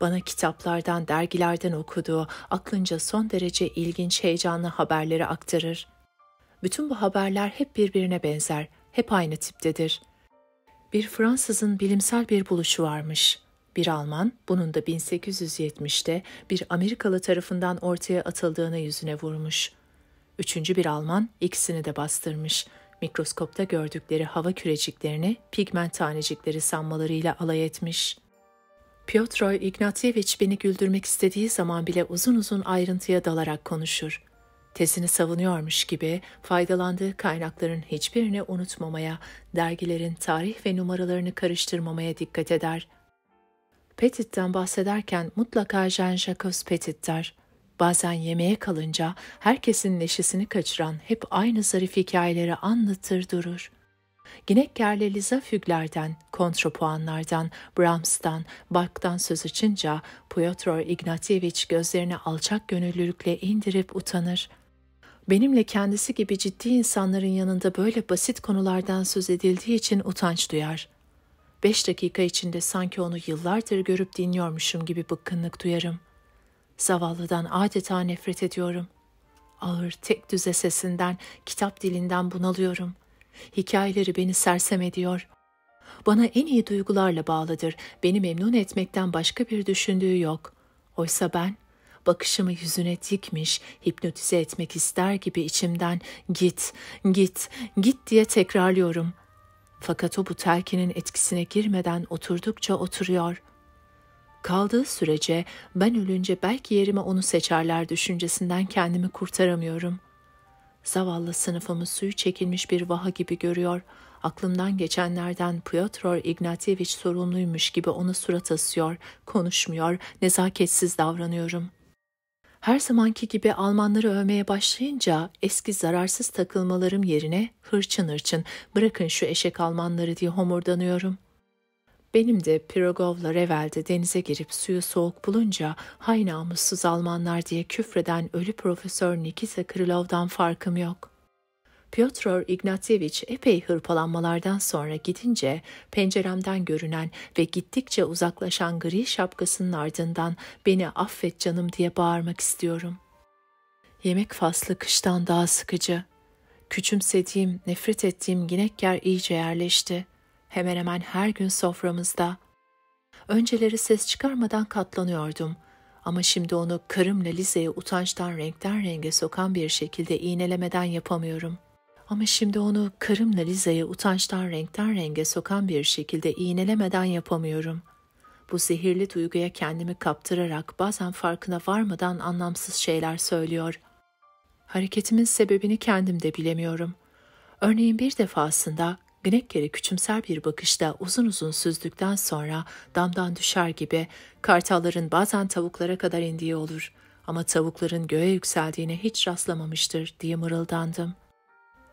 Bana kitaplardan, dergilerden okuduğu, aklınca son derece ilginç, heyecanlı haberleri aktarır. Bütün bu haberler hep birbirine benzer, hep aynı tiptedir. Bir Fransızın bilimsel bir buluşu varmış. Bir Alman, bunun da bin sekiz yüz yetmişte bir Amerikalı tarafından ortaya atıldığını yüzüne vurmuş. Üçüncü bir Alman, ikisini de bastırmış. Mikroskopta gördükleri hava küreciklerini pigment tanecikleri sanmalarıyla alay etmiş. Pyotr Ignatyeviç beni güldürmek istediği zaman bile uzun uzun ayrıntıya dalarak konuşur. Tezini savunuyormuş gibi faydalandığı kaynakların hiçbirini unutmamaya, dergilerin tarih ve numaralarını karıştırmamaya dikkat eder. Petit'ten bahsederken mutlaka Jean-Jacques Petit der. Bazen yemeğe kalınca herkesin neşesini kaçıran hep aynı zarif hikayeleri anlatır durur. Ginecker'le Liza Fügler'den, kontrapuanlardan, Brahms'tan, Bach'tan söz açınca Pyotr Ignatyeviç gözlerini alçak gönüllülükle indirip utanır. Benimle kendisi gibi ciddi insanların yanında böyle basit konulardan söz edildiği için utanç duyar. Beş dakika içinde sanki onu yıllardır görüp dinliyormuşum gibi bıkkınlık duyarım. Zavallıdan adeta nefret ediyorum. Ağır, tek düze sesinden, kitap dilinden bunalıyorum. Hikayeleri beni sersem ediyor. Bana en iyi duygularla bağlıdır. Beni memnun etmekten başka bir düşündüğü yok. Oysa ben, bakışımı yüzüne dikmiş, hipnotize etmek ister gibi içimden git, git, git diye tekrarlıyorum. Fakat o bu telkinin etkisine girmeden oturdukça oturuyor. Kaldığı sürece ben ölünce belki yerime onu seçerler düşüncesinden kendimi kurtaramıyorum. Zavallı sınıfımı suyu çekilmiş bir vaha gibi görüyor. Aklımdan geçenlerden Pyotr Ignatyeviç sorumluymuş gibi ona surat asıyor, konuşmuyor, nezaketsiz davranıyorum. Her zamanki gibi Almanları övmeye başlayınca eski zararsız takılmalarım yerine hırçın hırçın bırakın şu eşek Almanları diye homurdanıyorum. Benim de Pirogov'la Revel'de denize girip suyu soğuk bulunca hay namussuz Almanlar diye küfreden ölü Profesör Nikita Krylov'dan farkım yok. Pyotr Ignatyeviç epey hırpalanmalardan sonra gidince penceremden görünen ve gittikçe uzaklaşan gri şapkasının ardından beni affet canım diye bağırmak istiyorum. Yemek faslı kıştan daha sıkıcı. Küçümsediğim, nefret ettiğim Ginecker iyice yerleşti. Hemen hemen her gün soframızda. Önceleri ses çıkarmadan katlanıyordum. Ama şimdi onu Kırım'la Liza'yı utançtan renkten renge sokan bir şekilde iğnelemeden yapamıyorum. Ama şimdi onu Kırım'la Liza'yı utançtan renkten renge sokan bir şekilde iğnelemeden yapamıyorum. Bu zehirli duyguya kendimi kaptırarak bazen farkına varmadan anlamsız şeyler söylüyor. Hareketimin sebebini kendim de bilemiyorum. Örneğin bir defasında Ginecker'i küçümser bir bakışta uzun uzun süzdükten sonra damdan düşer gibi kartalların bazen tavuklara kadar indiği olur ama tavukların göğe yükseldiğine hiç rastlamamıştır diye mırıldandım.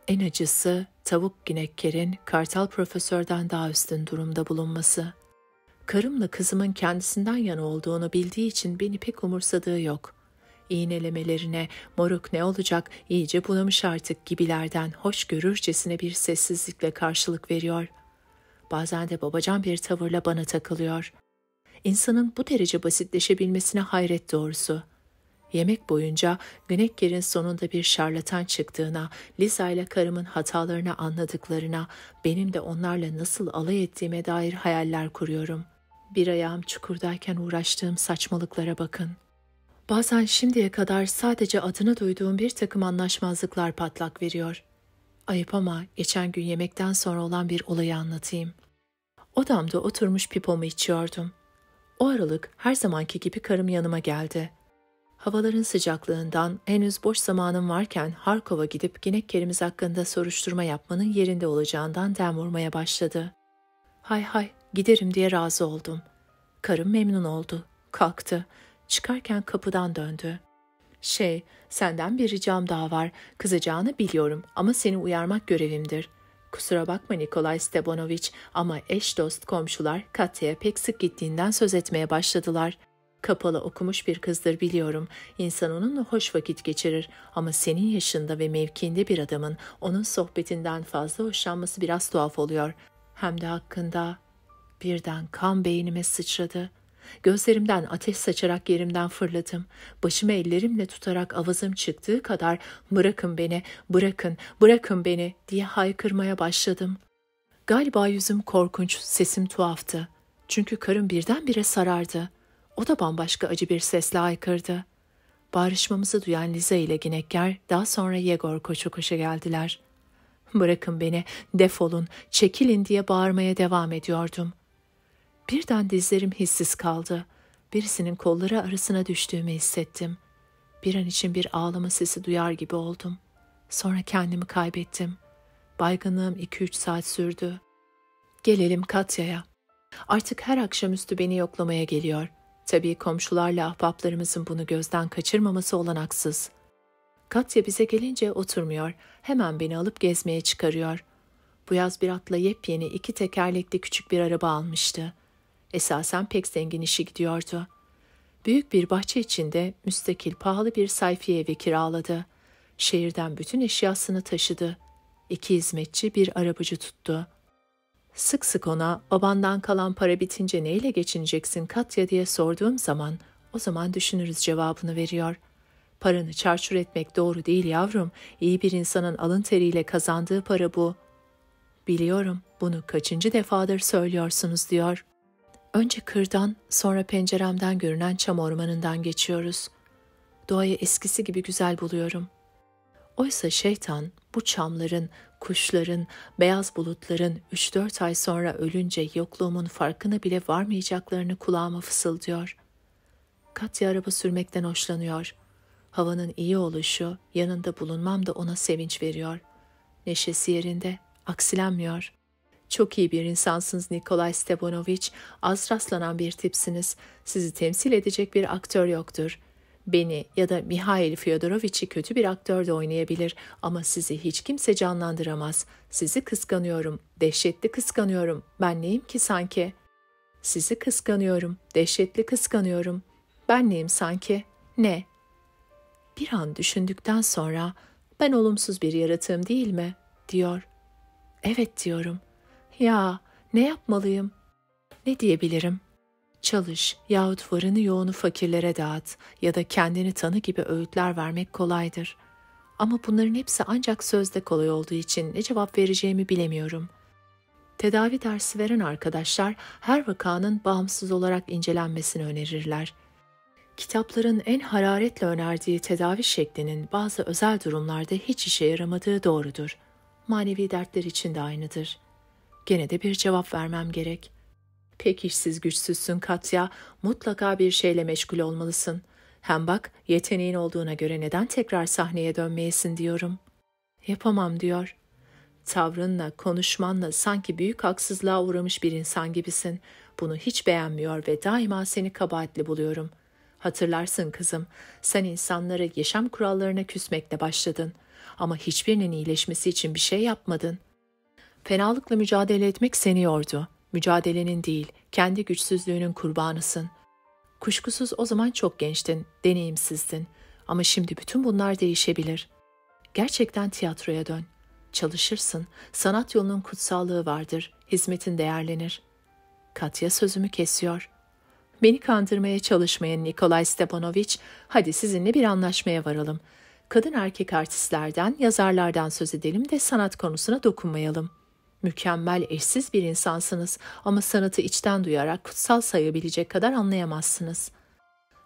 En acısı tavuk Ginecker'in kartal profesörden daha üstün durumda bulunması. Karımla kızımın kendisinden yana olduğunu bildiği için beni pek umursadığı yok. İğnelemelerine moruk ne olacak iyice bunamış artık gibilerden hoşgörürcesine bir sessizlikle karşılık veriyor. Bazen de babacan bir tavırla bana takılıyor. İnsanın bu derece basitleşebilmesine hayret doğrusu. Yemek boyunca Ginecker'in sonunda bir şarlatan çıktığına, Liza ile karımın hatalarını anladıklarına, benim de onlarla nasıl alay ettiğime dair hayaller kuruyorum. Bir ayağım çukurdayken uğraştığım saçmalıklara bakın. Bazen şimdiye kadar sadece adını duyduğum bir takım anlaşmazlıklar patlak veriyor. Ayıp ama geçen gün yemekten sonra olan bir olayı anlatayım. Odamda oturmuş pipomu içiyordum. O aralık her zamanki gibi karım yanıma geldi. Havaların sıcaklığından henüz boş zamanım varken Harkov'a gidip Ginecker'imiz hakkında soruşturma yapmanın yerinde olacağından dem vurmaya başladı. Hay hay giderim diye razı oldum. Karım memnun oldu. Kalktı. Çıkarken kapıdan döndü. Şey, senden bir ricam daha var. Kızacağını biliyorum ama seni uyarmak görevimdir. Kusura bakma Nikolay Stepanoviç ama eş dost komşular Katya'ya pek sık gittiğinden söz etmeye başladılar. Kapalı okumuş bir kızdır biliyorum. İnsan onunla hoş vakit geçirir ama senin yaşında ve mevkiinde bir adamın onun sohbetinden fazla hoşlanması biraz tuhaf oluyor. Hem de hakkında birden kan beynime sıçradı. Gözlerimden ateş saçarak yerimden fırladım. Başımı ellerimle tutarak avazım çıktığı kadar "Bırakın beni, bırakın, bırakın beni" diye haykırmaya başladım. Galiba yüzüm korkunç, sesim tuhaftı. Çünkü karım birdenbire sarardı. O da bambaşka acı bir sesle haykırdı. Bağırışmamızı duyan Liza ile Ginecker, daha sonra Yegor koşu koşu geldiler. "Bırakın beni, defolun, çekilin" diye bağırmaya devam ediyordum. Birden dizlerim hissiz kaldı. Birisinin kolları arasına düştüğümü hissettim. Bir an için bir ağlama sesi duyar gibi oldum. Sonra kendimi kaybettim. Baygınlığım iki üç saat sürdü. Gelelim Katya'ya. Artık her akşamüstü beni yoklamaya geliyor. Tabii komşularla ahbaplarımızın bunu gözden kaçırmaması olanaksız. Katya bize gelince oturmuyor, hemen beni alıp gezmeye çıkarıyor. Bu yaz bir atla yepyeni iki tekerlekli küçük bir araba almıştı. Esasen pek zengin işi gidiyordu. Büyük bir bahçe içinde müstakil pahalı bir sayfiye evi kiraladı. Şehirden bütün eşyasını taşıdı. İki hizmetçi bir arabacı tuttu. Sık sık ona babandan kalan para bitince neyle geçineceksin Katya diye sorduğum zaman o zaman düşünürüz cevabını veriyor. Paranı çarçur etmek doğru değil yavrum, iyi bir insanın alın teriyle kazandığı para bu. Biliyorum, bunu kaçıncı defadır söylüyorsunuz diyor. Önce kırdan, sonra penceremden görünen çam ormanından geçiyoruz. Doğayı eskisi gibi güzel buluyorum. Oysa şeytan bu çamların, kuşların, beyaz bulutların üç dört ay sonra ölünce yokluğumun farkına bile varmayacaklarını kulağıma fısıldıyor. Katya araba sürmekten hoşlanıyor. Havanın iyi oluşu, yanında bulunmam da ona sevinç veriyor. Neşesi yerinde, aksilenmiyor. Çok iyi bir insansınız Nikolay Stepanoviç, az rastlanan bir tipsiniz. Sizi temsil edecek bir aktör yoktur. Beni ya da Mihail Fyodoroviç'i kötü bir aktör de oynayabilir ama sizi hiç kimse canlandıramaz. Sizi kıskanıyorum, dehşetli kıskanıyorum. Ben neyim ki sanki? Sizi kıskanıyorum, dehşetli kıskanıyorum. Ben neyim sanki? Ne? Bir an düşündükten sonra ben olumsuz bir yaratığım değil mi? Diyor. Evet diyorum. Ya ne yapmalıyım? Ne diyebilirim? Çalış yahut varını yoğunu fakirlere dağıt ya da kendini tanı gibi öğütler vermek kolaydır. Ama bunların hepsi ancak sözde kolay olduğu için ne cevap vereceğimi bilemiyorum. Tedavi dersi veren arkadaşlar her vakanın bağımsız olarak incelenmesini önerirler. Kitapların en hararetle önerdiği tedavi şeklinin bazı özel durumlarda hiç işe yaramadığı doğrudur. Manevi dertler için de aynıdır. Gene de bir cevap vermem gerek. Pek işsiz güçsüzsün Katya, mutlaka bir şeyle meşgul olmalısın. Hem bak, yeteneğin olduğuna göre neden tekrar sahneye dönmeyesin diyorum. Yapamam diyor. Tavrınla, konuşmanla sanki büyük haksızlığa uğramış bir insan gibisin. Bunu hiç beğenmiyor ve daima seni kabahatli buluyorum. Hatırlarsın kızım, sen insanlara yaşam kurallarına küsmekle başladın. Ama hiçbirinin iyileşmesi için bir şey yapmadın. Fenalıkla mücadele etmek seni yordu. Mücadelenin değil, kendi güçsüzlüğünün kurbanısın. Kuşkusuz o zaman çok gençtin, deneyimsizdin. Ama şimdi bütün bunlar değişebilir. Gerçekten tiyatroya dön. Çalışırsın, sanat yolunun kutsallığı vardır, hizmetin değerlenir. Katya sözümü kesiyor. Beni kandırmaya çalışmayın Nikolay Stepanoviç, hadi sizinle bir anlaşmaya varalım. Kadın erkek artistlerden, yazarlardan söz edelim de sanat konusuna dokunmayalım. Mükemmel, eşsiz bir insansınız ama sanatı içten duyarak kutsal sayabilecek kadar anlayamazsınız.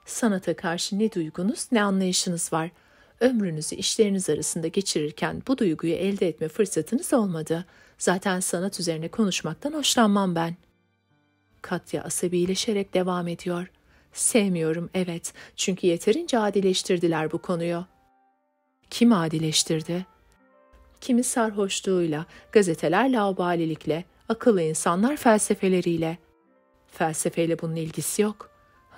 Sanata karşı ne duygunuz ne anlayışınız var. Ömrünüzü işleriniz arasında geçirirken bu duyguyu elde etme fırsatınız olmadı. Zaten sanat üzerine konuşmaktan hoşlanmam ben. Katya asabileşerek devam ediyor. Sevmiyorum, evet, çünkü yeterince adileştirdiler bu konuyu. Kim adileştirdi? Kimi sarhoşluğuyla, gazeteler laubalilikle, akıllı insanlar felsefeleriyle. Felsefeyle bunun ilgisi yok.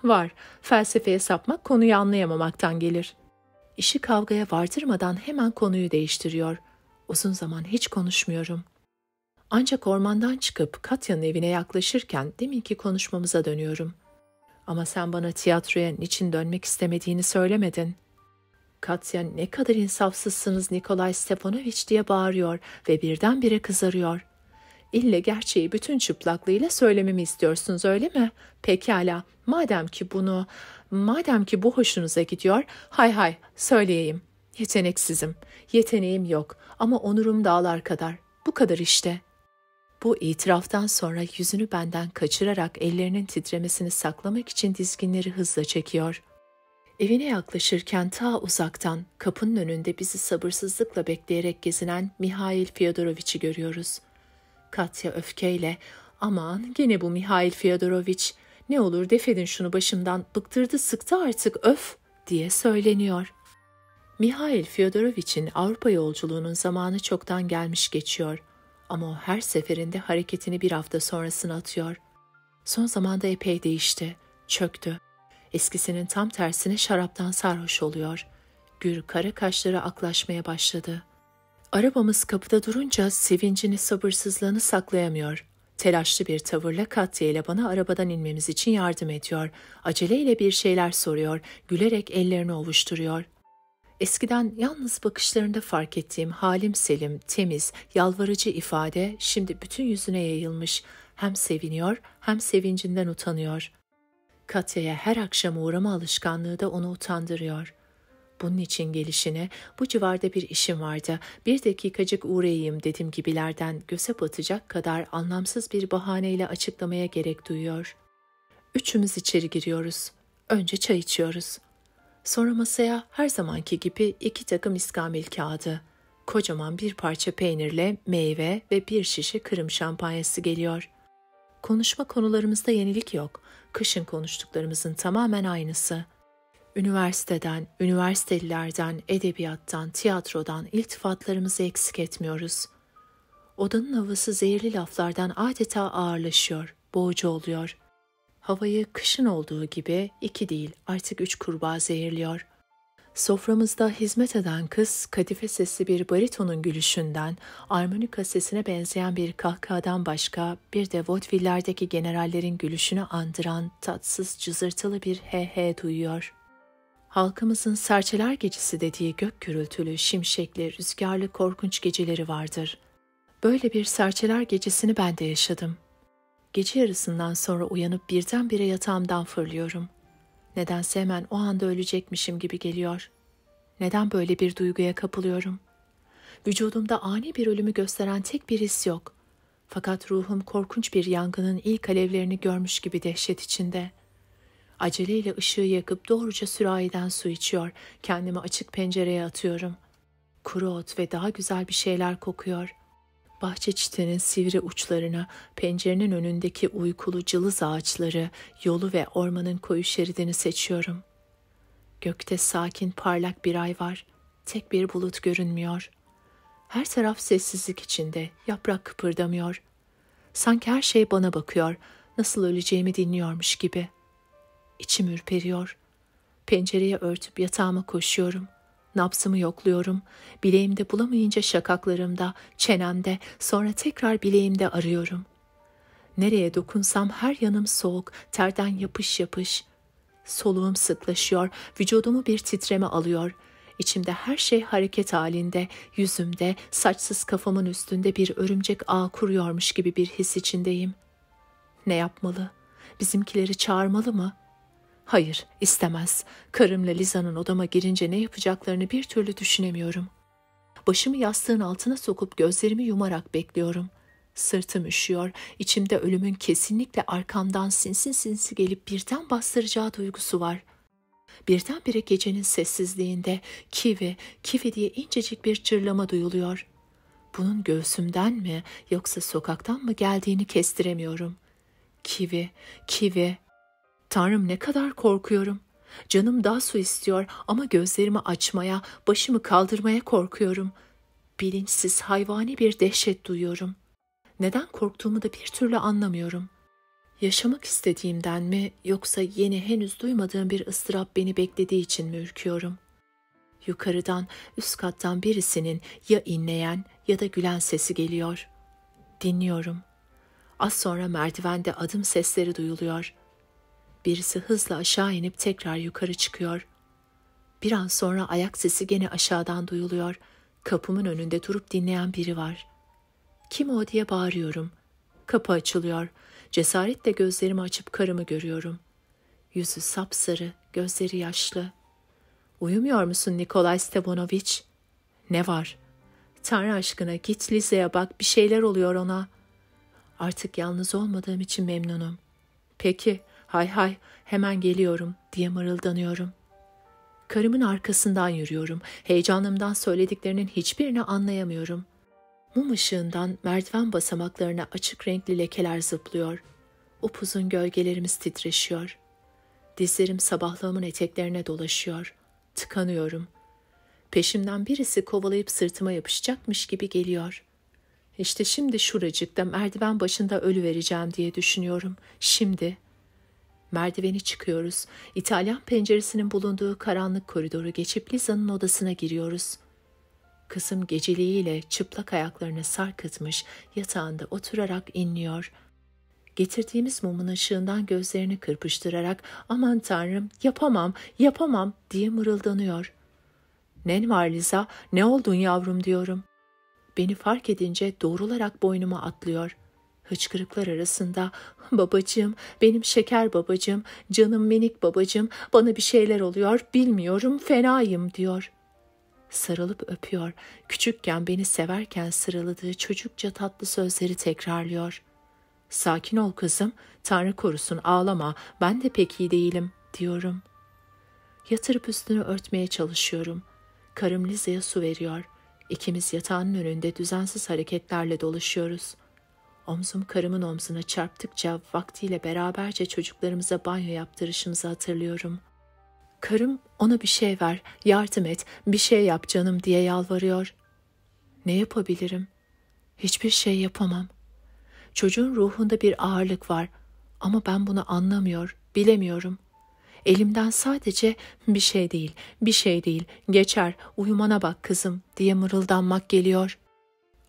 Var, felsefeye sapmak konuyu anlayamamaktan gelir. İşi kavgaya vardırmadan hemen konuyu değiştiriyor. Uzun zaman hiç konuşmuyorum. Ancak ormandan çıkıp Katya'nın evine yaklaşırken deminki konuşmamıza dönüyorum. Ama sen bana tiyatroya niçin dönmek istemediğini söylemedin. Katya, ne kadar insafsızsınız Nikolay Stepanoviç diye bağırıyor ve birdenbire kızarıyor. İlle gerçeği bütün çıplaklığıyla söylememi istiyorsunuz öyle mi? Pekala, madem ki bunu, madem ki bu hoşunuza gidiyor, hay hay söyleyeyim. Yeteneksizim, yeteneğim yok ama onurum dağlar kadar, bu kadar işte. Bu itiraftan sonra yüzünü benden kaçırarak ellerinin titremesini saklamak için dizginleri hızla çekiyor. Evine yaklaşırken ta uzaktan kapının önünde bizi sabırsızlıkla bekleyerek gezinen Mihail Fyodoroviç'i görüyoruz. Katya öfkeyle "Aman gene bu Mihail Fyodoroviç, ne olur defedin şunu başımdan, bıktırdı sıktı artık öf!" diye söyleniyor. Mihail Fyodoroviç'in Avrupa yolculuğunun zamanı çoktan gelmiş geçiyor ama o her seferinde hareketini bir hafta sonrasına atıyor. son zamanda epey değişti, çöktü. Eskisinin tam tersine şaraptan sarhoş oluyor. Gür kara kaşları aklaşmaya başladı. Arabamız kapıda durunca sevincini, sabırsızlığını saklayamıyor. Telaşlı bir tavırla Katya ile bana arabadan inmemiz için yardım ediyor. Aceleyle bir şeyler soruyor, gülerek ellerini ovuşturuyor. Eskiden yalnız bakışlarında fark ettiğim halim selim, temiz, yalvarıcı ifade şimdi bütün yüzüne yayılmış. Hem seviniyor hem sevincinden utanıyor. Katya'ya her akşam uğrama alışkanlığı da onu utandırıyor. Bunun için gelişine bu civarda bir işim vardı, bir dakikacık uğrayayım dediğim gibilerden göze batacak kadar anlamsız bir bahaneyle açıklamaya gerek duyuyor. Üçümüz içeri giriyoruz. Önce çay içiyoruz. Sonra masaya her zamanki gibi iki takım iskambil kağıdı, kocaman bir parça peynirle meyve ve bir şişe Kırım şampanyası geliyor. Konuşma konularımızda yenilik yok. Kışın konuştuklarımızın tamamen aynısı. Üniversiteden, üniversitelilerden, edebiyattan, tiyatrodan iltifatlarımızı eksik etmiyoruz. Odanın havası zehirli laflardan adeta ağırlaşıyor, boğucu oluyor. Havayı kışın olduğu gibi iki değil artık üç kurbağa zehirliyor. Soframızda hizmet eden kız kadife sesli bir baritonun gülüşünden, armonika sesine benzeyen bir kahkahadan başka bir de vaudevillerdeki generallerin gülüşünü andıran tatsız cızırtılı bir he he duyuyor. Halkımızın serçeler gecesi dediği gök gürültülü, şimşekli, rüzgarlı korkunç geceleri vardır. Böyle bir serçeler gecesini ben de yaşadım. Gece yarısından sonra uyanıp birdenbire yatağımdan fırlıyorum. Nedense hemen o anda ölecekmişim gibi geliyor. Neden böyle bir duyguya kapılıyorum? Vücudumda ani bir ölümü gösteren tek bir his yok. Fakat ruhum korkunç bir yangının ilk alevlerini görmüş gibi dehşet içinde. Aceleyle ışığı yakıp doğruca sürahiden su içiyor, kendimi açık pencereye atıyorum. Kuru ot ve daha güzel bir şeyler kokuyor. Bahçe çitenin sivri uçlarına, pencerenin önündeki uykulu cılız ağaçları, yolu ve ormanın koyu şeridini seçiyorum. Gökte sakin parlak bir ay var, tek bir bulut görünmüyor. Her taraf sessizlik içinde, yaprak kıpırdamıyor. Sanki her şey bana bakıyor, nasıl öleceğimi dinliyormuş gibi. İçim ürperiyor. Pencereyi örtüp yatağıma koşuyorum. Nabzımı yokluyorum. Bileğimde bulamayınca şakaklarımda, çenemde, sonra tekrar bileğimde arıyorum. Nereye dokunsam her yanım soğuk, terden yapış yapış. Soluğum sıklaşıyor, vücudumu bir titreme alıyor. İçimde her şey hareket halinde, yüzümde, saçsız kafamın üstünde bir örümcek ağ kuruyormuş gibi bir his içindeyim. Ne yapmalı? Bizimkileri çağırmalı mı? Hayır, istemez. Karımla Liza'nın odama girince ne yapacaklarını bir türlü düşünemiyorum. Başımı yastığın altına sokup gözlerimi yumarak bekliyorum. Sırtım üşüyor, içimde ölümün kesinlikle arkamdan sinsi sinsi gelip birden bastıracağı duygusu var. Birdenbire gecenin sessizliğinde kivi, kivi diye incecik bir çırlama duyuluyor. Bunun göğsümden mi yoksa sokaktan mı geldiğini kestiremiyorum. Kivi, kivi... Tanrım ne kadar korkuyorum. Canım daha su istiyor ama gözlerimi açmaya, başımı kaldırmaya korkuyorum. Bilinçsiz, hayvani bir dehşet duyuyorum. Neden korktuğumu da bir türlü anlamıyorum. Yaşamak istediğimden mi yoksa yeni henüz duymadığım bir ıstırap beni beklediği için mi ürküyorum? Yukarıdan, üst kattan birisinin ya inleyen ya da gülen sesi geliyor. Dinliyorum. Az sonra merdivende adım sesleri duyuluyor. Birisi hızla aşağı inip tekrar yukarı çıkıyor. Bir an sonra ayak sesi gene aşağıdan duyuluyor. Kapımın önünde durup dinleyen biri var. Kim o diye bağırıyorum. Kapı açılıyor. Cesaretle gözlerimi açıp karımı görüyorum. Yüzü sapsarı, gözleri yaşlı. Uyumuyor musun Nikolay Stepanoviç? Ne var? Tanrı aşkına git Liza'ya bak, bir şeyler oluyor ona. Artık yalnız olmadığım için memnunum. Peki. Hay hay hemen geliyorum diye mırıldanıyorum. Karımın arkasından yürüyorum. Heyecanımdan söylediklerinin hiçbirini anlayamıyorum. Mum ışığından merdiven basamaklarına açık renkli lekeler zıplıyor. Upuzun gölgelerimiz titreşiyor. Dizlerim sabahlığımın eteklerine dolaşıyor. Tıkanıyorum. Peşimden birisi kovalayıp sırtıma yapışacakmış gibi geliyor. İşte şimdi şuracıkta merdiven başında ölüvereceğim diye düşünüyorum. Şimdi. Merdiveni çıkıyoruz. İtalyan penceresinin bulunduğu karanlık koridoru geçip Liza'nın odasına giriyoruz. Kızım geceliğiyle çıplak ayaklarını sarkıtmış yatağında oturarak inliyor. Getirdiğimiz mumun ışığından gözlerini kırpıştırarak "Aman tanrım, yapamam, yapamam" diye mırıldanıyor. "Nen var Liza, ne oldun yavrum?" diyorum. Beni fark edince doğrularak boynuma atlıyor. Hıçkırıklar arasında "Babacığım, benim şeker babacığım, canım minik babacığım, bana bir şeyler oluyor, bilmiyorum, fenayım" diyor. Sarılıp öpüyor. Küçükken beni severken sıraladığı çocukça tatlı sözleri tekrarlıyor. "Sakin ol kızım, Tanrı korusun ağlama, ben de pek iyi değilim" diyorum. Yatırıp üstünü örtmeye çalışıyorum. Karım Liza'ya su veriyor. İkimiz yatağın önünde düzensiz hareketlerle dolaşıyoruz. Omzum karımın omzuna çarptıkça vaktiyle beraberce çocuklarımıza banyo yaptırışımızı hatırlıyorum. Karım "Ona bir şey ver, yardım et, bir şey yap canım" diye yalvarıyor. Ne yapabilirim? Hiçbir şey yapamam. Çocuğun ruhunda bir ağırlık var ama ben bunu anlamıyor, bilemiyorum. Elimden sadece "bir şey değil, bir şey değil, geçer, uyumana bak kızım" diye mırıldanmak geliyor.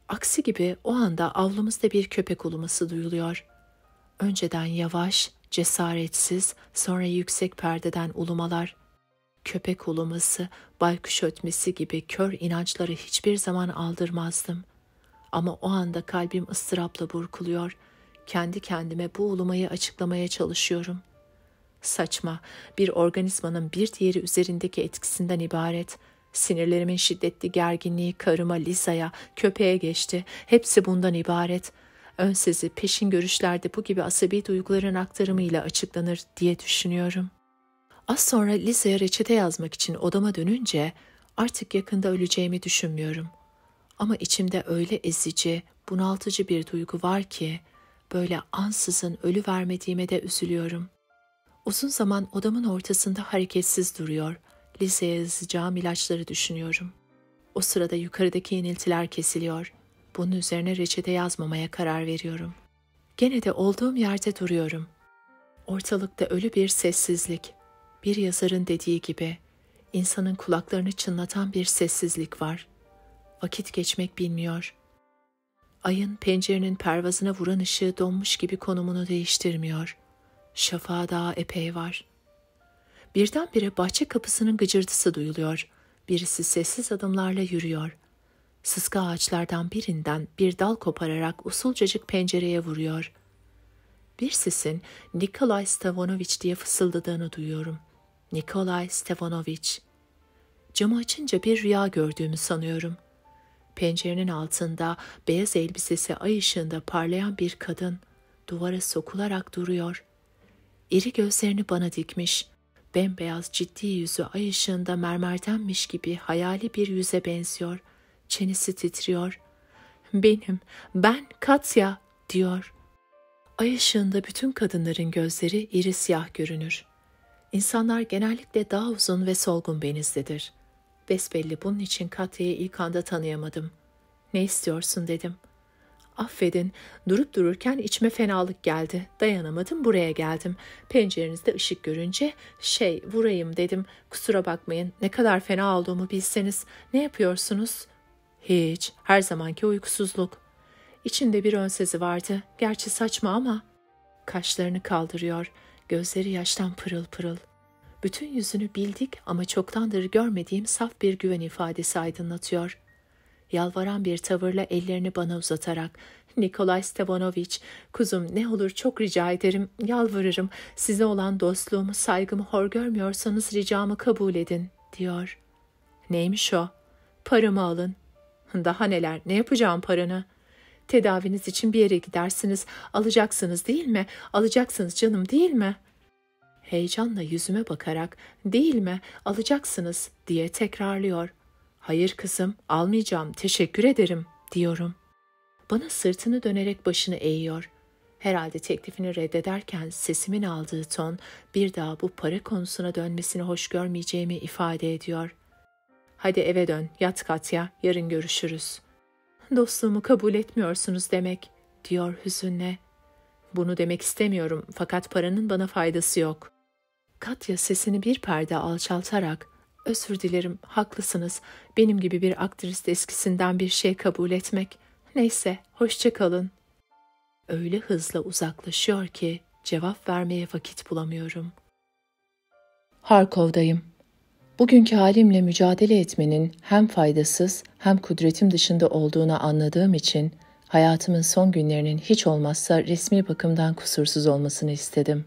Aksi gibi o anda avlumuzda bir köpek uluması duyuluyor. Önceden yavaş, cesaretsiz, sonra yüksek perdeden ulumalar. Köpek uluması, baykuş ötmesi gibi kör inançları hiçbir zaman aldırmazdım. Ama o anda kalbim ıstırapla burkuluyor. Kendi kendime bu ulumayı açıklamaya çalışıyorum. Saçma, bir organizmanın bir diğeri üzerindeki etkisinden ibaret. Sinirlerimin şiddetli gerginliği karıma, Liza'ya, köpeğe geçti. Hepsi bundan ibaret. Önsezi, peşin görüşlerde bu gibi asabi duyguların aktarımıyla açıklanır diye düşünüyorum. Az sonra Liza'ya reçete yazmak için odama dönünce artık yakında öleceğimi düşünmüyorum. Ama içimde öyle ezici, bunaltıcı bir duygu var ki böyle ansızın ölüvermediğime de üzülüyorum. Uzun zaman odamın ortasında hareketsiz duruyor, Liza'ya yazacağım ilaçları düşünüyorum. O sırada yukarıdaki iniltiler kesiliyor. Bunun üzerine reçete yazmamaya karar veriyorum. Gene de olduğum yerde duruyorum. Ortalıkta ölü bir sessizlik. Bir yazarın dediği gibi insanın kulaklarını çınlatan bir sessizlik var. Vakit geçmek bilmiyor. Ayın pencerenin pervazına vuran ışığı donmuş gibi konumunu değiştirmiyor. Şafağa daha epey var. Birdenbire bahçe kapısının gıcırtısı duyuluyor. Birisi sessiz adımlarla yürüyor. Sıska ağaçlardan birinden bir dal kopararak usulcacık pencereye vuruyor. Bir sesin "Nikolay Stepanoviç" diye fısıldadığını duyuyorum. Nikolay Stepanoviç. Camı açınca bir rüya gördüğümü sanıyorum. Pencerenin altında beyaz elbisesi ay ışığında parlayan bir kadın duvara sokularak duruyor. İri gözlerini bana dikmiş. Bembeyaz ciddi yüzü ay ışığında mermerdenmiş gibi hayali bir yüze benziyor. Çenesi titriyor. "Benim, ben Katya" diyor. Ay ışığında bütün kadınların gözleri iri siyah görünür. İnsanlar genellikle daha uzun ve solgun benizlidir. Besbelli bunun için Katya'yı ilk anda tanıyamadım. "Ne istiyorsun?" dedim. "Affedin, durup dururken içime fenalık geldi. Dayanamadım, buraya geldim. Pencerenizde ışık görünce şey vurayım dedim. Kusura bakmayın, ne kadar fena olduğumu bilseniz. Ne yapıyorsunuz?" "Hiç, her zamanki uykusuzluk." "İçinde bir önsezi vardı. Gerçi saçma ama." Kaşlarını kaldırıyor. Gözleri yaştan pırıl pırıl. Bütün yüzünü bildik ama çoktandır görmediğim saf bir güven ifadesi aydınlatıyor. Yalvaran bir tavırla ellerini bana uzatarak "Nikolay Stepanoviç, kuzum ne olur çok rica ederim, yalvarırım. Size olan dostluğumu, saygımı hor görmüyorsanız ricamı kabul edin" diyor. "Neymiş o?" "Paramı alın." "Daha neler, ne yapacağım paranı?" "Tedaviniz için bir yere gidersiniz, alacaksınız değil mi? Alacaksınız canım değil mi?" Heyecanla yüzüme bakarak "değil mi, alacaksınız" diye tekrarlıyor. "Hayır kızım, almayacağım, teşekkür ederim" diyorum. Bana sırtını dönerek başını eğiyor. Herhalde teklifini reddederken sesimin aldığı ton bir daha bu para konusuna dönmesini hoş görmeyeceğimi ifade ediyor. "Hadi eve dön, yat Katya, yarın görüşürüz." dostluğumu kabul etmiyorsunuz demek, diyor hüzünle. Bunu demek istemiyorum fakat paranın bana faydası yok. Katya sesini bir perde alçaltarak, özür dilerim, haklısınız. Benim gibi bir aktrist eskisinden bir şey kabul etmek. Neyse, hoşça kalın. Öyle hızla uzaklaşıyor ki cevap vermeye vakit bulamıyorum. Harkov'dayım. Bugünkü halimle mücadele etmenin hem faydasız hem kudretim dışında olduğunu anladığım için hayatımın son günlerinin hiç olmazsa resmi bakımdan kusursuz olmasını istedim.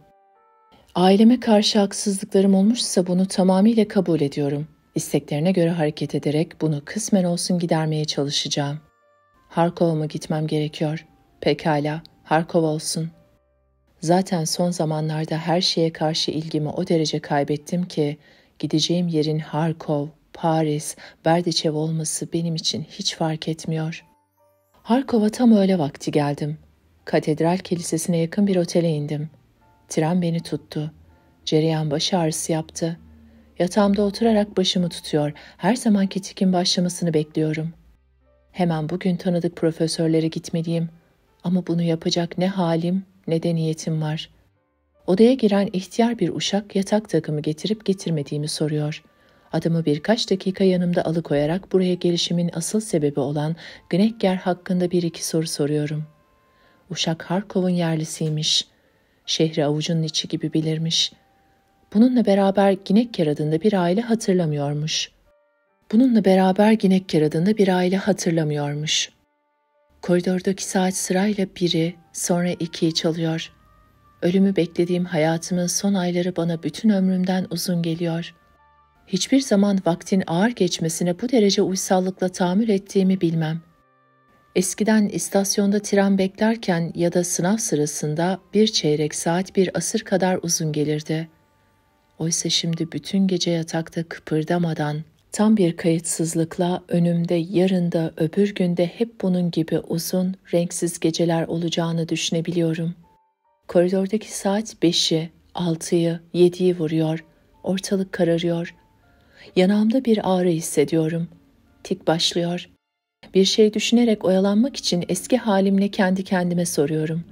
Aileme karşı haksızlıklarım olmuşsa bunu tamamıyla kabul ediyorum. İsteklerine göre hareket ederek bunu kısmen olsun gidermeye çalışacağım. Harkov'a mı gitmem gerekiyor? Pekala, Harkov olsun. Zaten son zamanlarda her şeye karşı ilgimi o derece kaybettim ki gideceğim yerin Harkov, Paris, Berdiçev olması benim için hiç fark etmiyor. Harkov'a tam öğle vakti geldim. Katedral kilisesine yakın bir otele indim. Tren beni tuttu. Cereyan baş ağrısı yaptı. Yatağımda oturarak başımı tutuyor. Her zamanki tikin başlamasını bekliyorum. Hemen bugün tanıdık profesörlere gitmeliyim. Ama bunu yapacak ne halim ne de niyetim var. Odaya giren ihtiyar bir uşak yatak takımı getirip getirmediğimi soruyor. Adamı birkaç dakika yanımda alıkoyarak buraya gelişimin asıl sebebi olan Ginecker hakkında bir iki soru soruyorum. Uşak Harkov'un yerlisiymiş. Şehri avucunun içi gibi bilirmiş. Bununla beraber Ginecker adında bir aile hatırlamıyormuş. Bununla beraber Ginecker adında bir aile hatırlamıyormuş. Koridordaki saat sırayla biri, sonra ikiyi çalıyor. Ölümü beklediğim hayatımın son ayları bana bütün ömrümden uzun geliyor. Hiçbir zaman vaktin ağır geçmesine bu derece uysallıkla tahammül ettiğimi bilmem. Eskiden istasyonda tren beklerken ya da sınav sırasında bir çeyrek saat bir asır kadar uzun gelirdi. Oysa şimdi bütün gece yatakta kıpırdamadan, tam bir kayıtsızlıkla önümde yarın da öbür günde hep bunun gibi uzun, renksiz geceler olacağını düşünebiliyorum. Koridordaki saat beşi, altıyı, yediyi vuruyor, ortalık kararıyor. Yanağımda bir ağrı hissediyorum. Tik başlıyor. Bir şey düşünerek oyalanmak için eski halimle kendi kendime soruyorum.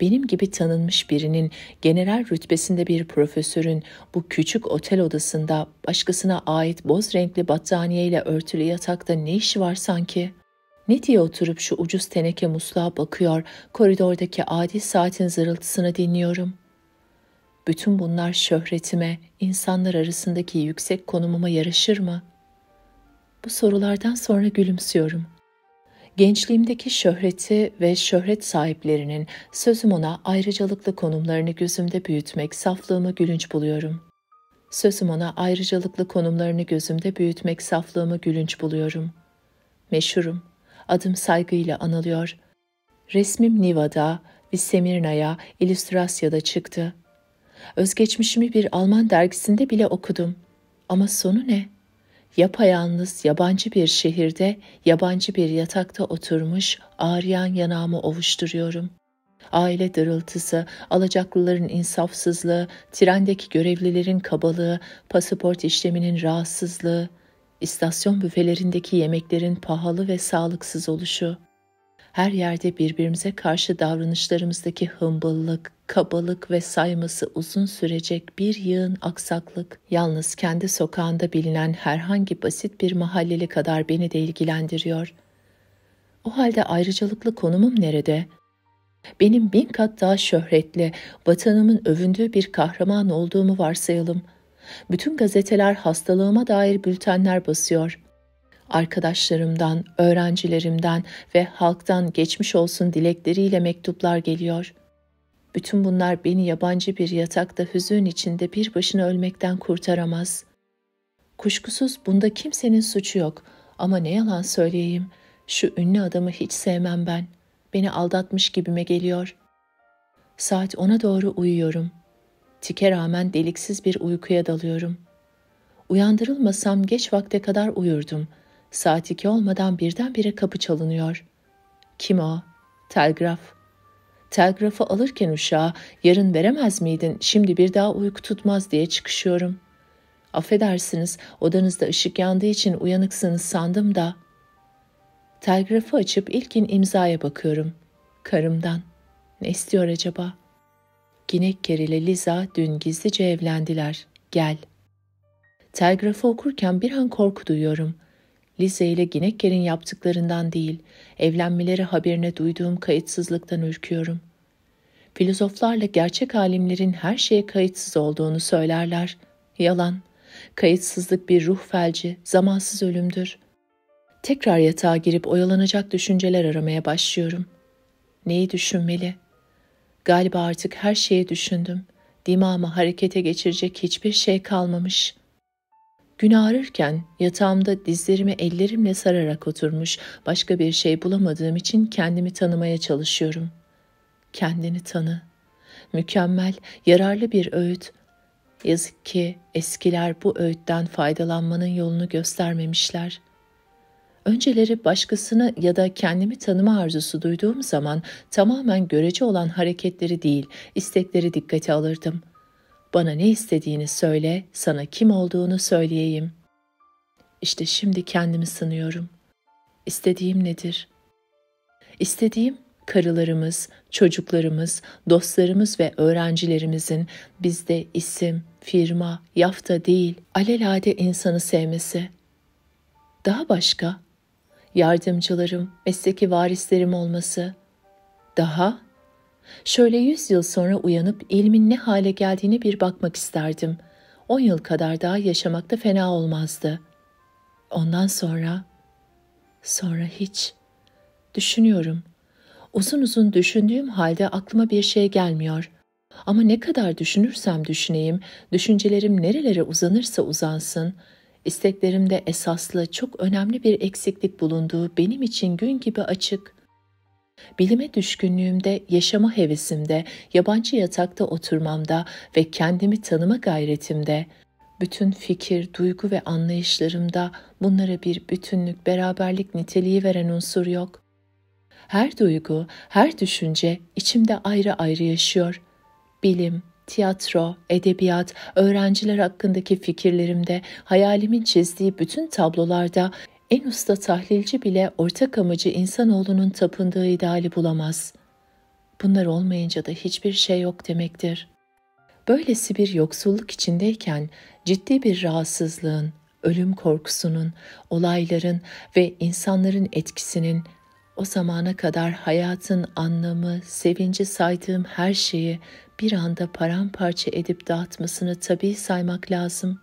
Benim gibi tanınmış birinin, general rütbesinde bir profesörün bu küçük otel odasında başkasına ait boz renkli battaniyeyle örtülü yatakta ne işi var sanki? Ne diye oturup şu ucuz teneke musluğa bakıyor, koridordaki adi saatin zırıltısını dinliyorum. Bütün bunlar şöhretime, insanlar arasındaki yüksek konumuma yaraşır mı? Bu sorulardan sonra gülümsüyorum. Gençliğimdeki şöhreti ve şöhret sahiplerinin sözüm ona ayrıcalıklı konumlarını gözümde büyütmek saflığımı gülünç buluyorum. Sözüm ona ayrıcalıklı konumlarını gözümde büyütmek saflığımı gülünç buluyorum. Meşhurum. Adım saygıyla anılıyor. Resmim Niva'da, Visemirna'ya, İllüstrasya'da çıktı. Özgeçmişimi bir Alman dergisinde bile okudum. Ama sonu ne? Yapayalnız yabancı bir şehirde, yabancı bir yatakta oturmuş, ağrıyan yanağımı ovuşturuyorum. Aile dırıltısı, alacaklıların insafsızlığı, trendeki görevlilerin kabalığı, pasaport işleminin rahatsızlığı, istasyon büfelerindeki yemeklerin pahalı ve sağlıksız oluşu, her yerde birbirimize karşı davranışlarımızdaki hımbıllık, kabalık ve sayması uzun sürecek bir yığın aksaklık, yalnız kendi sokağında bilinen herhangi basit bir mahalleli kadar beni de ilgilendiriyor. O halde ayrıcalıklı konumum nerede? Benim bin kat daha şöhretli, vatanımın övündüğü bir kahraman olduğumu varsayalım. Bütün gazeteler hastalığıma dair bültenler basıyor. Arkadaşlarımdan, öğrencilerimden ve halktan geçmiş olsun dilekleriyle mektuplar geliyor. Bütün bunlar beni yabancı bir yatakta hüzün içinde bir başına ölmekten kurtaramaz. Kuşkusuz bunda kimsenin suçu yok ama ne yalan söyleyeyim, şu ünlü adamı hiç sevmem ben. Beni aldatmış gibime geliyor. Saat ona doğru uyuyorum. Tike rağmen deliksiz bir uykuya dalıyorum. Uyandırılmasam geç vakte kadar uyurdum. Saat iki olmadan birdenbire kapı çalınıyor. Kim o? Telgraf. Telgrafı alırken uşağa yarın veremez miydin, şimdi bir daha uyku tutmaz diye çıkışıyorum. Affedersiniz, odanızda ışık yandığı için uyanıksınız sandım da. Telgrafı açıp ilkin imzaya bakıyorum. Karımdan. Ne istiyor acaba? Ginecker ile Liza dün gizlice evlendiler. Gel. Telgrafı okurken bir an korku duyuyorum. Liza ile Ginecker'in yaptıklarından değil, evlenmeleri haberine duyduğum kayıtsızlıktan ürküyorum. Filozoflarla gerçek alimlerin her şeye kayıtsız olduğunu söylerler. Yalan. Kayıtsızlık bir ruh felci, zamansız ölümdür. Tekrar yatağa girip oyalanacak düşünceler aramaya başlıyorum. Neyi düşünmeli? Galiba artık her şeyi düşündüm. Dimağımı harekete geçirecek hiçbir şey kalmamış. Gün ağrırken yatağımda dizlerimi ellerimle sararak oturmuş, başka bir şey bulamadığım için kendimi tanımaya çalışıyorum. Kendini tanı. Mükemmel, yararlı bir öğüt. Yazık ki eskiler bu öğütten faydalanmanın yolunu göstermemişler. Önceleri başkasını ya da kendimi tanıma arzusu duyduğum zaman tamamen görece olan hareketleri değil, istekleri dikkate alırdım. Bana ne istediğini söyle, sana kim olduğunu söyleyeyim. İşte şimdi kendimi sanıyorum. İstediğim nedir? İstediğim, karılarımız, çocuklarımız, dostlarımız ve öğrencilerimizin bizde isim, firma, yafta değil, alelade insanı sevmesi. Daha başka? Yardımcılarım, mesleki varislerim olması. Daha? Şöyle yüz yıl sonra uyanıp ilmin ne hale geldiğini bir bakmak isterdim. On yıl kadar daha yaşamak da fena olmazdı. Ondan sonra? Sonra hiç. Düşünüyorum. Uzun uzun düşündüğüm halde aklıma bir şey gelmiyor. Ama ne kadar düşünürsem düşüneyim, düşüncelerim nerelere uzanırsa uzansın, isteklerimde esaslı çok önemli bir eksiklik bulunduğu benim için gün gibi açık. Bilime düşkünlüğümde, yaşama hevesimde, yabancı yatakta oturmamda ve kendimi tanıma gayretimde, bütün fikir, duygu ve anlayışlarımda bunlara bir bütünlük, beraberlik niteliği veren unsur yok. Her duygu, her düşünce içimde ayrı ayrı yaşıyor. Bilim, tiyatro, edebiyat, öğrenciler hakkındaki fikirlerimde, hayalimin çizdiği bütün tablolarda en usta tahlilci bile ortak amacı insanoğlunun tapındığı ideali bulamaz. Bunlar olmayınca da hiçbir şey yok demektir. Böylesi bir yoksulluk içindeyken ciddi bir rahatsızlığın, ölüm korkusunun, olayların ve insanların etkisinin, o zamana kadar hayatın anlamı, sevinci saydığım her şeyi bir anda paramparça edip dağıtmasını tabii saymak lazım.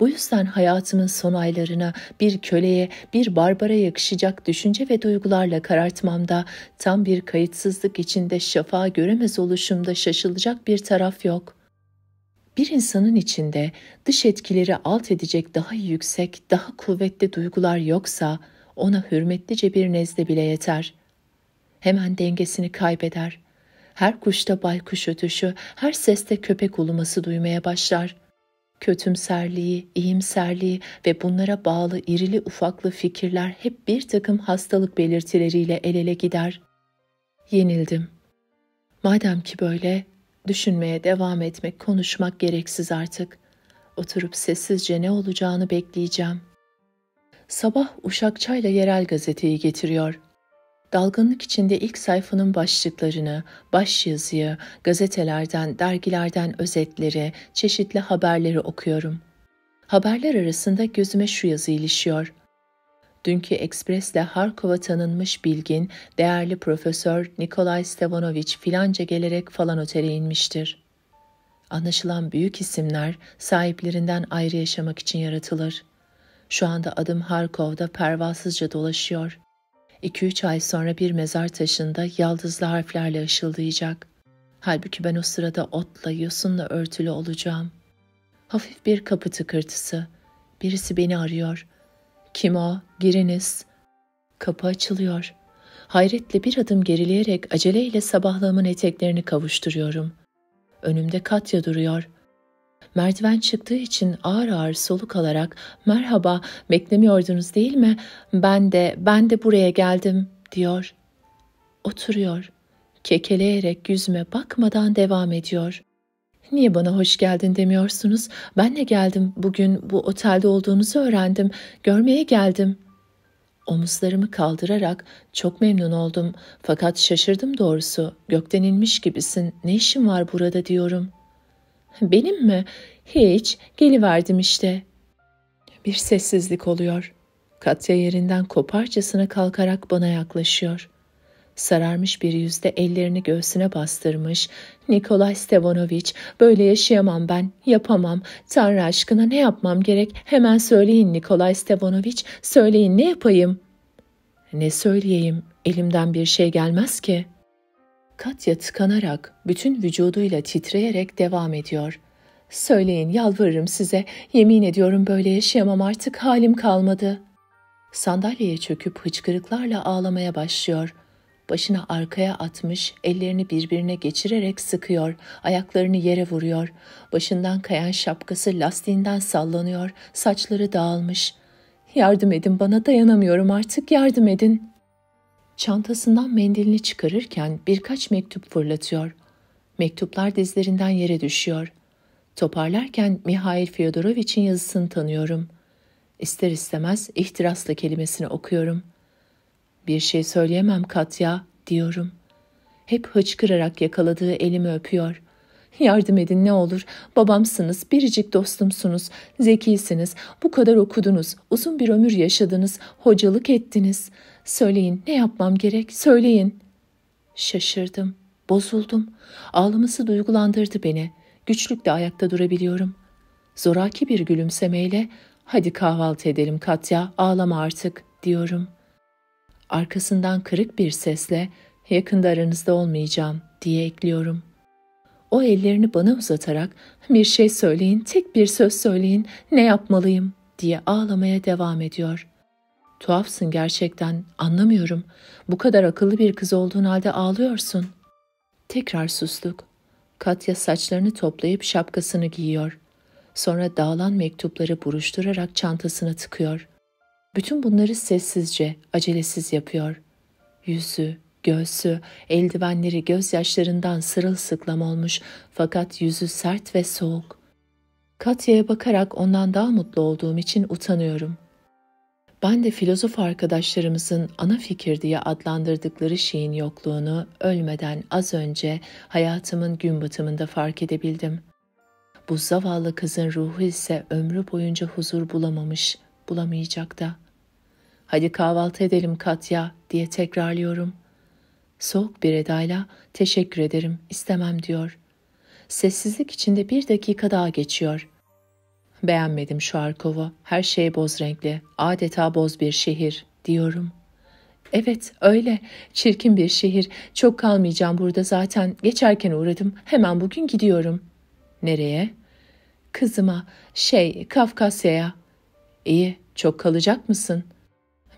Bu yüzden hayatımın son aylarına bir köleye, bir barbara yakışacak düşünce ve duygularla karartmamda, tam bir kayıtsızlık içinde şafağı göremez oluşumda şaşılacak bir taraf yok. Bir insanın içinde dış etkileri alt edecek daha yüksek, daha kuvvetli duygular yoksa, ona hürmetlice bir nezle bile yeter. Hemen dengesini kaybeder. Her kuşta baykuş ötüşü, her seste köpek uluması duymaya başlar. Kötümserliği, iyimserliği ve bunlara bağlı irili ufaklı fikirler hep bir takım hastalık belirtileriyle el ele gider. Yenildim. Madem ki böyle, düşünmeye devam etmek, konuşmak gereksiz artık. Oturup sessizce ne olacağını bekleyeceğim. Sabah Uşakçay'la yerel gazeteyi getiriyor. Dalgınlık içinde ilk sayfanın başlıklarını, başyazıyı, gazetelerden, dergilerden özetleri, çeşitli haberleri okuyorum. Haberler arasında gözüme şu yazı ilişiyor. Dünkü ekspresle Harkov'a tanınmış bilgin, değerli Profesör Nikolay Stepanoviç filanca gelerek falan otele inmiştir. Anlaşılan büyük isimler sahiplerinden ayrı yaşamak için yaratılır. Şu anda adım Harkov'da pervasızca dolaşıyor. iki üç ay sonra bir mezar taşında yaldızlı harflerle ışıldayacak. Halbuki ben o sırada otla, yosunla örtülü olacağım. Hafif bir kapı tıkırtısı. Birisi beni arıyor. Kim o? Giriniz. Kapı açılıyor. Hayretle bir adım gerileyerek aceleyle sabahlığımın eteklerini kavuşturuyorum. Önümde Katya duruyor. Merdiven çıktığı için ağır ağır soluk alarak "Merhaba, beklemiyordunuz değil mi? Ben de, ben de buraya geldim." diyor. Oturuyor. Kekeleyerek yüzüme bakmadan devam ediyor. "Niye bana hoş geldin demiyorsunuz? Ben de geldim. Bugün bu otelde olduğunuzu öğrendim. Görmeye geldim." Omuzlarımı kaldırarak çok memnun oldum fakat şaşırdım doğrusu. Gökten inmiş gibisin, ne işin var burada diyorum. Benim mi? Hiç, geliverdim işte. Bir sessizlik oluyor. Katya yerinden koparcasına kalkarak bana yaklaşıyor. Sararmış bir yüzde ellerini göğsüne bastırmış. Nikolay Stepanoviç, böyle yaşayamam ben, yapamam. Tanrı aşkına ne yapmam gerek? Hemen söyleyin Nikolay Stepanoviç, söyleyin ne yapayım? Ne söyleyeyim? Elimden bir şey gelmez ki. Katya tıkanarak, bütün vücuduyla titreyerek devam ediyor. Söyleyin, yalvarırım size. Yemin ediyorum böyle yaşayamam artık, halim kalmadı. Sandalyeye çöküp hıçkırıklarla ağlamaya başlıyor. Başını arkaya atmış, ellerini birbirine geçirerek sıkıyor, ayaklarını yere vuruyor. Başından kayan şapkası lastiğinden sallanıyor, saçları dağılmış. Yardım edin bana, dayanamıyorum artık, yardım edin. Çantasından mendilini çıkarırken birkaç mektup fırlatıyor. Mektuplar dizlerinden yere düşüyor. Toparlarken Mihail Fyodoroviç'in yazısını tanıyorum. İster istemez ihtirasla kelimesini okuyorum. Bir şey söyleyemem Katya, diyorum. Hep hıçkırarak yakaladığı elimi öpüyor. Yardım edin ne olur, babamsınız, biricik dostumsunuz, zekisiniz, bu kadar okudunuz, uzun bir ömür yaşadınız, hocalık ettiniz. Söyleyin, ne yapmam gerek, söyleyin. Şaşırdım, bozuldum. Ağlaması duygulandırdı beni. Güçlükle ayakta durabiliyorum. Zoraki bir gülümsemeyle, hadi kahvaltı edelim Katya, ağlama artık, diyorum. Arkasından kırık bir sesle yakında aranızda olmayacağım diye ekliyorum. O ellerini bana uzatarak bir şey söyleyin, tek bir söz söyleyin, ne yapmalıyım diye ağlamaya devam ediyor. Tuhafsın gerçekten, anlamıyorum. Bu kadar akıllı bir kız olduğun halde ağlıyorsun. Tekrar sustuk. Katya saçlarını toplayıp şapkasını giyiyor. Sonra dağılan mektupları buruşturarak çantasına tıkıyor. Bütün bunları sessizce, acelesiz yapıyor. Yüzü, göğsü, eldivenleri gözyaşlarından sırılsıklam olmuş fakat yüzü sert ve soğuk. Katya'ya bakarak ondan daha mutlu olduğum için utanıyorum. Ben de filozof arkadaşlarımızın ana fikir diye adlandırdıkları şeyin yokluğunu ölmeden az önce hayatımın gün batımında fark edebildim. Bu zavallı kızın ruhu ise ömrü boyunca huzur bulamamış, bulamayacak da. Hadi kahvaltı edelim Katya diye tekrarlıyorum. Soğuk bir edayla teşekkür ederim, istemem diyor. Sessizlik içinde bir dakika daha geçiyor. Beğenmedim şu Harkov'u, her şey boz renkli, adeta boz bir şehir diyorum. Evet öyle, çirkin bir şehir, çok kalmayacağım burada zaten, geçerken uğradım, hemen bugün gidiyorum. Nereye? Kızıma, şey Kafkasya'ya. İyi, çok kalacak mısın?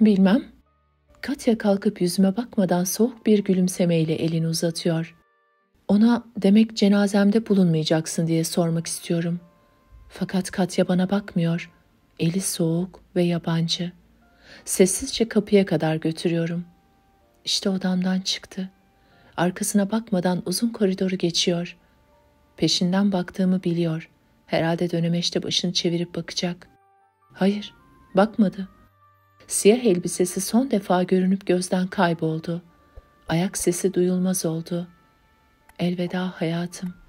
Bilmem. Katya kalkıp yüzüme bakmadan soğuk bir gülümsemeyle elini uzatıyor. Ona demek cenazemde bulunmayacaksın diye sormak istiyorum. Fakat Katya bana bakmıyor. Eli soğuk ve yabancı. Sessizce kapıya kadar götürüyorum. İşte odamdan çıktı. Arkasına bakmadan uzun koridoru geçiyor. Peşinden baktığımı biliyor. Herhalde dönemeçte başını çevirip bakacak. Hayır, bakmadı. Siyah elbisesi son defa görünüp gözden kayboldu. Ayak sesi duyulmaz oldu. Elveda hayatım.